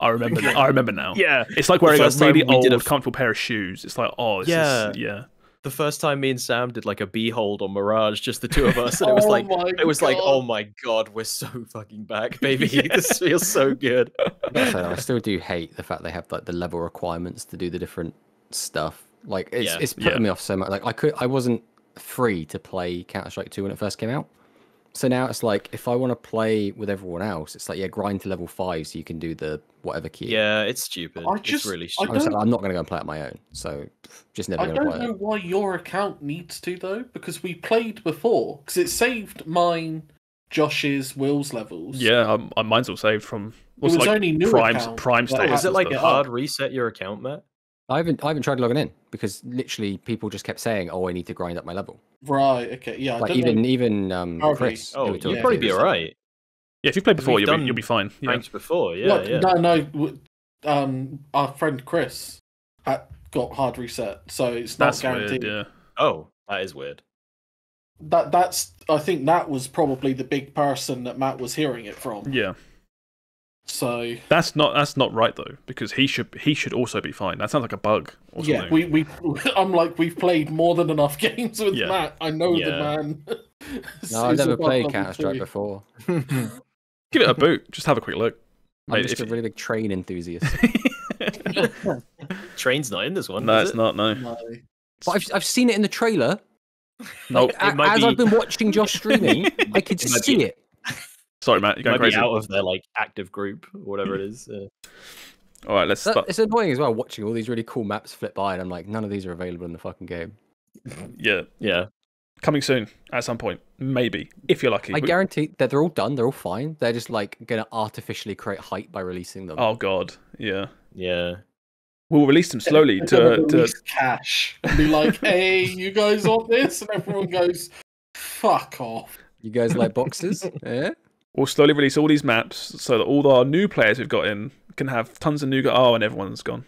I remember that. I remember now. Yeah. It's like wearing a really old, a... comfortable pair of shoes. It's like, oh, this yeah. is... Yeah. The first time me and Sam did like a B-hold on Mirage, just the two of us, and it was like, oh it was god. like, oh my god, we're so fucking back, baby. Yeah. This feels so good. So I still do hate the fact they have like the level requirements to do the different stuff. Like it's yeah. it's putting yeah. me off so much. Like I could, I wasn't free to play Counter-Strike two when it first came out. So now it's like, if I want to play with everyone else, it's like, yeah, grind to level five so you can do the whatever key. Yeah, it's stupid. I just, it's really stupid. Like, I'm not going to go and play it on my own, so just never going to play it. I don't know why your account needs to, though, because we played before, because it saved mine, Josh's, Will's levels. Yeah, um, mine's all saved from... It was like only new Prime's, Prime stage. Is it like a hard reset your account, Matt? I haven't, I haven't tried logging in because literally people just kept saying, "Oh, I need to grind up my level." Right. Okay. Yeah. Like I even know. even um, okay. Chris. Oh, you'll yeah. probably be all right. Yeah, if you've played before, you'll be, you'll be fine. Yeah. Before, yeah, Look, yeah. No, no. Um, our friend Chris had got hard reset, so it's not that's guaranteed. Weird, yeah. Oh, that is weird. That that's. I think that was probably the big person that Matt was hearing it from. Yeah. So that's not that's not right though, because he should he should also be fine. That sounds like a bug or yeah, something. Yeah, we we I'm like, we've played more than enough games with yeah. Matt. I know yeah. the man. No, I've never played Counter-Strike before. Give it a boot. Just have a quick look. I'm Wait, just a really you... big train enthusiast. Train's not in this one. No, is it's it? not. No. no. But I've I've seen it in the trailer. No, nope. As be... I've been watching Josh streaming, I could it see be... it. Sorry, Matt, you're going crazy. Out of their like active group or whatever it is. Uh... All right, let's start. It's annoying as well watching all these really cool maps flip by, and I'm like, none of these are available in the fucking game. Yeah, yeah. Coming soon at some point, maybe, if you're lucky. I we... guarantee that they're all done. They're all fine. They're just like going to artificially create hype by releasing them. Oh God, yeah, yeah. We'll release them slowly yeah, to, to... cash. And be like, hey, you guys want this? And everyone goes, fuck off. You guys like boxes? Yeah. We'll slowly release all these maps so that all our new players we've got in can have tons of new. Oh, and everyone's gone.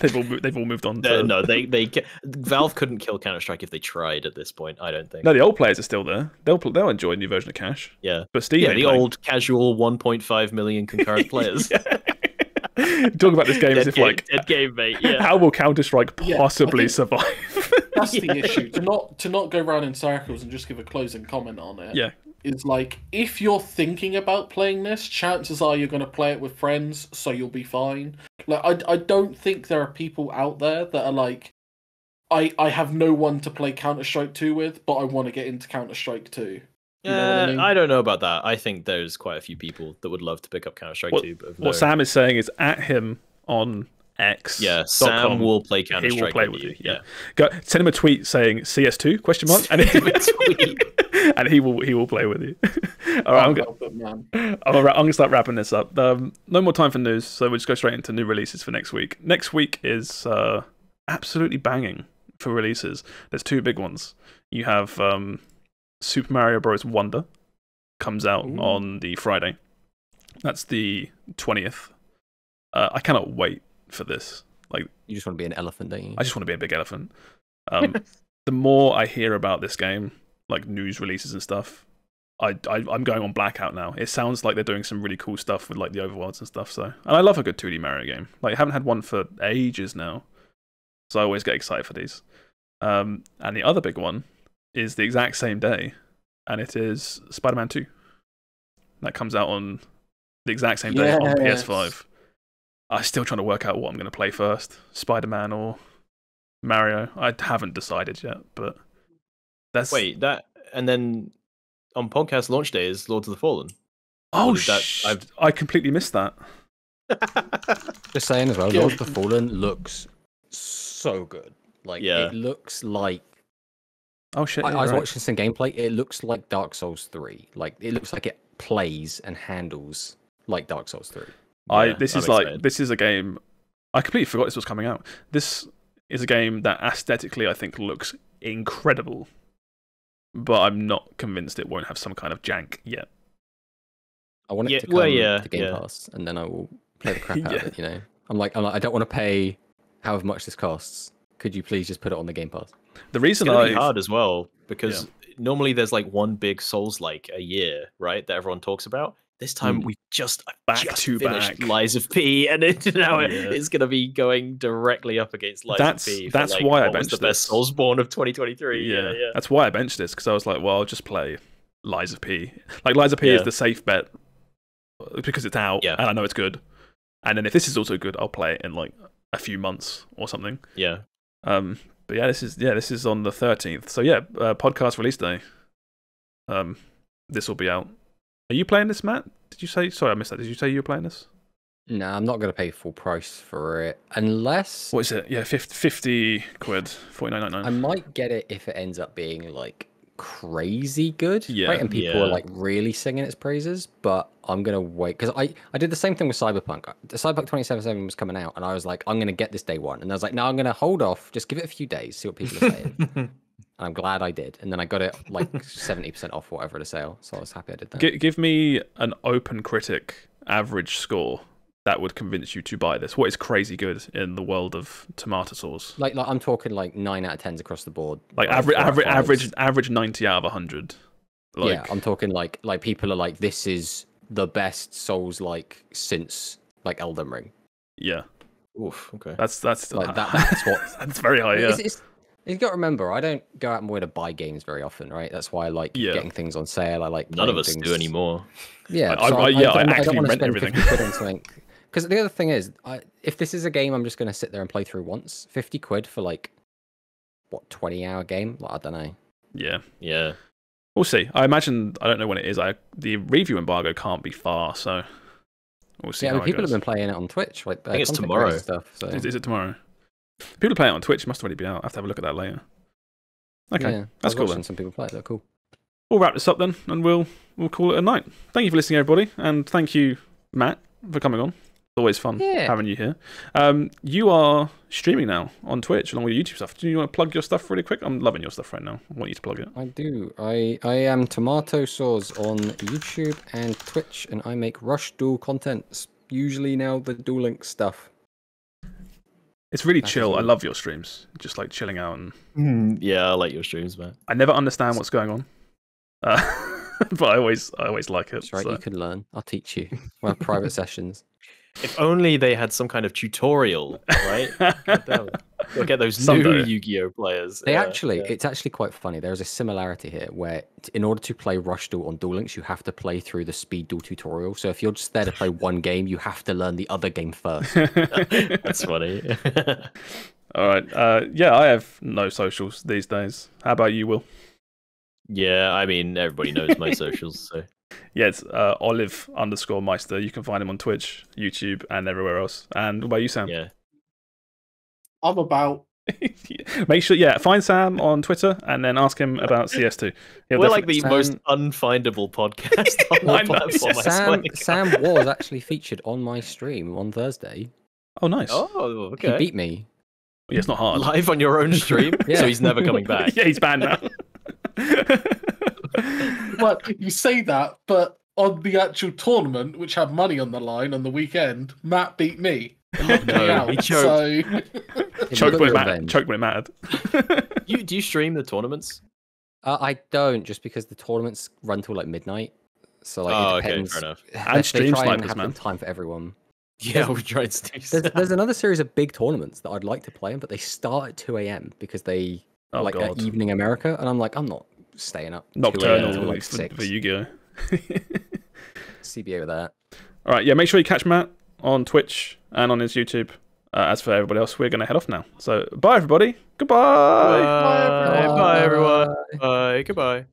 they've all they've all moved on. To... No, they they Valve couldn't kill Counter-Strike if they tried at this point. I don't think. No, the old players are still there. They'll they'll enjoy a new version of Cash. Yeah, but Steve, yeah, the playing. old casual one point five million concurrent players. Talk about this game dead as if game, like dead game, mate. Yeah. How will Counter-Strike possibly yeah, survive? That's yeah. the issue. To not to not go round in circles and just give a closing comment on it. Yeah. Is like, if you're thinking about playing this, chances are you're going to play it with friends, so you'll be fine. Like, I, I don't think there are people out there that are like, I, I have no one to play Counter-Strike two with, but I want to get into Counter-Strike two. You know uh, I, mean? I don't know about that. I think there's quite a few people that would love to pick up Counter-Strike two. But what Sam is saying is at him on X. Yeah, Sam com. will play Counter-Strike. He will play with you. Yeah. yeah. Go, send him a tweet saying C S two question mark, and, and he will he will play with you. All right, I'm gonna, it, all right, I'm gonna start wrapping this up. Um, no more time for news, so we'll just go straight into new releases for next week. Next week is uh, absolutely banging for releases. There's two big ones. You have um, Super Mario Bros. Wonder comes out Ooh. on the Friday. That's the twentieth. Uh, I cannot wait for this. Like, you just want to be an elephant, don't you? I just want to be a big elephant. Um, the more I hear about this game, like news releases and stuff, I, I I'm going on blackout now. It sounds like they're doing some really cool stuff with like the overworlds and stuff. So, and I love a good two D Mario game. Like, I haven't had one for ages now, so I always get excited for these. Um, and the other big one is the exact same day, and it is Spider-Man two. That comes out on the exact same day yes. on P S five. I'm still trying to work out what I'm going to play first, Spider-Man or Mario. I haven't decided yet, but that's... Wait, that... And then on podcast launch day is Lords of the Fallen. Oh, that, sh I've... I completely missed that. Just saying as well, Lords of the Fallen looks so good. Like, yeah. it looks like... Oh, shit. I, I was right. watching some gameplay. It looks like Dark Souls three. Like, it looks like it plays and handles like Dark Souls three. I yeah, this I'm is excited. like this is a game I completely forgot this was coming out. This is a game that aesthetically I think looks incredible, but I'm not convinced it won't have some kind of jank yet. I want it yeah, to come well, yeah, to Game yeah. Pass, and then I will play the crap out yeah. of it. You know, I'm like, I'm like, I don't want to pay however much this costs. Could you please just put it on the Game Pass? The reason I hard as well because yeah. normally there's like one big Souls-like a year, right? That everyone talks about. This time mm. we just back just to back Lies of P, and it, now oh, yeah. it's going to be going directly up against Lies that's, of P. For that's like, why I benched the best Soulsborne of twenty twenty-three. Yeah. Yeah, yeah, that's why I benched this because I was like, well, I'll just play Lies of P. Like Lies of P yeah. is the safe bet because it's out, yeah. and I know it's good. And then if this is also good, I'll play it in like a few months or something. Yeah. Um. But yeah, this is yeah, this is on the thirteenth. So yeah, uh, podcast release day. Um, this will be out. Are you playing this, Matt? Did you say? Sorry, I missed that. Did you say you were playing this? No, I'm not going to pay full price for it unless. What is it? Yeah, fifty quid, forty-nine ninety-nine. I might get it if it ends up being like crazy good, yeah, right? And people yeah. are like really singing its praises. But I'm going to wait because I I did the same thing with Cyberpunk. Cyberpunk twenty seventy-seven was coming out, and I was like, I'm going to get this day one, and I was like, no, I'm going to hold off, just give it a few days, see what people are saying. And I'm glad I did. And then I got it like seventy percent off whatever at a sale. So I was happy I did that. G give me an open critic average score that would convince you to buy this. What is crazy good in the world of tomato sauce? Like, like I'm talking like nine out of tens across the board. Like, like average, average, average, average ninety out of a hundred. Like, yeah, I'm talking like, like people are like, this is the best Souls-like since like Elden Ring. Yeah. Oof, okay. That's, that's, like, that, that's what... That's very high, yeah. It's, it's, You've got to remember, I don't go out and way to buy games very often, right? That's why I like yeah. getting things on sale. I like none of us things. do anymore. Yeah, I, so I, I, yeah, I, I, I actually don't rent everything. Because the other thing is, I, if this is a game I'm just going to sit there and play through once, fifty quid for like what twenty hour game? Like, I don't know. Yeah, yeah. We'll see. I imagine I don't know when it is. I the review embargo can't be far, so we'll see. Yeah, how I mean, people goes. have been playing it on Twitch. Like, I think it's tomorrow. Stuff, so. is, is it tomorrow? People play it on Twitch. Must already be out. I have to have a look at that later. Okay, yeah, that's cool. Then. Some people play it. They're cool. We'll wrap this up then, and we'll we'll call it a night. Thank you for listening, everybody, and thank you, Matt, for coming on. It's always fun yeah. having you here. Um, you are streaming now on Twitch along with your YouTube stuff. Do you want to plug your stuff really quick? I'm loving your stuff right now. I want you to plug it. I do. I I am Tomato Saws on YouTube and Twitch, and I make Rush Duel content. Usually now the Duel Links stuff. It's really That's chill. Cool. I love your streams. Just like chilling out and mm, yeah, I like your streams, man. I never understand what's going on, uh, but I always, I always like it. That's right, so. You can learn. I'll teach you. We'll have private sessions. If only they had some kind of tutorial, right? Look at those Someday. new Yu-Gi-Oh players. They yeah, actually, yeah. it's actually quite funny. There is a similarity here where, in order to play Rush Duel on Duel Links, you have to play through the Speed Duel tutorial. So if you're just there to play one game, you have to learn the other game first. That's funny. All right. Uh, yeah, I have no socials these days. How about you, Will? Yeah, I mean, everybody knows my socials, so. Yeah, it's uh, Olive underscore Meister. You can find him on Twitch, YouTube, and everywhere else. And what about you, Sam? Yeah. I'm about. Make sure, yeah, find Sam on Twitter and then ask him about C S two. He'll We're like the Sam... most unfindable podcast on the platform. Know, yeah. Sam, Sam was actually featured on my stream on Thursday. Oh, nice. Oh, okay. He beat me. Well, yeah, it's not hard. Live on your own stream, yeah. So he's never coming back. Yeah, he's banned now. Well, you say that, but on the actual tournament, which had money on the line on the weekend, Matt beat me. No, me out, he choked. So... choked when it mattered. Choked when it mattered. you, do you stream the tournaments? Uh, I don't, just because the tournaments run till like midnight. So like, oh, it depends. Okay, fair enough. They, and stream they try snipers, and have man. time for everyone. Yeah, there's, we tried to do there's, there's another series of big tournaments that I'd like to play in, but they start at two a m because they oh, like God. Evening America, and I'm like, I'm not staying up nocturnal until like six for Yu-Gi-Oh. C B A with that. All right, yeah. Make sure you catch Matt on Twitch and on his YouTube. Uh, as for everybody else, we're going to head off now. So, bye everybody. Goodbye. Bye, bye, bye everyone. Bye. Bye. Goodbye.